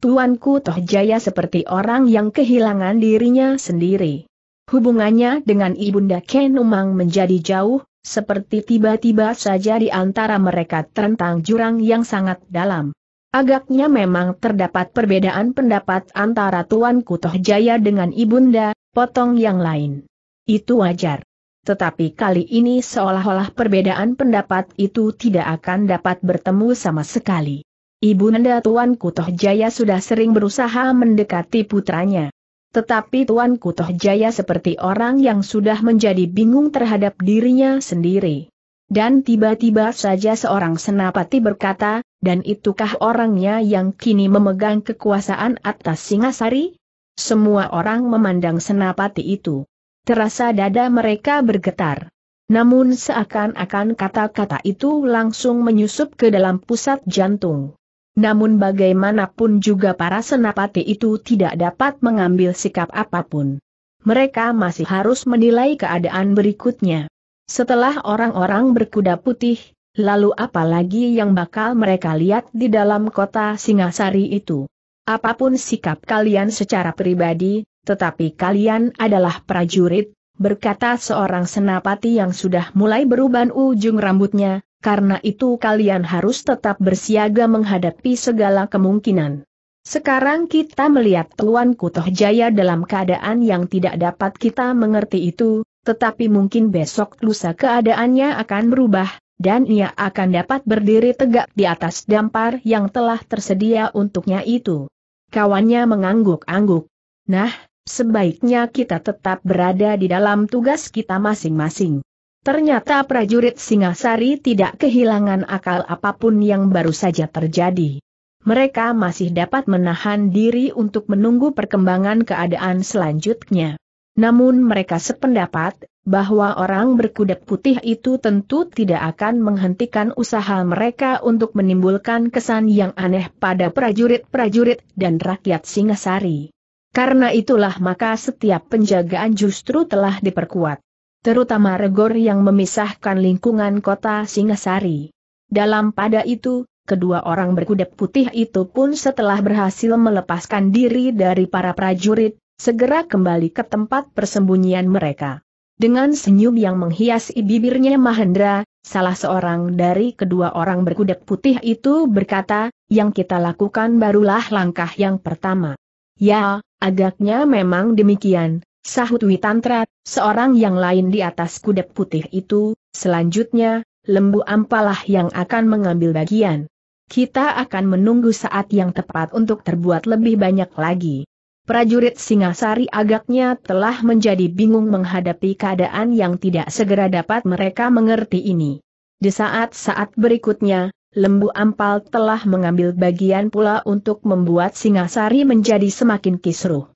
Tuanku Tohjaya seperti orang yang kehilangan dirinya sendiri. Hubungannya dengan Ibunda Kenumang menjadi jauh, seperti tiba-tiba saja di antara mereka terentang jurang yang sangat dalam. Agaknya memang terdapat perbedaan pendapat antara Tuanku Tohjaya dengan Ibunda, potong yang lain. Itu wajar. Tetapi kali ini seolah-olah perbedaan pendapat itu tidak akan dapat bertemu sama sekali. Ibunda Tuanku Tohjaya sudah sering berusaha mendekati putranya. Tetapi Tuanku Tohjaya seperti orang yang sudah menjadi bingung terhadap dirinya sendiri. Dan tiba-tiba saja seorang senapati berkata, dan itukah orangnya yang kini memegang kekuasaan atas Singasari? Semua orang memandang senapati itu. Terasa dada mereka bergetar. Namun seakan-akan kata-kata itu langsung menyusup ke dalam pusat jantung. Namun bagaimanapun juga para senapati itu tidak dapat mengambil sikap apapun. Mereka masih harus menilai keadaan berikutnya. Setelah orang-orang berkuda putih, lalu apa lagi yang bakal mereka lihat di dalam kota Singasari itu? Apapun sikap kalian secara pribadi, tetapi kalian adalah prajurit, berkata seorang senapati yang sudah mulai beruban ujung rambutnya, karena itu kalian harus tetap bersiaga menghadapi segala kemungkinan. Sekarang kita melihat Tuan Kutoh Jaya dalam keadaan yang tidak dapat kita mengerti itu, tetapi mungkin besok lusa keadaannya akan berubah, dan ia akan dapat berdiri tegak di atas dampar yang telah tersedia untuknya itu. Kawannya mengangguk-angguk. Nah, sebaiknya kita tetap berada di dalam tugas kita masing-masing. Ternyata prajurit Singasari tidak kehilangan akal apapun yang baru saja terjadi. Mereka masih dapat menahan diri untuk menunggu perkembangan keadaan selanjutnya. Namun mereka sependapat, bahwa orang berkuda putih itu tentu tidak akan menghentikan usaha mereka untuk menimbulkan kesan yang aneh pada prajurit-prajurit dan rakyat Singasari. Karena itulah maka setiap penjagaan justru telah diperkuat. Terutama regor yang memisahkan lingkungan kota Singasari. Dalam pada itu, kedua orang berkuda putih itu pun setelah berhasil melepaskan diri dari para prajurit, segera kembali ke tempat persembunyian mereka. Dengan senyum yang menghiasi bibirnya Mahendra, salah seorang dari kedua orang berkuda putih itu berkata, yang kita lakukan barulah langkah yang pertama. Ya, agaknya memang demikian, sahut Witantra, seorang yang lain di atas kuda putih itu, selanjutnya, Lembu Ampalah yang akan mengambil bagian. Kita akan menunggu saat yang tepat untuk terbuat lebih banyak lagi. Prajurit Singasari agaknya telah menjadi bingung menghadapi keadaan yang tidak segera dapat mereka mengerti ini. Di saat-saat berikutnya, Lembu Ampal telah mengambil bagian pula untuk membuat Singasari menjadi semakin kisruh.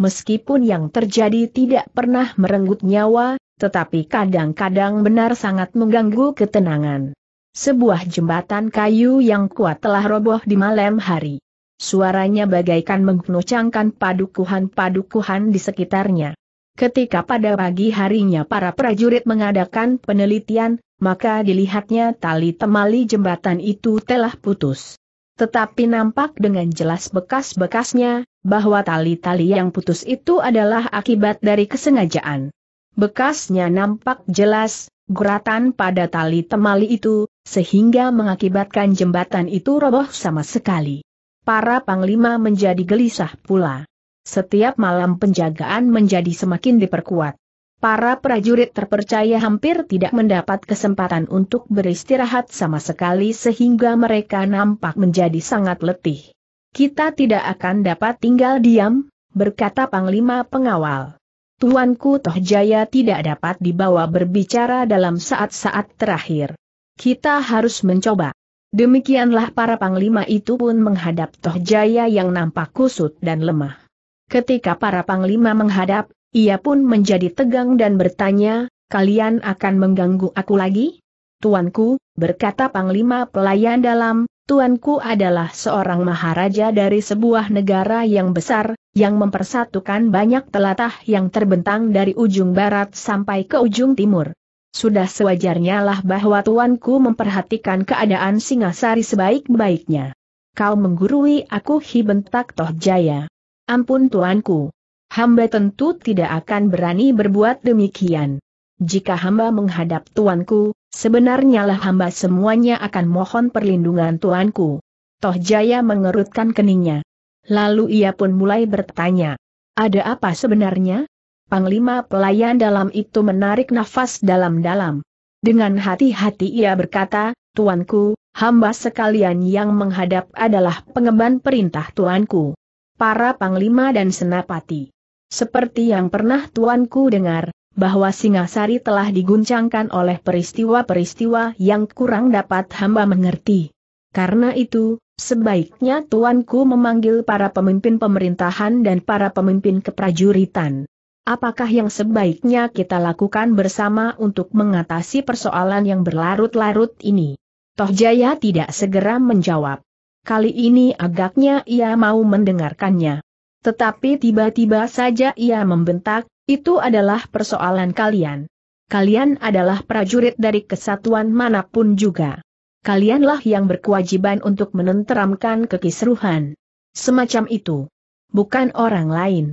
Meskipun yang terjadi tidak pernah merenggut nyawa, tetapi kadang-kadang benar sangat mengganggu ketenangan. Sebuah jembatan kayu yang kuat telah roboh di malam hari. Suaranya bagaikan mengguncangkan padukuhan-padukuhan di sekitarnya. Ketika pada pagi harinya para prajurit mengadakan penelitian, maka dilihatnya tali temali jembatan itu telah putus. Tetapi nampak dengan jelas bekas-bekasnya, bahwa tali-tali yang putus itu adalah akibat dari kesengajaan. Bekasnya nampak jelas, guratan pada tali temali itu, sehingga mengakibatkan jembatan itu roboh sama sekali. Para panglima menjadi gelisah pula. Setiap malam penjagaan menjadi semakin diperkuat. Para prajurit terpercaya hampir tidak mendapat kesempatan untuk beristirahat sama sekali sehingga mereka nampak menjadi sangat letih. Kita tidak akan dapat tinggal diam, berkata panglima pengawal. Tuan Kutoh Jaya tidak dapat dibawa berbicara dalam saat-saat terakhir. Kita harus mencoba. Demikianlah para panglima itu pun menghadap Toh Jaya yang nampak kusut dan lemah. Ketika para panglima menghadap, ia pun menjadi tegang dan bertanya, "Kalian akan mengganggu aku lagi?" "Tuanku," berkata panglima pelayan dalam, "Tuanku adalah seorang maharaja dari sebuah negara yang besar, yang mempersatukan banyak telatah yang terbentang dari ujung barat sampai ke ujung timur. Sudah sewajarnya lah bahwa tuanku memperhatikan keadaan Singasari sebaik-baiknya." "Kau menggurui aku," hibentak Toh Jaya. "Ampun tuanku. Hamba tentu tidak akan berani berbuat demikian. Jika hamba menghadap tuanku, sebenarnya lah hamba semuanya akan mohon perlindungan tuanku." Toh Jaya mengerutkan keningnya. Lalu ia pun mulai bertanya, "Ada apa sebenarnya?" Panglima pelayan dalam itu menarik nafas dalam-dalam. Dengan hati-hati ia berkata, "Tuanku, hamba sekalian yang menghadap adalah pengemban perintah tuanku. Para panglima dan senapati. Seperti yang pernah tuanku dengar, bahwa Singasari telah diguncangkan oleh peristiwa-peristiwa yang kurang dapat hamba mengerti. Karena itu, Sebaiknya tuanku memanggil para pemimpin pemerintahan dan para pemimpin keprajuritan. Apakah yang sebaiknya kita lakukan bersama untuk mengatasi persoalan yang berlarut-larut ini? Toh Jaya tidak segera menjawab. Kali ini agaknya ia mau mendengarkannya. Tetapi tiba-tiba saja ia membentak, itu adalah persoalan kalian. Kalian adalah prajurit dari kesatuan manapun juga. Kalianlah yang berkewajiban untuk menenteramkan kekisruhan. Semacam itu. Bukan orang lain.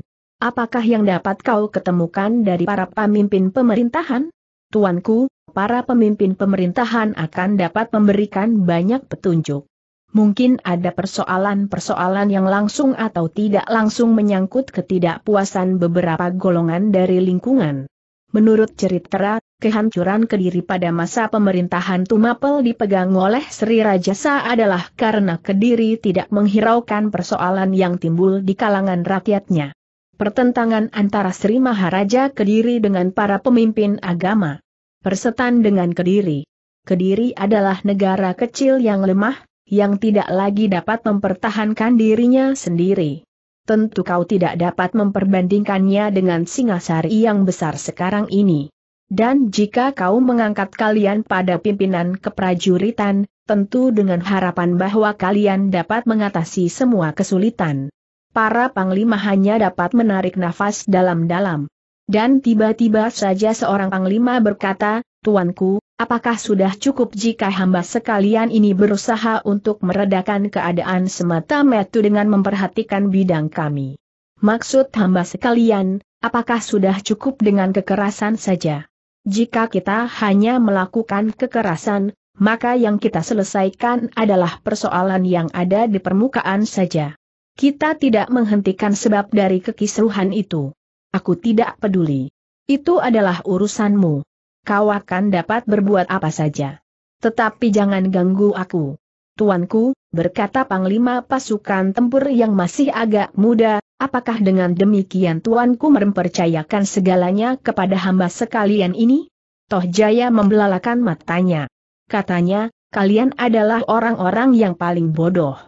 Apakah yang dapat kau ketemukan dari para pemimpin pemerintahan? Tuanku, para pemimpin pemerintahan akan dapat memberikan banyak petunjuk. Mungkin ada persoalan-persoalan yang langsung atau tidak langsung menyangkut ketidakpuasan beberapa golongan dari lingkungan. Menurut cerita, kehancuran Kediri pada masa pemerintahan Tumapel dipegang oleh Sri Rajasa adalah karena Kediri tidak menghiraukan persoalan yang timbul di kalangan rakyatnya. Pertentangan antara Sri Maharaja Kediri dengan para pemimpin agama. Persetan dengan Kediri. Kediri adalah negara kecil yang lemah, yang tidak lagi dapat mempertahankan dirinya sendiri. Tentu kau tidak dapat memperbandingkannya dengan Singasari yang besar sekarang ini. Dan jika kau mengangkat kalian pada pimpinan keprajuritan, tentu dengan harapan bahwa kalian dapat mengatasi semua kesulitan. Para panglima hanya dapat menarik nafas dalam-dalam. Dan tiba-tiba saja seorang panglima berkata, "Tuanku, apakah sudah cukup jika hamba sekalian ini berusaha untuk meredakan keadaan semata-mata dengan memperhatikan bidang kami? Maksud hamba sekalian, apakah sudah cukup dengan kekerasan saja? Jika kita hanya melakukan kekerasan, maka yang kita selesaikan adalah persoalan yang ada di permukaan saja. Kita tidak menghentikan sebab dari kekisruhan itu." Aku tidak peduli. Itu adalah urusanmu. Kau akan dapat berbuat apa saja. Tetapi jangan ganggu aku. Tuanku, berkata panglima pasukan tempur yang masih agak muda, apakah dengan demikian tuanku mempercayakan segalanya kepada hamba sekalian ini? Toh Jaya membelalakan matanya. Katanya, kalian adalah orang-orang yang paling bodoh.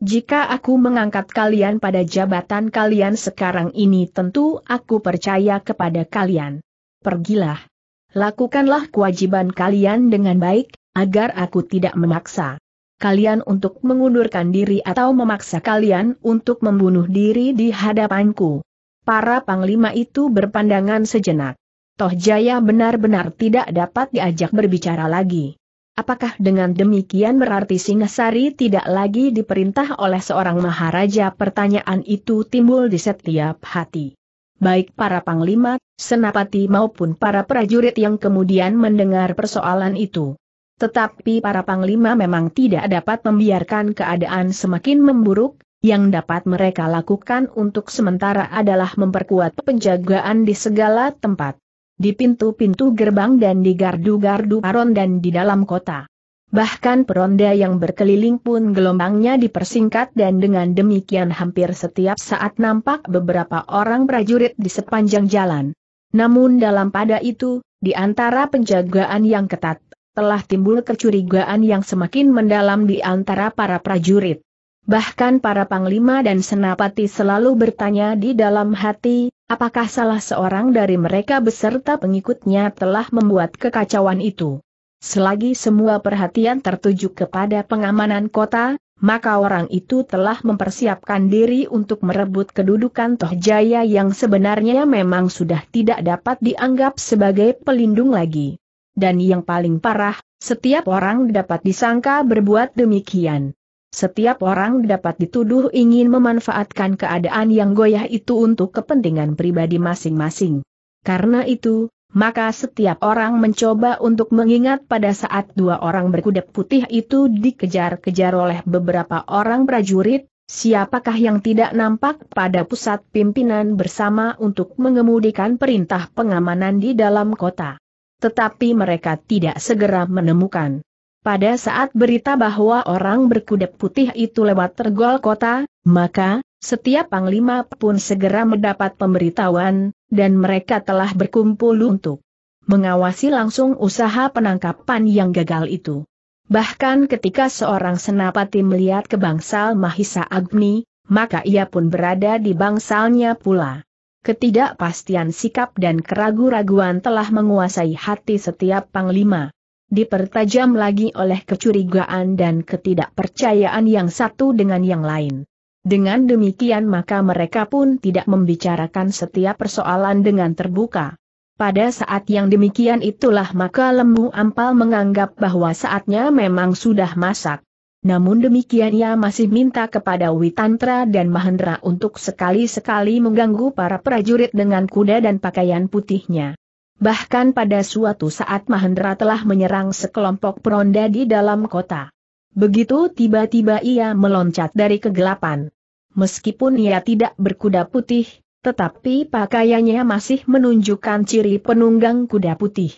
Jika aku mengangkat kalian pada jabatan kalian sekarang ini tentu aku percaya kepada kalian. Pergilah. Lakukanlah kewajiban kalian dengan baik, agar aku tidak memaksa kalian untuk mengundurkan diri atau memaksa kalian untuk membunuh diri di hadapanku. Para panglima itu berpandangan sejenak. Toh Jaya benar-benar tidak dapat diajak berbicara lagi. Apakah dengan demikian berarti Singasari tidak lagi diperintah oleh seorang maharaja? Pertanyaan itu timbul di setiap hati. Baik para panglima, senapati maupun para prajurit yang kemudian mendengar persoalan itu. Tetapi para panglima memang tidak dapat membiarkan keadaan semakin memburuk, yang dapat mereka lakukan untuk sementara adalah memperkuat penjagaan di segala tempat. Di pintu-pintu gerbang dan di gardu-gardu paron dan di dalam kota. Bahkan peronda yang berkeliling pun gelombangnya dipersingkat dan dengan demikian hampir setiap saat nampak beberapa orang prajurit di sepanjang jalan. Namun dalam pada itu, di antara penjagaan yang ketat, telah timbul kecurigaan yang semakin mendalam di antara para prajurit. Bahkan para panglima dan senapati selalu bertanya di dalam hati, apakah salah seorang dari mereka beserta pengikutnya telah membuat kekacauan itu. Selagi semua perhatian tertuju kepada pengamanan kota, maka orang itu telah mempersiapkan diri untuk merebut kedudukan Toh Jaya yang sebenarnya memang sudah tidak dapat dianggap sebagai pelindung lagi. Dan yang paling parah, setiap orang dapat disangka berbuat demikian. Setiap orang dapat dituduh ingin memanfaatkan keadaan yang goyah itu untuk kepentingan pribadi masing-masing. Karena itu, maka setiap orang mencoba untuk mengingat pada saat dua orang berkuda putih itu dikejar-kejar oleh beberapa orang prajurit, siapakah yang tidak nampak pada pusat pimpinan bersama untuk mengemudikan perintah pengamanan di dalam kota. Tetapi mereka tidak segera menemukan. Pada saat berita bahwa orang berkuda putih itu lewat tergol kota, maka, setiap panglima pun segera mendapat pemberitahuan, dan mereka telah berkumpul untuk mengawasi langsung usaha penangkapan yang gagal itu. Bahkan ketika seorang senapati melihat ke bangsal Mahisa Agni, maka ia pun berada di bangsalnya pula. Ketidakpastian sikap dan keraguan-raguan telah menguasai hati setiap panglima. Dipertajam lagi oleh kecurigaan dan ketidakpercayaan yang satu dengan yang lain. Dengan demikian maka mereka pun tidak membicarakan setiap persoalan dengan terbuka. Pada saat yang demikian itulah maka Lemu Ampal menganggap bahwa saatnya memang sudah masak. Namun demikian ia masih minta kepada Witantra dan Mahendra untuk sekali-sekali mengganggu para prajurit dengan kuda dan pakaian putihnya. Bahkan pada suatu saat Mahendra telah menyerang sekelompok peronda di dalam kota. Begitu tiba-tiba ia meloncat dari kegelapan. Meskipun ia tidak berkuda putih, tetapi pakaiannya masih menunjukkan ciri penunggang kuda putih.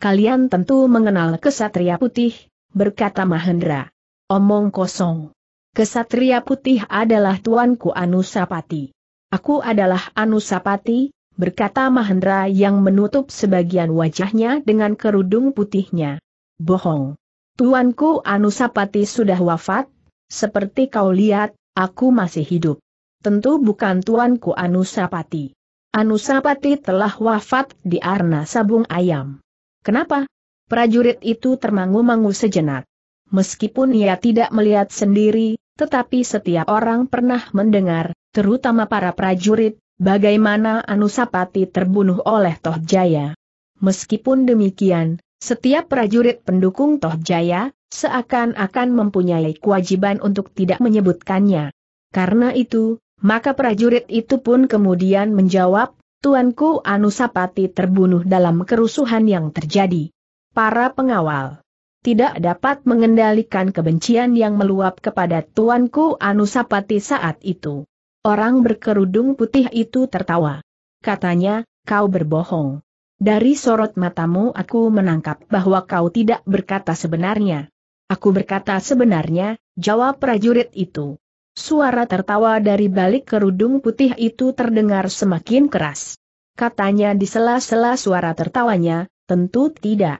"Kalian tentu mengenal kesatria putih," berkata Mahendra. "Omong kosong. Kesatria putih adalah tuanku Anusapati." "Aku adalah Anusapati," berkata Mahendra yang menutup sebagian wajahnya dengan kerudung putihnya. "Bohong. Tuanku Anusapati sudah wafat, seperti kau lihat, aku masih hidup." "Tentu bukan tuanku Anusapati. Anusapati telah wafat di arna sabung ayam." "Kenapa?" Prajurit itu termangu-mangu sejenak. Meskipun ia tidak melihat sendiri, tetapi setiap orang pernah mendengar, terutama para prajurit, bagaimana Anusapati terbunuh oleh Tohjaya. Meskipun demikian, setiap prajurit pendukung Tohjaya, seakan-akan mempunyai kewajiban untuk tidak menyebutkannya. Karena itu, maka prajurit itu pun kemudian menjawab, "Tuanku Anusapati terbunuh dalam kerusuhan yang terjadi." Para pengawal tidak dapat mengendalikan kebencian yang meluap kepada tuanku Anusapati saat itu. Orang berkerudung putih itu tertawa. Katanya, "Kau berbohong. Dari sorot matamu aku menangkap bahwa kau tidak berkata sebenarnya." "Aku berkata sebenarnya," jawab prajurit itu. Suara tertawa dari balik kerudung putih itu terdengar semakin keras. Katanya di sela-sela suara tertawanya, "Tentu tidak.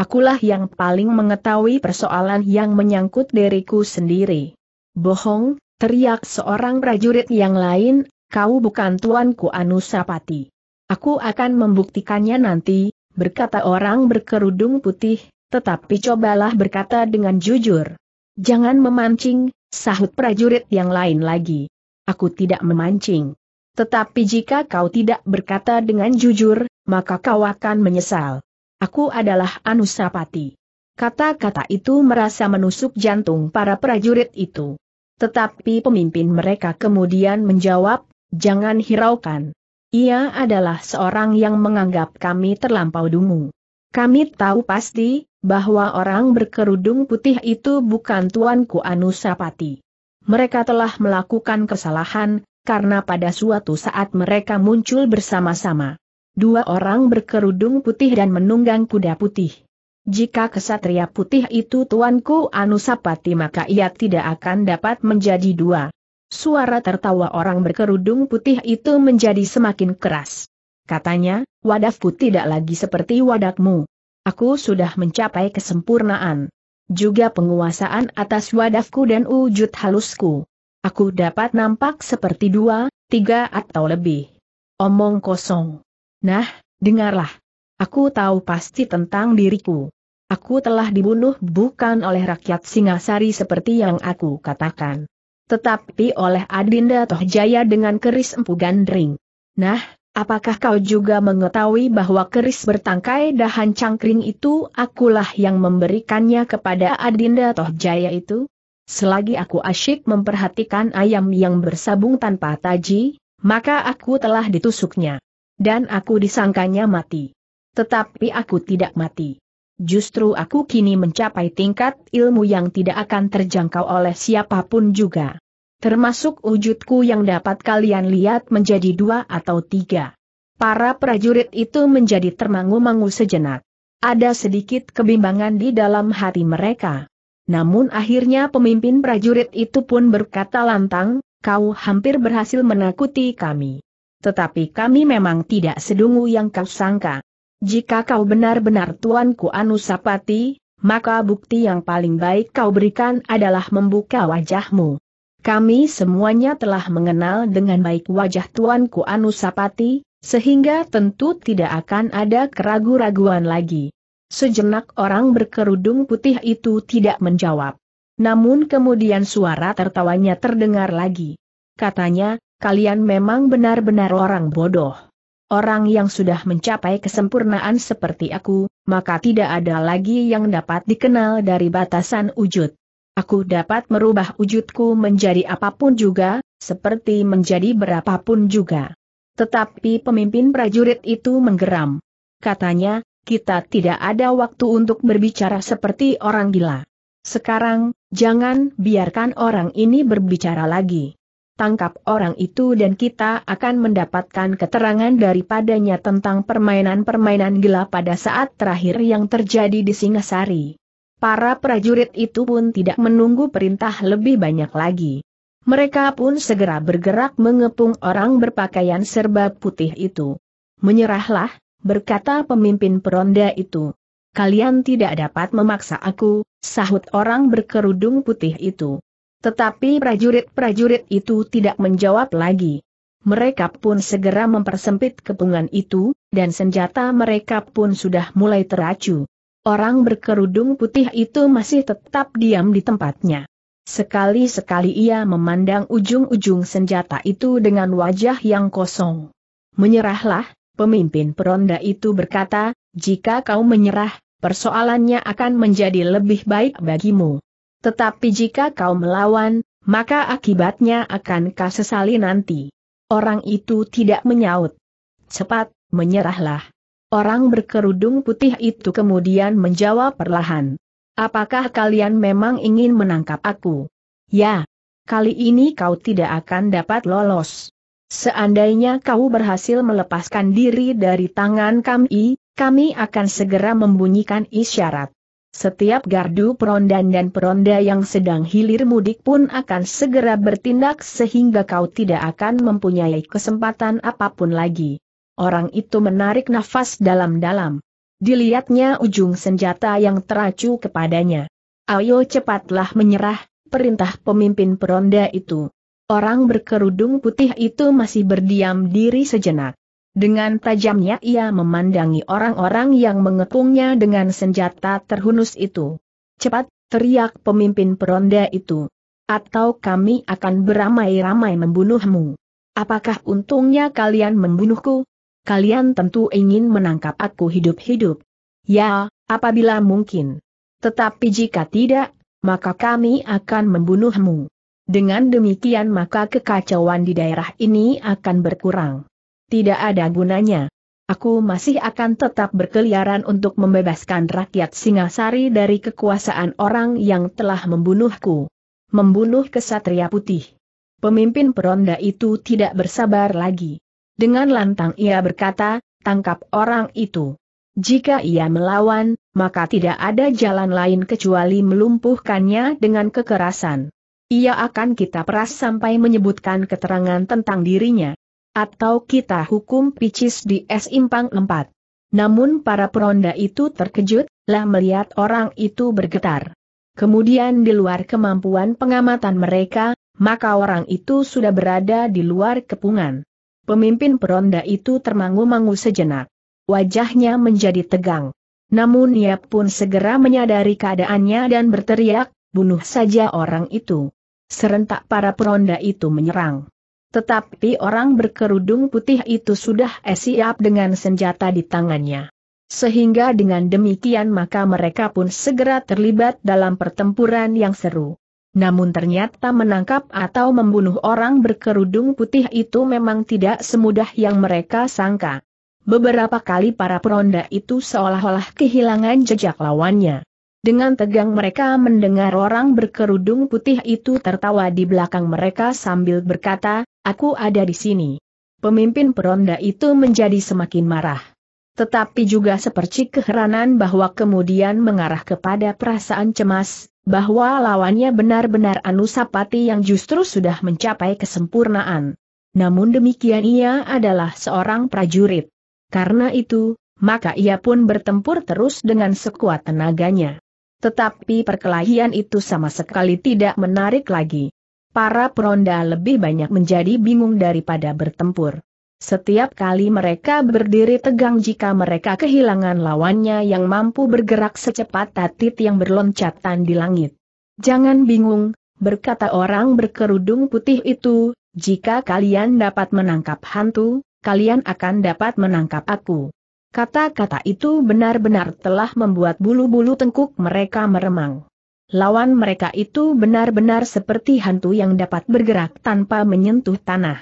Akulah yang paling mengetahui persoalan yang menyangkut diriku sendiri." "Bohong," teriak seorang prajurit yang lain, "kau bukan tuanku Anusapati." "Aku akan membuktikannya nanti," berkata orang berkerudung putih, "tetapi cobalah berkata dengan jujur." "Jangan memancing," sahut prajurit yang lain lagi. "Aku tidak memancing. Tetapi jika kau tidak berkata dengan jujur, maka kau akan menyesal." "Aku adalah Anusapati." Kata-kata itu merasa menusuk jantung para prajurit itu. Tetapi pemimpin mereka kemudian menjawab, "Jangan hiraukan. Ia adalah seorang yang menganggap kami terlampau dungu. Kami tahu pasti bahwa orang berkerudung putih itu bukan tuanku Anusapati. Mereka telah melakukan kesalahan, karena pada suatu saat mereka muncul bersama-sama. Dua orang berkerudung putih dan menunggang kuda putih. Jika kesatria putih itu tuanku Anusapati maka ia tidak akan dapat menjadi dua." Suara tertawa orang berkerudung putih itu menjadi semakin keras. Katanya, "Wadahku tidak lagi seperti wadahmu. Aku sudah mencapai kesempurnaan. Juga penguasaan atas wadahku dan wujud halusku. Aku dapat nampak seperti dua, tiga atau lebih." "Omong kosong. Nah, dengarlah. Aku tahu pasti tentang diriku. Aku telah dibunuh bukan oleh rakyat Singasari seperti yang aku katakan, tetapi oleh Adinda Tohjaya dengan keris Empu Gandring. Nah, apakah kau juga mengetahui bahwa keris bertangkai dahan cangkring itu akulah yang memberikannya kepada Adinda Tohjaya itu? Selagi aku asyik memperhatikan ayam yang bersabung tanpa taji, maka aku telah ditusuknya. Dan aku disangkanya mati. Tetapi aku tidak mati. Justru aku kini mencapai tingkat ilmu yang tidak akan terjangkau oleh siapapun juga. Termasuk wujudku yang dapat kalian lihat menjadi dua atau tiga." Para prajurit itu menjadi termangu-mangu sejenak. Ada sedikit kebimbangan di dalam hati mereka. Namun akhirnya pemimpin prajurit itu pun berkata lantang, "Kau hampir berhasil menakuti kami. Tetapi kami memang tidak sedungu yang kau sangka. Jika kau benar-benar tuanku Anusapati, maka bukti yang paling baik kau berikan adalah membuka wajahmu. Kami semuanya telah mengenal dengan baik wajah Tuanku Anusapati, sehingga tentu tidak akan ada keraguan-raguan lagi." Sejenak orang berkerudung putih itu tidak menjawab. Namun kemudian suara tertawanya terdengar lagi. Katanya, "Kalian memang benar-benar orang bodoh. Orang yang sudah mencapai kesempurnaan seperti aku, maka tidak ada lagi yang dapat dikenal dari batasan wujud. Aku dapat merubah wujudku menjadi apapun juga, seperti menjadi berapapun juga." Tetapi pemimpin prajurit itu menggeram. Katanya, "Kita tidak ada waktu untuk berbicara seperti orang gila. Sekarang, jangan biarkan orang ini berbicara lagi. Tangkap orang itu dan kita akan mendapatkan keterangan daripadanya tentang permainan-permainan gila pada saat terakhir yang terjadi di Singasari." Para prajurit itu pun tidak menunggu perintah lebih banyak lagi. Mereka pun segera bergerak mengepung orang berpakaian serba putih itu. "Menyerahlah," berkata pemimpin peronda itu. "Kalian tidak dapat memaksa aku," sahut orang berkerudung putih itu. Tetapi prajurit-prajurit itu tidak menjawab lagi. Mereka pun segera mempersempit kepungan itu, dan senjata mereka pun sudah mulai teracu. Orang berkerudung putih itu masih tetap diam di tempatnya. Sekali-sekali ia memandang ujung-ujung senjata itu dengan wajah yang kosong. "Menyerahlah," pemimpin peronda itu berkata, "jika kau menyerah, persoalannya akan menjadi lebih baik bagimu. Tetapi jika kau melawan, maka akibatnya akan kau sesali nanti." Orang itu tidak menyaut. "Cepat, menyerahlah." Orang berkerudung putih itu kemudian menjawab perlahan. "Apakah kalian memang ingin menangkap aku? Ya. Kali ini kau tidak akan dapat lolos. Seandainya kau berhasil melepaskan diri dari tangan kami, kami akan segera membunyikan isyarat. Setiap gardu perondan dan peronda yang sedang hilir mudik pun akan segera bertindak sehingga kau tidak akan mempunyai kesempatan apapun lagi." Orang itu menarik nafas dalam-dalam. Dilihatnya ujung senjata yang teracu kepadanya. "Ayo cepatlah menyerah," perintah pemimpin peronda itu. Orang berkerudung putih itu masih berdiam diri sejenak. Dengan tajamnya ia memandangi orang-orang yang mengepungnya dengan senjata terhunus itu. "Cepat," teriak pemimpin peronda itu. "Atau kami akan beramai-ramai membunuhmu. Apakah untungnya kalian membunuhku? Kalian tentu ingin menangkap aku hidup-hidup. Ya, apabila mungkin. Tetapi jika tidak, maka kami akan membunuhmu. Dengan demikian maka kekacauan di daerah ini akan berkurang. Tidak ada gunanya. Aku masih akan tetap berkeliaran untuk membebaskan rakyat Singasari dari kekuasaan orang yang telah membunuhku." Membunuh kesatria putih. Pemimpin peronda itu tidak bersabar lagi. Dengan lantang ia berkata, "Tangkap orang itu. Jika ia melawan, maka tidak ada jalan lain kecuali melumpuhkannya dengan kekerasan. Ia akan kita peras sampai menyebutkan keterangan tentang dirinya. Atau kita hukum picis di es Impang empat. Namun para peronda itu terkejut, lah melihat orang itu bergetar. Kemudian di luar kemampuan pengamatan mereka, maka orang itu sudah berada di luar kepungan. Pemimpin peronda itu termangu-mangu sejenak. Wajahnya menjadi tegang. Namun ia pun segera menyadari keadaannya dan berteriak, "Bunuh saja orang itu." Serentak para peronda itu menyerang. Tetapi orang berkerudung putih itu sudah siap dengan senjata di tangannya. Sehingga dengan demikian maka mereka pun segera terlibat dalam pertempuran yang seru. Namun ternyata menangkap atau membunuh orang berkerudung putih itu memang tidak semudah yang mereka sangka. Beberapa kali para peronda itu seolah-olah kehilangan jejak lawannya. Dengan tegang mereka mendengar orang berkerudung putih itu tertawa di belakang mereka sambil berkata, "Aku ada di sini." Pemimpin peronda itu menjadi semakin marah. Tetapi juga sepercik keheranan bahwa kemudian mengarah kepada perasaan cemas, bahwa lawannya benar-benar Anusapati yang justru sudah mencapai kesempurnaan. Namun demikian ia adalah seorang prajurit. Karena itu, maka ia pun bertempur terus dengan sekuat tenaganya. Tetapi perkelahian itu sama sekali tidak menarik lagi. Para peronda lebih banyak menjadi bingung daripada bertempur. Setiap kali mereka berdiri tegang jika mereka kehilangan lawannya yang mampu bergerak secepat tatit yang berloncatan di langit. "Jangan bingung," berkata orang berkerudung putih itu, "jika kalian dapat menangkap hantu, kalian akan dapat menangkap aku." Kata-kata itu benar-benar telah membuat bulu-bulu tengkuk mereka meremang. Lawan mereka itu benar-benar seperti hantu yang dapat bergerak tanpa menyentuh tanah.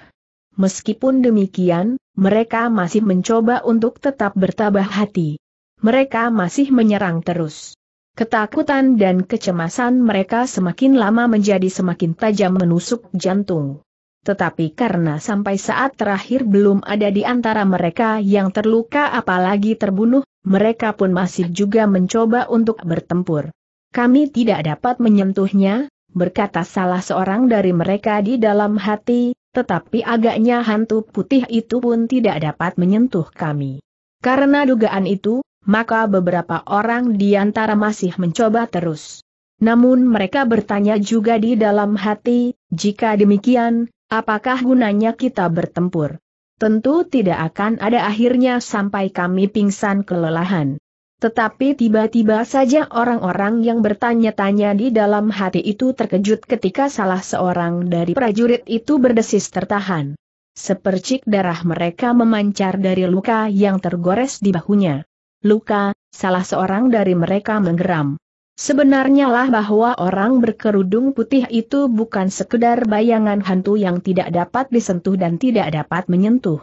Meskipun demikian, mereka masih mencoba untuk tetap bertabah hati. Mereka masih menyerang terus. Ketakutan dan kecemasan mereka semakin lama menjadi semakin tajam menusuk jantung. Tetapi karena sampai saat terakhir belum ada di antara mereka yang terluka apalagi terbunuh, mereka pun masih juga mencoba untuk bertempur. "Kami tidak dapat menyentuhnya," berkata salah seorang dari mereka di dalam hati, "tetapi agaknya hantu putih itu pun tidak dapat menyentuh kami." Karena dugaan itu, maka beberapa orang di antara masih mencoba terus. Namun mereka bertanya juga di dalam hati, "Jika demikian, apakah gunanya kita bertempur? Tentu tidak akan ada akhirnya sampai kami pingsan kelelahan." Tetapi tiba-tiba saja orang-orang yang bertanya-tanya di dalam hati itu terkejut ketika salah seorang dari prajurit itu berdesis tertahan. Sepercik darah mereka memancar dari luka yang tergores di bahunya. "Luka," salah seorang dari mereka menggeram. Sebenarnya lah bahwa orang berkerudung putih itu bukan sekedar bayangan hantu yang tidak dapat disentuh dan tidak dapat menyentuh.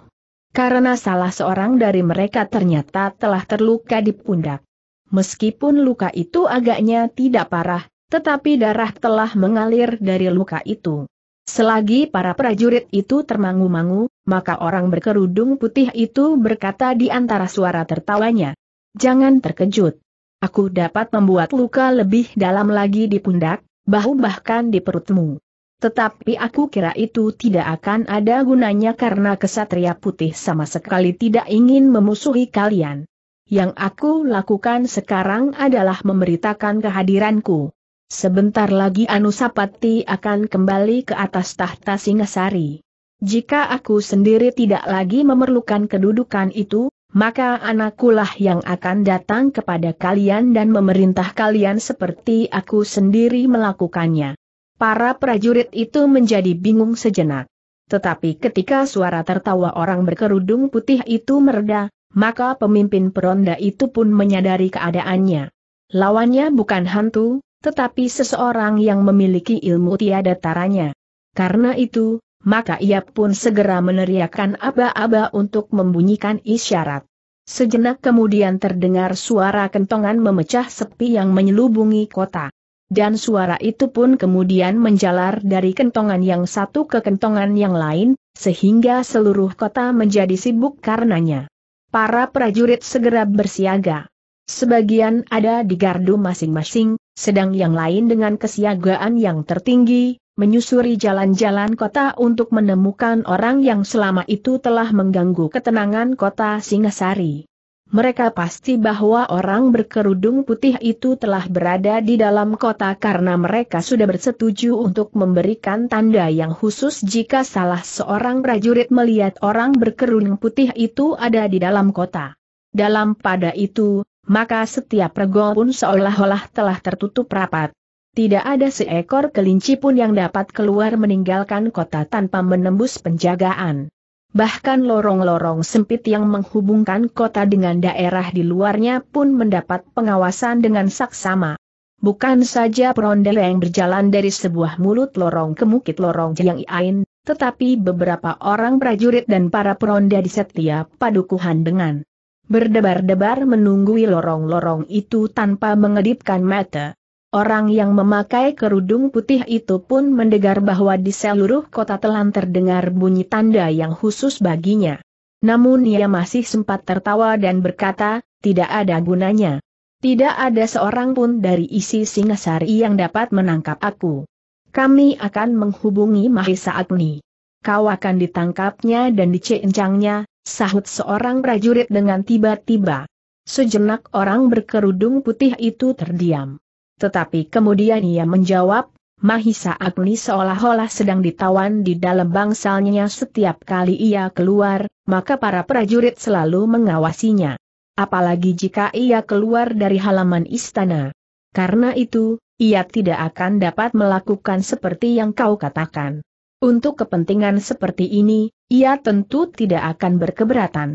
Karena salah seorang dari mereka ternyata telah terluka di pundak. Meskipun luka itu agaknya tidak parah, tetapi darah telah mengalir dari luka itu. Selagi para prajurit itu termangu-mangu, maka orang berkerudung putih itu berkata di antara suara tertawanya, "Jangan terkejut. Aku dapat membuat luka lebih dalam lagi di pundak, bahu bahkan di perutmu. Tetapi aku kira itu tidak akan ada gunanya karena kesatria putih sama sekali tidak ingin memusuhi kalian. Yang aku lakukan sekarang adalah memberitakan kehadiranku. Sebentar lagi Anusapati akan kembali ke atas tahta Singasari. Jika aku sendiri tidak lagi memerlukan kedudukan itu, maka anakulah yang akan datang kepada kalian dan memerintah kalian seperti aku sendiri melakukannya." Para prajurit itu menjadi bingung sejenak. Tetapi ketika suara tertawa orang berkerudung putih itu mereda, maka pemimpin peronda itu pun menyadari keadaannya. Lawannya bukan hantu, tetapi seseorang yang memiliki ilmu tiada taranya. Karena itu, maka ia pun segera meneriakkan aba-aba untuk membunyikan isyarat. Sejenak kemudian terdengar suara kentongan memecah sepi yang menyelubungi kota. Dan suara itu pun kemudian menjalar dari kentongan yang satu ke kentongan yang lain, sehingga seluruh kota menjadi sibuk karenanya. Para prajurit segera bersiaga. Sebagian ada di gardu masing-masing, sedang yang lain dengan kesiagaan yang tertinggi, menyusuri jalan-jalan kota untuk menemukan orang yang selama itu telah mengganggu ketenangan kota Singasari. Mereka pasti bahwa orang berkerudung putih itu telah berada di dalam kota karena mereka sudah bersetuju untuk memberikan tanda yang khusus jika salah seorang prajurit melihat orang berkerudung putih itu ada di dalam kota. Dalam pada itu, maka setiap rego pun seolah-olah telah tertutup rapat. Tidak ada seekor kelinci pun yang dapat keluar meninggalkan kota tanpa menembus penjagaan. Bahkan lorong-lorong sempit yang menghubungkan kota dengan daerah di luarnya pun mendapat pengawasan dengan saksama. Bukan saja peronda yang berjalan dari sebuah mulut lorong ke bukit lorong yang lain, tetapi beberapa orang prajurit dan para peronda di setiap padukuhan dengan berdebar-debar menunggui lorong-lorong itu tanpa mengedipkan mata. Orang yang memakai kerudung putih itu pun mendengar bahwa di seluruh kota telah terdengar bunyi tanda yang khusus baginya. Namun ia masih sempat tertawa dan berkata, "Tidak ada gunanya. Tidak ada seorang pun dari isi Singasari yang dapat menangkap aku. Kami akan menghubungi Mahesa Agni. Kau akan ditangkapnya dan dicincangnya," sahut seorang prajurit dengan tiba-tiba. Sejenak orang berkerudung putih itu terdiam. Tetapi kemudian ia menjawab, Mahisa Agni seolah-olah sedang ditawan di dalam bangsalnya. Setiap kali ia keluar, maka para prajurit selalu mengawasinya. Apalagi jika ia keluar dari halaman istana. Karena itu, ia tidak akan dapat melakukan seperti yang kau katakan. Untuk kepentingan seperti ini, ia tentu tidak akan berkeberatan.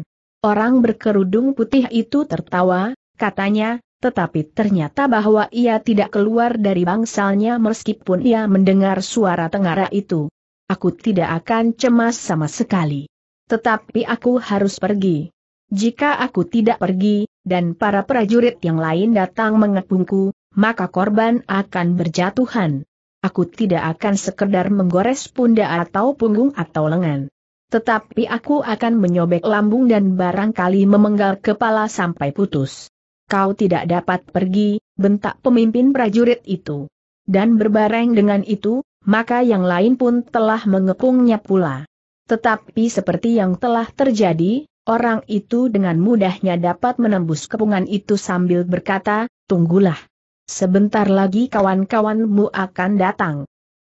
Orang berkerudung putih itu tertawa, katanya, tetapi ternyata bahwa ia tidak keluar dari bangsalnya meskipun ia mendengar suara tengara itu. Aku tidak akan cemas sama sekali. Tetapi aku harus pergi. Jika aku tidak pergi, dan para prajurit yang lain datang mengepungku, maka korban akan berjatuhan. Aku tidak akan sekedar menggores pundak atau punggung atau lengan. Tetapi aku akan menyobek lambung dan barangkali memenggal kepala sampai putus. Kau tidak dapat pergi, bentak pemimpin prajurit itu. Dan berbareng dengan itu, maka yang lain pun telah mengepungnya pula. Tetapi seperti yang telah terjadi, orang itu dengan mudahnya dapat menembus kepungan itu sambil berkata, tunggulah. Sebentar lagi kawan-kawanmu akan datang.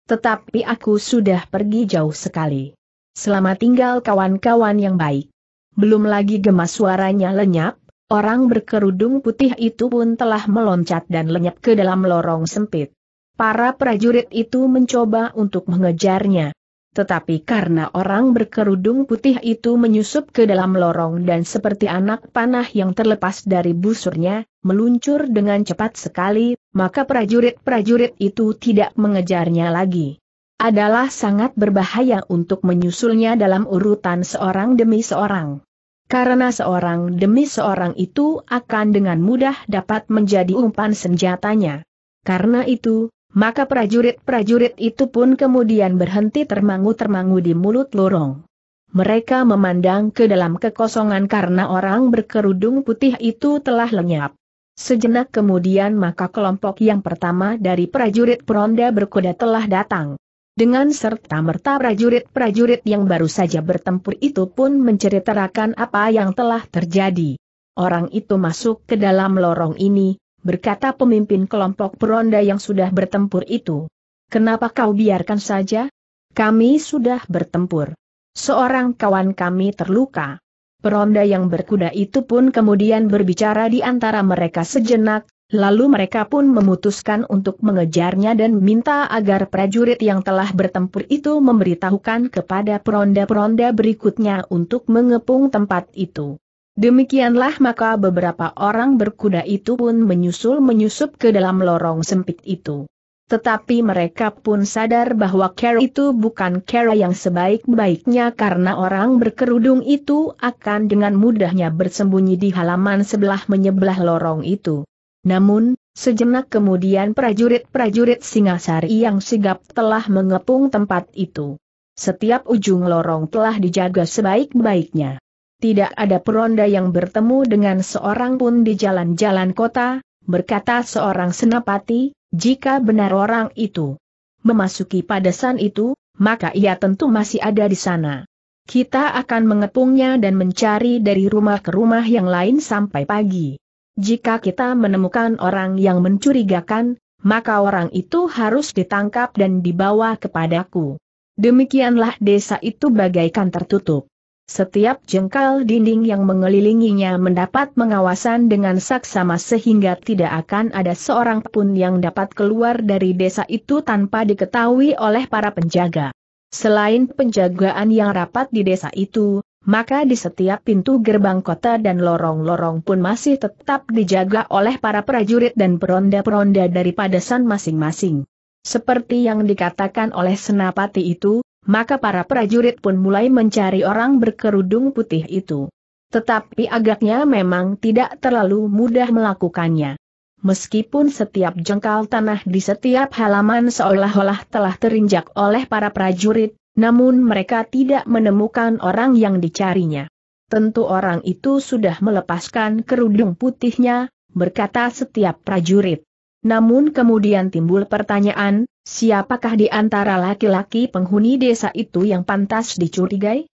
Tetapi aku sudah pergi jauh sekali. Selamat tinggal kawan-kawan yang baik. Belum lagi gemas suaranya lenyap, orang berkerudung putih itu pun telah meloncat dan lenyap ke dalam lorong sempit. Para prajurit itu mencoba untuk mengejarnya. Tetapi karena orang berkerudung putih itu menyusup ke dalam lorong dan seperti anak panah yang terlepas dari busurnya, meluncur dengan cepat sekali, maka prajurit-prajurit itu tidak mengejarnya lagi. Adalah sangat berbahaya untuk menyusulnya dalam urutan seorang demi seorang. Karena seorang demi seorang itu akan dengan mudah dapat menjadi umpan senjatanya. Karena itu, maka prajurit-prajurit itu pun kemudian berhenti termangu-termangu di mulut lorong. Mereka memandang ke dalam kekosongan karena orang berkerudung putih itu telah lenyap. Sejenak kemudian maka kelompok yang pertama dari prajurit peronda berkuda telah datang. Dengan serta-merta prajurit-prajurit yang baru saja bertempur itu pun menceritakan apa yang telah terjadi. Orang itu masuk ke dalam lorong ini, berkata pemimpin kelompok peronda yang sudah bertempur itu. Kenapa kau biarkan saja? Kami sudah bertempur. Seorang kawan kami terluka. Peronda yang berkuda itu pun kemudian berbicara di antara mereka sejenak, lalu mereka pun memutuskan untuk mengejarnya dan minta agar prajurit yang telah bertempur itu memberitahukan kepada peronda-peronda berikutnya untuk mengepung tempat itu. Demikianlah maka beberapa orang berkuda itu pun menyusul-menyusup ke dalam lorong sempit itu. Tetapi mereka pun sadar bahwa cara itu bukan cara yang sebaik-baiknya karena orang berkerudung itu akan dengan mudahnya bersembunyi di halaman sebelah menyebelah lorong itu. Namun, sejenak kemudian prajurit-prajurit Singasari yang sigap telah mengepung tempat itu. Setiap ujung lorong telah dijaga sebaik-baiknya. Tidak ada peronda yang bertemu dengan seorang pun di jalan-jalan kota, berkata seorang senapati. Jika benar orang itu memasuki padasan itu, maka ia tentu masih ada di sana. Kita akan mengepungnya dan mencari dari rumah ke rumah yang lain sampai pagi. Jika kita menemukan orang yang mencurigakan, maka orang itu harus ditangkap dan dibawa kepadaku. Demikianlah desa itu bagaikan tertutup. Setiap jengkal dinding yang mengelilinginya mendapat pengawasan dengan saksama sehingga tidak akan ada seorang pun yang dapat keluar dari desa itu tanpa diketahui oleh para penjaga. Selain penjagaan yang rapat di desa itu, maka di setiap pintu gerbang kota dan lorong-lorong pun masih tetap dijaga oleh para prajurit dan peronda-peronda dari padasan masing-masing. Seperti yang dikatakan oleh senapati itu, maka para prajurit pun mulai mencari orang berkerudung putih itu. Tetapi agaknya memang tidak terlalu mudah melakukannya. Meskipun setiap jengkal tanah di setiap halaman seolah-olah telah terinjak oleh para prajurit, namun mereka tidak menemukan orang yang dicarinya. Tentu orang itu sudah melepaskan kerudung putihnya, berkata setiap prajurit. Namun kemudian timbul pertanyaan, siapakah di antara laki-laki penghuni desa itu yang pantas dicurigai?